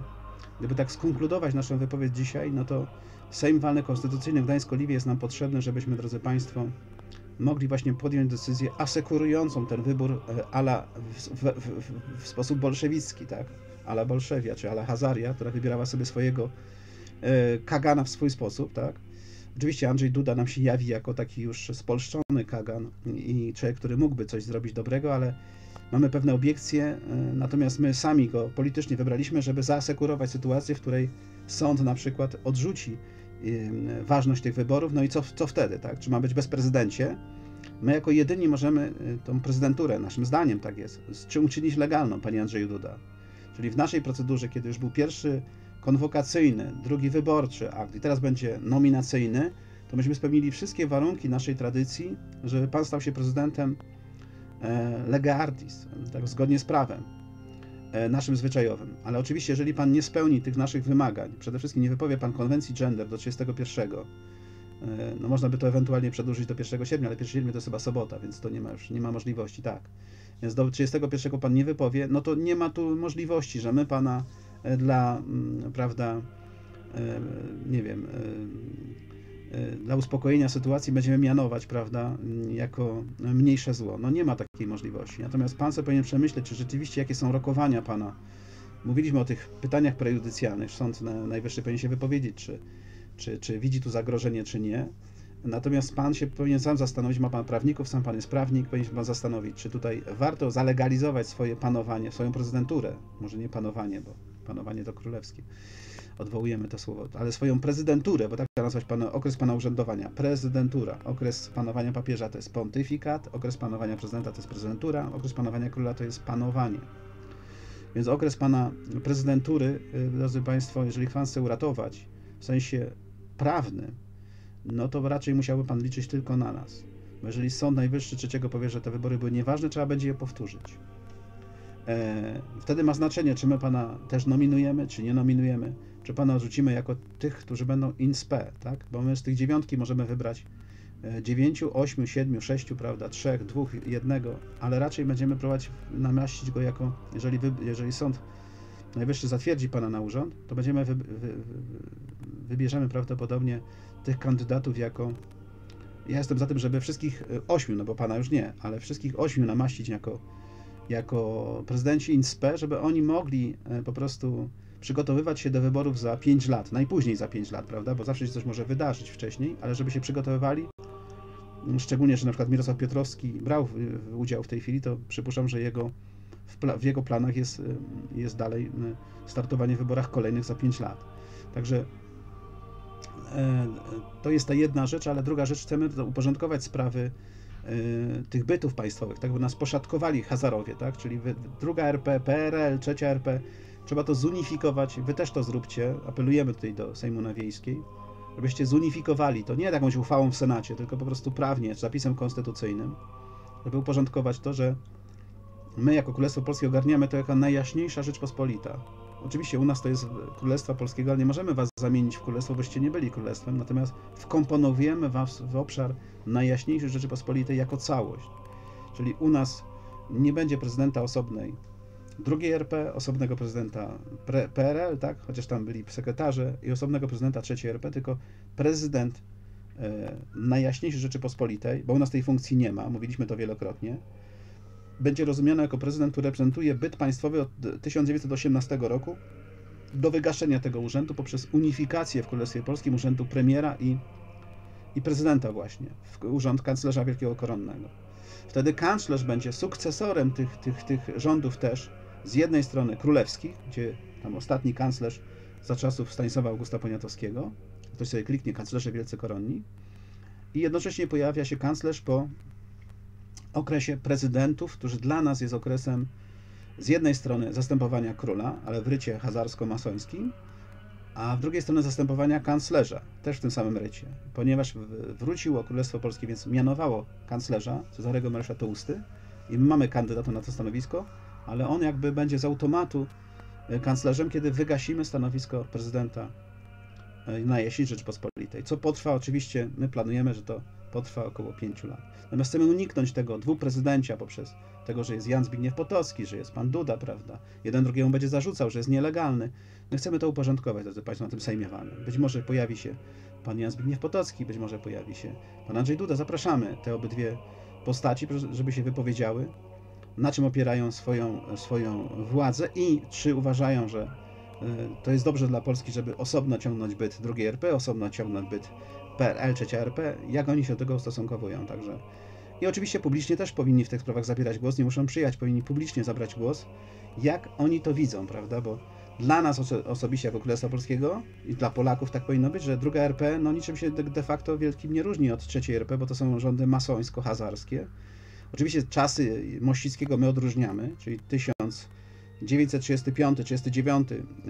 Gdyby tak skonkludować naszą wypowiedź dzisiaj, no to Sejm Walny Konstytucyjny w Gdańsk-Oliwie jest nam potrzebny, żebyśmy, drodzy Państwo, mogli właśnie podjąć decyzję asekurującą ten wybór w sposób bolszewicki, tak? Ala Bolszewia, czy ala Hazaria, która wybierała sobie swojego Kagana w swój sposób, tak? Oczywiście Andrzej Duda nam się jawi jako taki już spolszczony Kagan i człowiek, który mógłby coś zrobić dobrego, ale mamy pewne obiekcje, natomiast my sami go politycznie wybraliśmy, żeby zaasekurować sytuację, w której sąd na przykład odrzuci ważność tych wyborów, no i co wtedy, tak? Czy ma być bez prezydencie? My jako jedyni możemy tą prezydenturę, naszym zdaniem tak jest, uczynić legalną, panie Andrzeju Duda. Czyli w naszej procedurze, kiedy już był pierwszy konwokacyjny, drugi wyborczy akt i teraz będzie nominacyjny, to myśmy spełnili wszystkie warunki naszej tradycji, żeby pan stał się prezydentem lege artis, tak, zgodnie z prawem naszym zwyczajowym. Ale oczywiście, jeżeli pan nie spełni tych naszych wymagań, przede wszystkim nie wypowie pan konwencji gender do 31, no można by to ewentualnie przedłużyć do 1 sierpnia, ale 1 sierpnia to jest chyba sobota, więc to nie ma możliwości, tak. Więc do 31 pan nie wypowie, no to nie ma tu możliwości, że my pana dla, prawda, nie wiem, dla uspokojenia sytuacji będziemy mianować, prawda, jako mniejsze zło. No nie ma takiej możliwości. Natomiast pan sobie powinien przemyśleć, czy rzeczywiście jakie są rokowania pana. Mówiliśmy o tych pytaniach prejudycjalnych. Sąd Najwyższy powinien się wypowiedzieć, czy widzi tu zagrożenie, czy nie. Natomiast pan się powinien sam zastanowić, ma pan prawników, sam pan jest prawnik, powinien się pan zastanowić, czy tutaj warto zalegalizować swoje panowanie, swoją prezydenturę. Może nie panowanie, bo panowanie to królewskie. Odwołujemy to słowo, ale swoją prezydenturę, bo tak trzeba nazwać okres pana urzędowania. Prezydentura, okres panowania papieża to jest pontyfikat, okres panowania prezydenta to jest prezydentura, okres panowania króla to jest panowanie. Więc okres pana prezydentury, drodzy Państwo, jeżeli pan chce uratować w sensie prawnym, no to raczej musiałby pan liczyć tylko na nas. Bo jeżeli Sąd Najwyższy III powie, że te wybory były nieważne, trzeba będzie je powtórzyć. Wtedy ma znaczenie, czy my pana też nominujemy, czy nie nominujemy, czy pana odrzucimy jako tych, którzy będą in spe, tak? Bo my z tych 9 możemy wybrać 9, 8, 7, 6, prawda, 3, 2, 1, ale raczej będziemy próbować namaścić go jako, jeżeli Sąd Najwyższy zatwierdzi pana na urząd, to będziemy wybierzemy prawdopodobnie tych kandydatów jako. Ja jestem za tym, żeby wszystkich 8, no bo pana już nie, ale wszystkich 8 namaścić jako prezydenci in spe, żeby oni mogli po prostu przygotowywać się do wyborów za 5 lat, najpóźniej za 5 lat, prawda, bo zawsze się coś może wydarzyć wcześniej, ale żeby się przygotowywali, szczególnie, że na przykład Mirosław Piotrowski brał udział w tej chwili, to przypuszczam, że w jego planach jest dalej startowanie w wyborach kolejnych za 5 lat. Także to jest ta jedna rzecz, ale druga rzecz, chcemy uporządkować sprawy tych bytów państwowych, tak, bo nas poszatkowali Hazarowie, tak, czyli druga RP, PRL, trzecia RP, trzeba to zunifikować, wy też to zróbcie, apelujemy tutaj do Sejmu na Wiejskiej, żebyście zunifikowali to, nie jakąś uchwałą w Senacie, tylko po prostu prawnie, zapisem konstytucyjnym, żeby uporządkować to, że my jako Królestwo Polskie ogarniamy to jako najjaśniejsza Rzeczpospolita, Oczywiście u nas to jest Królestwa Polskiego, ale nie możemy was zamienić w królestwo, boście nie byli królestwem, natomiast wkomponowujemy was w obszar Najjaśniejszej Rzeczypospolitej jako całość. Czyli u nas nie będzie prezydenta osobnej II RP, osobnego prezydenta PRL, tak? Chociaż tam byli sekretarze, i osobnego prezydenta III RP, tylko prezydent Najjaśniejszej Rzeczypospolitej, bo u nas tej funkcji nie ma, mówiliśmy to wielokrotnie, będzie rozumiana jako prezydent, który reprezentuje byt państwowy od 1918 roku do wygaszenia tego urzędu poprzez unifikację w Królestwie Polskim urzędu premiera i prezydenta właśnie, w urząd kanclerza wielkiego koronnego. Wtedy kanclerz będzie sukcesorem tych rządów też, z jednej strony królewskich, gdzie tam ostatni kanclerz za czasów Stanisława Augusta Poniatowskiego, ktoś sobie kliknie kanclerze wielcy koronni, i jednocześnie pojawia się kanclerz po okresie prezydentów, który dla nas jest okresem z jednej strony zastępowania króla, ale w rycie hazarsko-masońskim, a z drugiej strony zastępowania kanclerza, też w tym samym rycie, ponieważ wróciło Królestwo Polskie, więc mianowało kanclerza, Cezarego Marysza Tousty, i my mamy kandydata na to stanowisko, ale on jakby będzie z automatu kanclerzem, kiedy wygasimy stanowisko prezydenta Najjaśniejszej Rzeczypospolitej, co potrwa oczywiście, my planujemy, że to potrwa około 5 lat. Natomiast chcemy uniknąć tego dwuprezydencia poprzez tego, że jest Jan Zbigniew Potocki, że jest pan Duda, prawda? Jeden drugiemu będzie zarzucał, że jest nielegalny. My chcemy to uporządkować, drodzy Państwo, na tym Sejmie Walnym. Być może pojawi się pan Jan Zbigniew Potocki, być może pojawi się pan Andrzej Duda. Zapraszamy te obydwie postaci, żeby się wypowiedziały, na czym opierają swoją władzę i czy uważają, że to jest dobrze dla Polski, żeby osobno ciągnąć byt II RP, osobno ciągnąć byt PRL, III RP, jak oni się do tego ustosunkowują, także. I oczywiście publicznie też powinni w tych sprawach zabierać głos, nie muszą przyjechać, powinni publicznie zabrać głos, jak oni to widzą, prawda, bo dla nas osobiście jako Królestwa Polskiego i dla Polaków tak powinno być, że II RP no niczym się de facto wielkim nie różni od III RP, bo to są rządy masońsko-hazarskie. Oczywiście czasy Mościckiego my odróżniamy, czyli 1935-39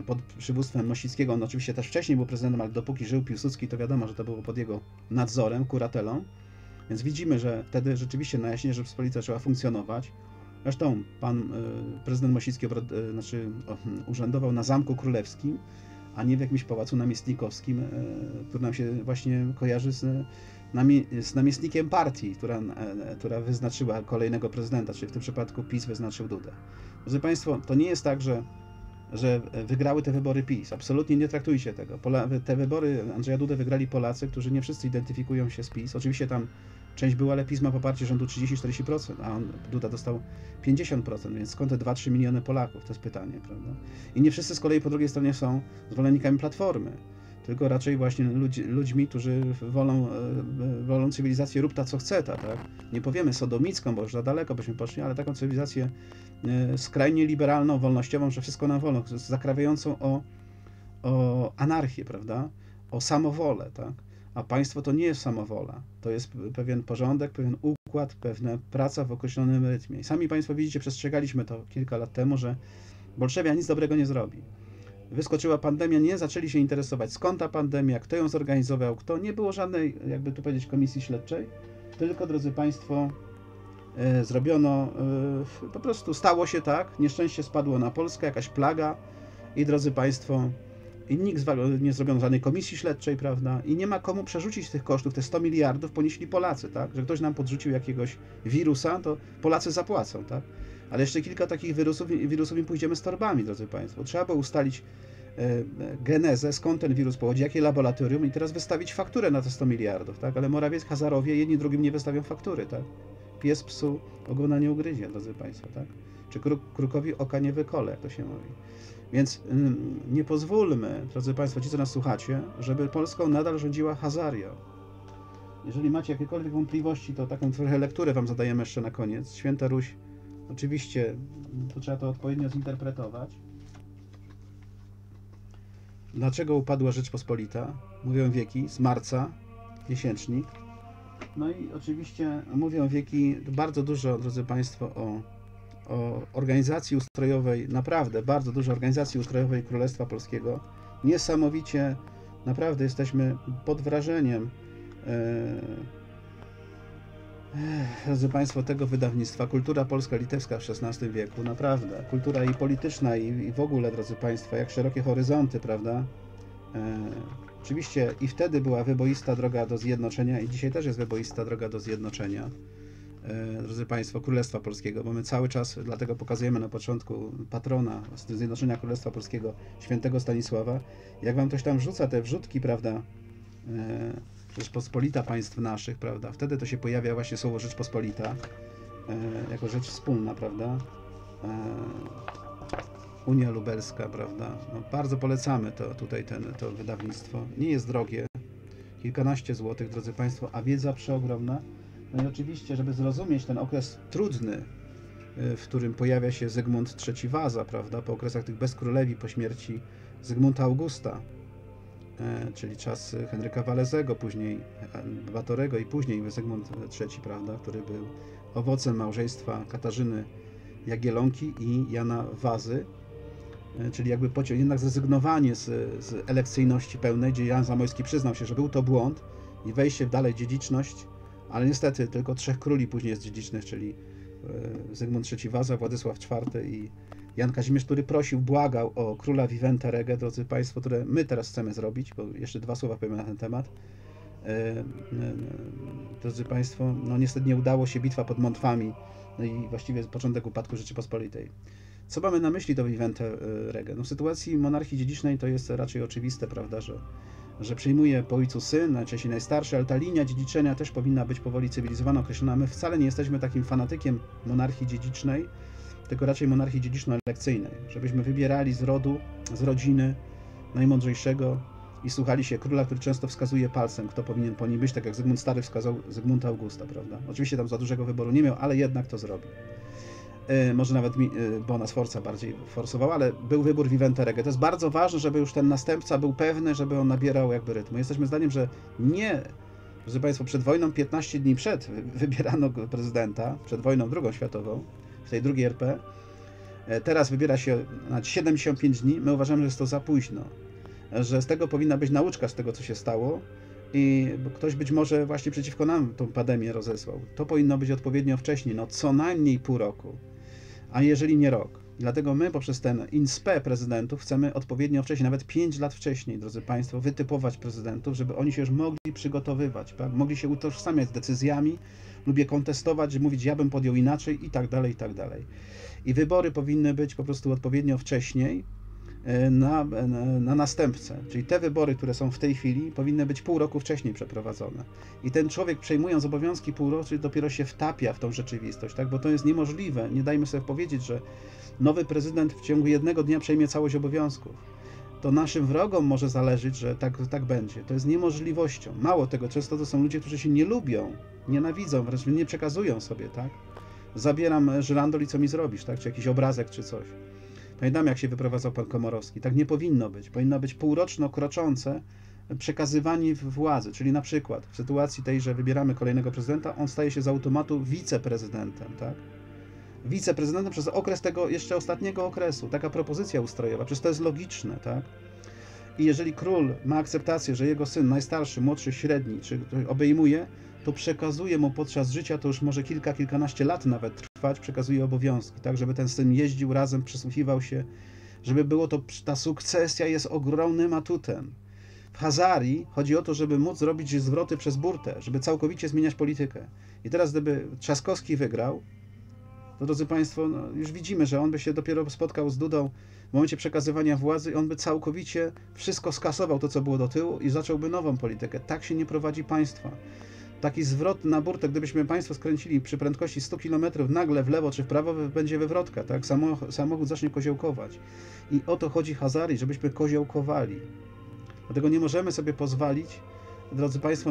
pod przywództwem Mościckiego, on oczywiście też wcześniej był prezydentem, ale dopóki żył Piłsudski, to wiadomo, że to było pod jego nadzorem, kuratelą, więc widzimy, że wtedy rzeczywiście Najjaśniejsza Rzeczpospolita trzeba funkcjonować. Zresztą pan prezydent Mościcki urzędował na Zamku Królewskim, a nie w jakimś pałacu namiestnikowskim, który nam się właśnie kojarzy z namiestnikiem partii, która wyznaczyła kolejnego prezydenta, czyli w tym przypadku PiS wyznaczył Dudę. Drodzy Państwo, to nie jest tak, że wygrały te wybory PiS. Absolutnie nie traktujcie tego. Te wybory Andrzeja Dudy wygrali Polacy, którzy nie wszyscy identyfikują się z PiS. Oczywiście tam część była, ale PiS ma poparcie rzędu 30-40%, a Duda dostał 50%, więc skąd te 2-3 miliony Polaków? To jest pytanie, prawda? I nie wszyscy z kolei po drugiej stronie są zwolennikami Platformy, tylko raczej właśnie ludźmi, którzy wolą cywilizację rób ta co chce, tak? Nie powiemy sodomicką, bo już za daleko byśmy poszli, ale taką cywilizację skrajnie liberalną, wolnościową, że wszystko nam wolno, zakrawiającą o anarchię, prawda? O samowolę, tak? A państwo to nie jest samowola, to jest pewien porządek, pewien układ, pewna praca w określonym rytmie. I sami Państwo widzicie, przestrzegaliśmy to kilka lat temu, że bolszewia nic dobrego nie zrobi. Wyskoczyła pandemia, nie zaczęli się interesować, skąd ta pandemia, kto ją zorganizował, kto. Nie było żadnej, jakby tu powiedzieć, komisji śledczej, tylko, drodzy Państwo, zrobiono, po prostu stało się tak, nieszczęście spadło na Polskę, jakaś plaga i, drodzy Państwo, i nikt nie zrobiono żadnej komisji śledczej, prawda? I nie ma komu przerzucić tych kosztów, te 100 miliardów ponieśli Polacy, tak? Że ktoś nam podrzucił jakiegoś wirusa, to Polacy zapłacą, tak? Ale jeszcze kilka takich wirusów i pójdziemy z torbami, drodzy Państwo. Trzeba było ustalić genezę, skąd ten wirus pochodzi, jakie laboratorium i teraz wystawić fakturę na te 100 miliardów, tak? Ale Morawiecki, Hazarowie jedni drugim nie wystawią faktury, tak? Pies psu ogona nie ugryzie, drodzy Państwo, tak? Czy krukowi oka nie wykole, jak to się mówi. Więc nie pozwólmy, drodzy Państwo, ci, co nas słuchacie, żeby Polską nadal rządziła Hazaria. Jeżeli macie jakiekolwiek wątpliwości, to taką trochę lekturę wam zadajemy jeszcze na koniec. Święta Ruś, oczywiście, to trzeba to odpowiednio zinterpretować. Dlaczego upadła Rzeczpospolita? Mówią wieki, z marca, miesięcznik. No i oczywiście mówią wieki bardzo dużo, drodzy Państwo, o organizacji ustrojowej, naprawdę bardzo dużo organizacji ustrojowej Królestwa Polskiego. Niesamowicie, naprawdę jesteśmy pod wrażeniem Drodzy Państwo, tego wydawnictwa, kultura polska-litewska w XVI wieku, naprawdę, kultura i polityczna i w ogóle, drodzy Państwo, jak szerokie horyzonty, prawda? Oczywiście i wtedy była wyboista droga do zjednoczenia i dzisiaj też jest wyboista droga do zjednoczenia, drodzy Państwo, Królestwa Polskiego, bo my cały czas, dlatego pokazujemy na początku patrona zjednoczenia Królestwa Polskiego, świętego Stanisława. Jak Wam ktoś tam wrzuca te wrzutki, prawda, Rzeczpospolita państw naszych, prawda, wtedy to się pojawia właśnie słowo Rzeczpospolita, jako rzecz wspólna, prawda, Unia Lubelska, prawda, no, bardzo polecamy to, tutaj to wydawnictwo, nie jest drogie, kilkanaście złotych, drodzy Państwo, a wiedza przeogromna. No i oczywiście, żeby zrozumieć ten okres trudny, w którym pojawia się Zygmunt III Waza, prawda, po okresach tych bezkrólewi, po śmierci Zygmunta Augusta, czyli czas Henryka Walezego, później Batorego i później Zygmunt III, prawda, który był owocem małżeństwa Katarzyny Jagiellonki i Jana Wazy, czyli jakby jednak zrezygnowanie z elekcyjności pełnej, gdzie Jan Zamoyski przyznał się, że był to błąd i wejście w dalej dziedziczność, ale niestety tylko trzech króli później jest dziedzicznych, czyli Zygmunt III Waza, Władysław IV i Jan Kazimierz, który prosił, błagał o króla Vivente Rege, drodzy Państwo, które my teraz chcemy zrobić, bo jeszcze dwa słowa powiem na ten temat. Drodzy Państwo, no niestety nie udało się, bitwa pod Montwami, no i właściwie początek upadku Rzeczypospolitej. Co mamy na myśli to Vivente Rege? No w sytuacji monarchii dziedzicznej to jest raczej oczywiste, prawda, że przyjmuje po ojcu syn, najczęściej najstarszy, ale ta linia dziedziczenia też powinna być powoli cywilizowana, określona. My wcale nie jesteśmy takim fanatykiem monarchii dziedzicznej, tylko raczej monarchii dziedziczno-elekcyjnej, żebyśmy wybierali z rodu, z rodziny najmądrzejszego i słuchali się króla, który często wskazuje palcem, kto powinien po nim być, tak jak Zygmunt Stary wskazał Zygmunta Augusta, prawda? Oczywiście tam za dużego wyboru nie miał, ale jednak to zrobił. Może nawet Bona Sforza bardziej forsowała, ale był wybór Vivente Rege. To jest bardzo ważne, żeby już ten następca był pewny, żeby on nabierał jakby rytmu. Jesteśmy zdaniem, że nie, proszę Państwa, przed wojną, 15 dni przed wybierano prezydenta, przed wojną II światową, w tej drugiej RP. Teraz wybiera się na 75 dni. My uważamy, że jest to za późno, że z tego powinna być nauczka, z tego, co się stało i ktoś być może właśnie przeciwko nam tą pandemię rozesłał. To powinno być odpowiednio wcześniej, no co najmniej pół roku, a jeżeli nie rok. Dlatego my poprzez ten INSPE prezydentów chcemy odpowiednio wcześniej, nawet 5 lat wcześniej, drodzy Państwo, wytypować prezydentów, żeby oni się już mogli przygotowywać, tak? Mogli się utożsamiać z decyzjami, lubię kontestować, mówić, ja bym podjął inaczej i tak dalej, i tak dalej. I wybory powinny być po prostu odpowiednio wcześniej na następcę. Czyli te wybory, które są w tej chwili, powinny być pół roku wcześniej przeprowadzone. I ten człowiek, przejmując obowiązki pół roku, dopiero się wtapia w tą rzeczywistość, tak? Bo to jest niemożliwe. Nie dajmy sobie powiedzieć, że nowy prezydent w ciągu jednego dnia przejmie całość obowiązków. To naszym wrogom może zależeć, że tak będzie. To jest niemożliwością. Mało tego, często to są ludzie, którzy się nie lubią, nienawidzą, wręcz nie przekazują sobie, tak? Zabieram żyrandol i co mi zrobisz, tak? Czy jakiś obrazek, czy coś. Pamiętam, jak się wyprowadzał pan Komorowski. Tak nie powinno być. Powinno być półroczno kroczące przekazywanie władzy. Czyli na przykład w sytuacji tej, że wybieramy kolejnego prezydenta, on staje się z automatu wiceprezydentem, tak? Wiceprezydentem przez okres tego jeszcze ostatniego okresu. Taka propozycja ustrojowa. Przecież to jest logiczne, tak? I jeżeli król ma akceptację, że jego syn najstarszy, młodszy, średni, czy obejmuje, to przekazuje mu podczas życia, to już może kilkanaście lat nawet trwać, przekazuje obowiązki, tak, żeby ten syn jeździł razem, przysłuchiwał się, żeby było to, ta sukcesja jest ogromnym atutem. W Hazarii chodzi o to, żeby móc robić zwroty przez burtę, żeby całkowicie zmieniać politykę. I teraz, gdyby Trzaskowski wygrał, to, drodzy Państwo, no, już widzimy, że on by się dopiero spotkał z Dudą w momencie przekazywania władzy i on by całkowicie wszystko skasował, to co było do tyłu i zacząłby nową politykę. Tak się nie prowadzi państwa. Taki zwrot na burtę, gdybyśmy Państwo skręcili przy prędkości 100 km nagle w lewo czy w prawo, będzie wywrotka, tak? Samochód zacznie koziołkować. I o to chodzi Hazarii, żebyśmy koziołkowali. Dlatego nie możemy sobie pozwolić, drodzy Państwo,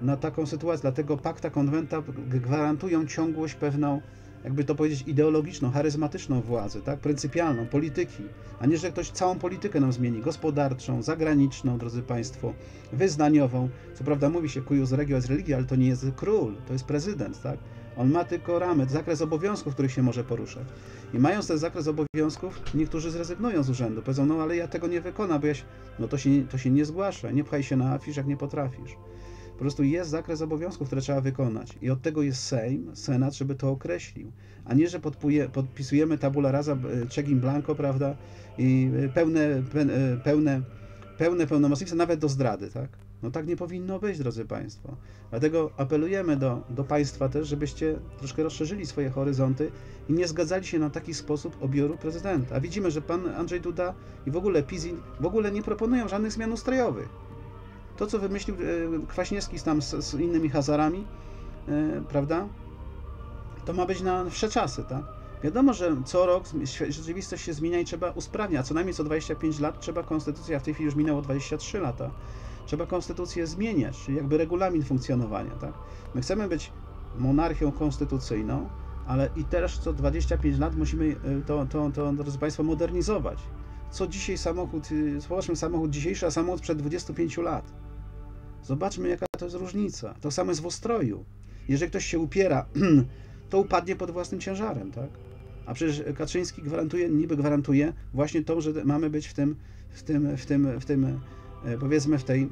na taką sytuację. Dlatego pakta konwenta gwarantują ciągłość pewną, jakby to powiedzieć, ideologiczną, charyzmatyczną władzę, tak? Pryncypialną, polityki, a nie, że ktoś całą politykę nam zmieni, gospodarczą, zagraniczną, drodzy Państwo, wyznaniową. Co prawda mówi się cuius regio jest religia, ale to nie jest król, to jest prezydent, tak? On ma tylko ramy, zakres obowiązków, których się może poruszać. I mając ten zakres obowiązków, niektórzy zrezygnują z urzędu, powiedzą, no ale ja tego nie wykonam, bo ja się... No to się nie zgłaszaj, nie pchaj się na afisz, jak nie potrafisz. Po prostu jest zakres obowiązków, które trzeba wykonać i od tego jest Sejm, Senat, żeby to określił, a nie, że podpisujemy tabula rasa, check in blanco, prawda, i pełne pełnomocnictwa nawet do zdrady, tak? No tak nie powinno być, drodzy Państwo. Dlatego apelujemy do Państwa też, żebyście troszkę rozszerzyli swoje horyzonty i nie zgadzali się na taki sposób obioru prezydenta. A widzimy, że pan Andrzej Duda i w ogóle Pizin w ogóle nie proponują żadnych zmian ustrojowych. To, co wymyślił Kwaśniewski tam z innymi hazarami, prawda, to ma być na wsze czasy, tak? Wiadomo, że co rok rzeczywistość się zmienia i trzeba usprawniać. Co najmniej co 25 lat trzeba konstytucję, a w tej chwili już minęło 23 lata, trzeba konstytucję zmieniać, czyli jakby regulamin funkcjonowania, tak? My chcemy być monarchią konstytucyjną, ale i też co 25 lat musimy to drodzy Państwo, modernizować. Co dzisiaj samochód, zobaczmy samochód dzisiejszy, a samochód sprzed 25 lat. Zobaczmy, jaka to jest różnica. To samo jest w ustroju. Jeżeli ktoś się upiera, to upadnie pod własnym ciężarem, tak? A przecież Kaczyński niby gwarantuje właśnie to, że mamy być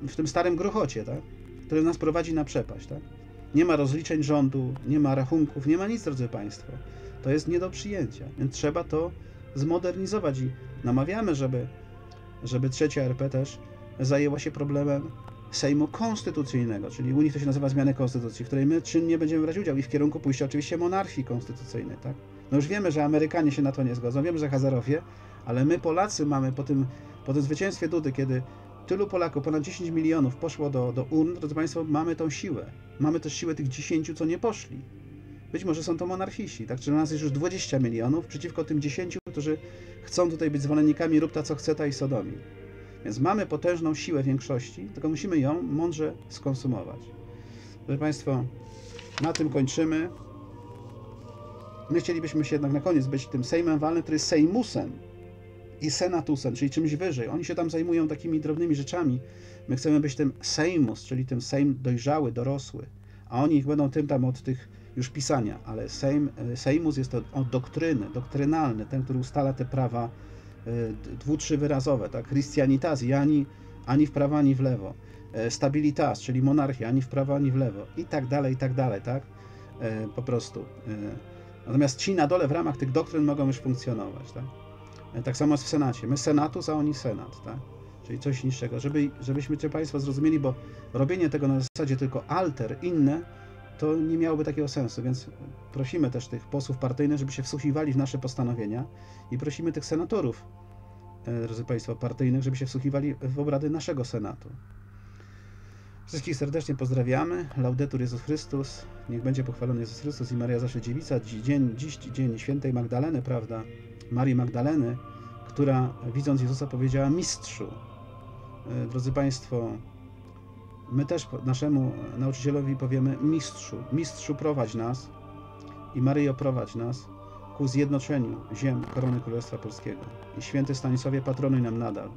w tym starym grochocie, tak? Który nas prowadzi na przepaść, tak? Nie ma rozliczeń rządu, nie ma rachunków, nie ma nic, drodzy Państwo. To jest nie do przyjęcia, więc trzeba to zmodernizować i namawiamy, żeby trzecia RP też zajęła się problemem Sejmu Konstytucyjnego, czyli u nich to się nazywa zmiany konstytucji, w której my czynnie będziemy brać udział i w kierunku pójścia oczywiście monarchii konstytucyjnej, tak? No już wiemy, że Amerykanie się na to nie zgodzą, wiemy, że Hazarowie, ale my Polacy mamy po tym zwycięstwie Dudy, kiedy tylu Polaków, ponad 10 milionów poszło do urn, drodzy Państwo, mamy tą siłę. Mamy też siłę tych 10, co nie poszli. Być może są to monarchiści, tak? Czy nas jest już 20 milionów przeciwko tym 10, którzy chcą tutaj być zwolennikami rób ta co chce ta i Sodomi. Więc mamy potężną siłę większości, tylko musimy ją mądrze skonsumować. Proszę Państwa, na tym kończymy. My chcielibyśmy się jednak na koniec być tym Sejmem Walnym, który jest Sejmusem i Senatusem, czyli czymś wyżej. Oni się tam zajmują takimi drobnymi rzeczami. My chcemy być tym Sejmus, czyli tym Sejm dojrzały, dorosły, a oni będą tym tam od tych już pisania, ale Sejmus jest to od doktryny, doktrynalny, ten, który ustala te prawa dwu-trzywyrazowe, tak? Christianitas, ani w prawo, ani w lewo. Stabilitas, czyli monarchia, ani w prawo, ani w lewo. I tak dalej, tak? Po prostu. Natomiast ci na dole w ramach tych doktryn mogą już funkcjonować, tak? Tak samo jest w Senacie. My Senatus, a oni Senat, tak? Czyli coś niższego. Żebyśmy cię Państwo zrozumieli, bo robienie tego na zasadzie tylko alter, inne, to nie miałoby takiego sensu, więc prosimy też tych posłów partyjnych, żeby się wsłuchiwali w nasze postanowienia i prosimy tych senatorów, drodzy Państwo, partyjnych, żeby się wsłuchiwali w obrady naszego Senatu. Wszystkich serdecznie pozdrawiamy. Laudetur Jezus Chrystus, niech będzie pochwalony Jezus Chrystus i Maria zawsze dziewica. Dziś dzień świętej Magdaleny, prawda, Marii Magdaleny, która widząc Jezusa powiedziała: Mistrzu. Drodzy Państwo, my też naszemu nauczycielowi powiemy: Mistrzu, Mistrzu, prowadź nas i Maryjo, prowadź nas ku zjednoczeniu ziem Korony Królestwa Polskiego. I święty Stanisławie, patronuj nam nadal.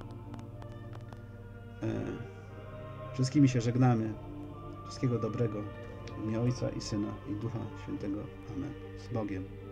Wszystkimi się żegnamy. Wszystkiego dobrego w imię Ojca i Syna i Ducha Świętego. Amen. Z Bogiem.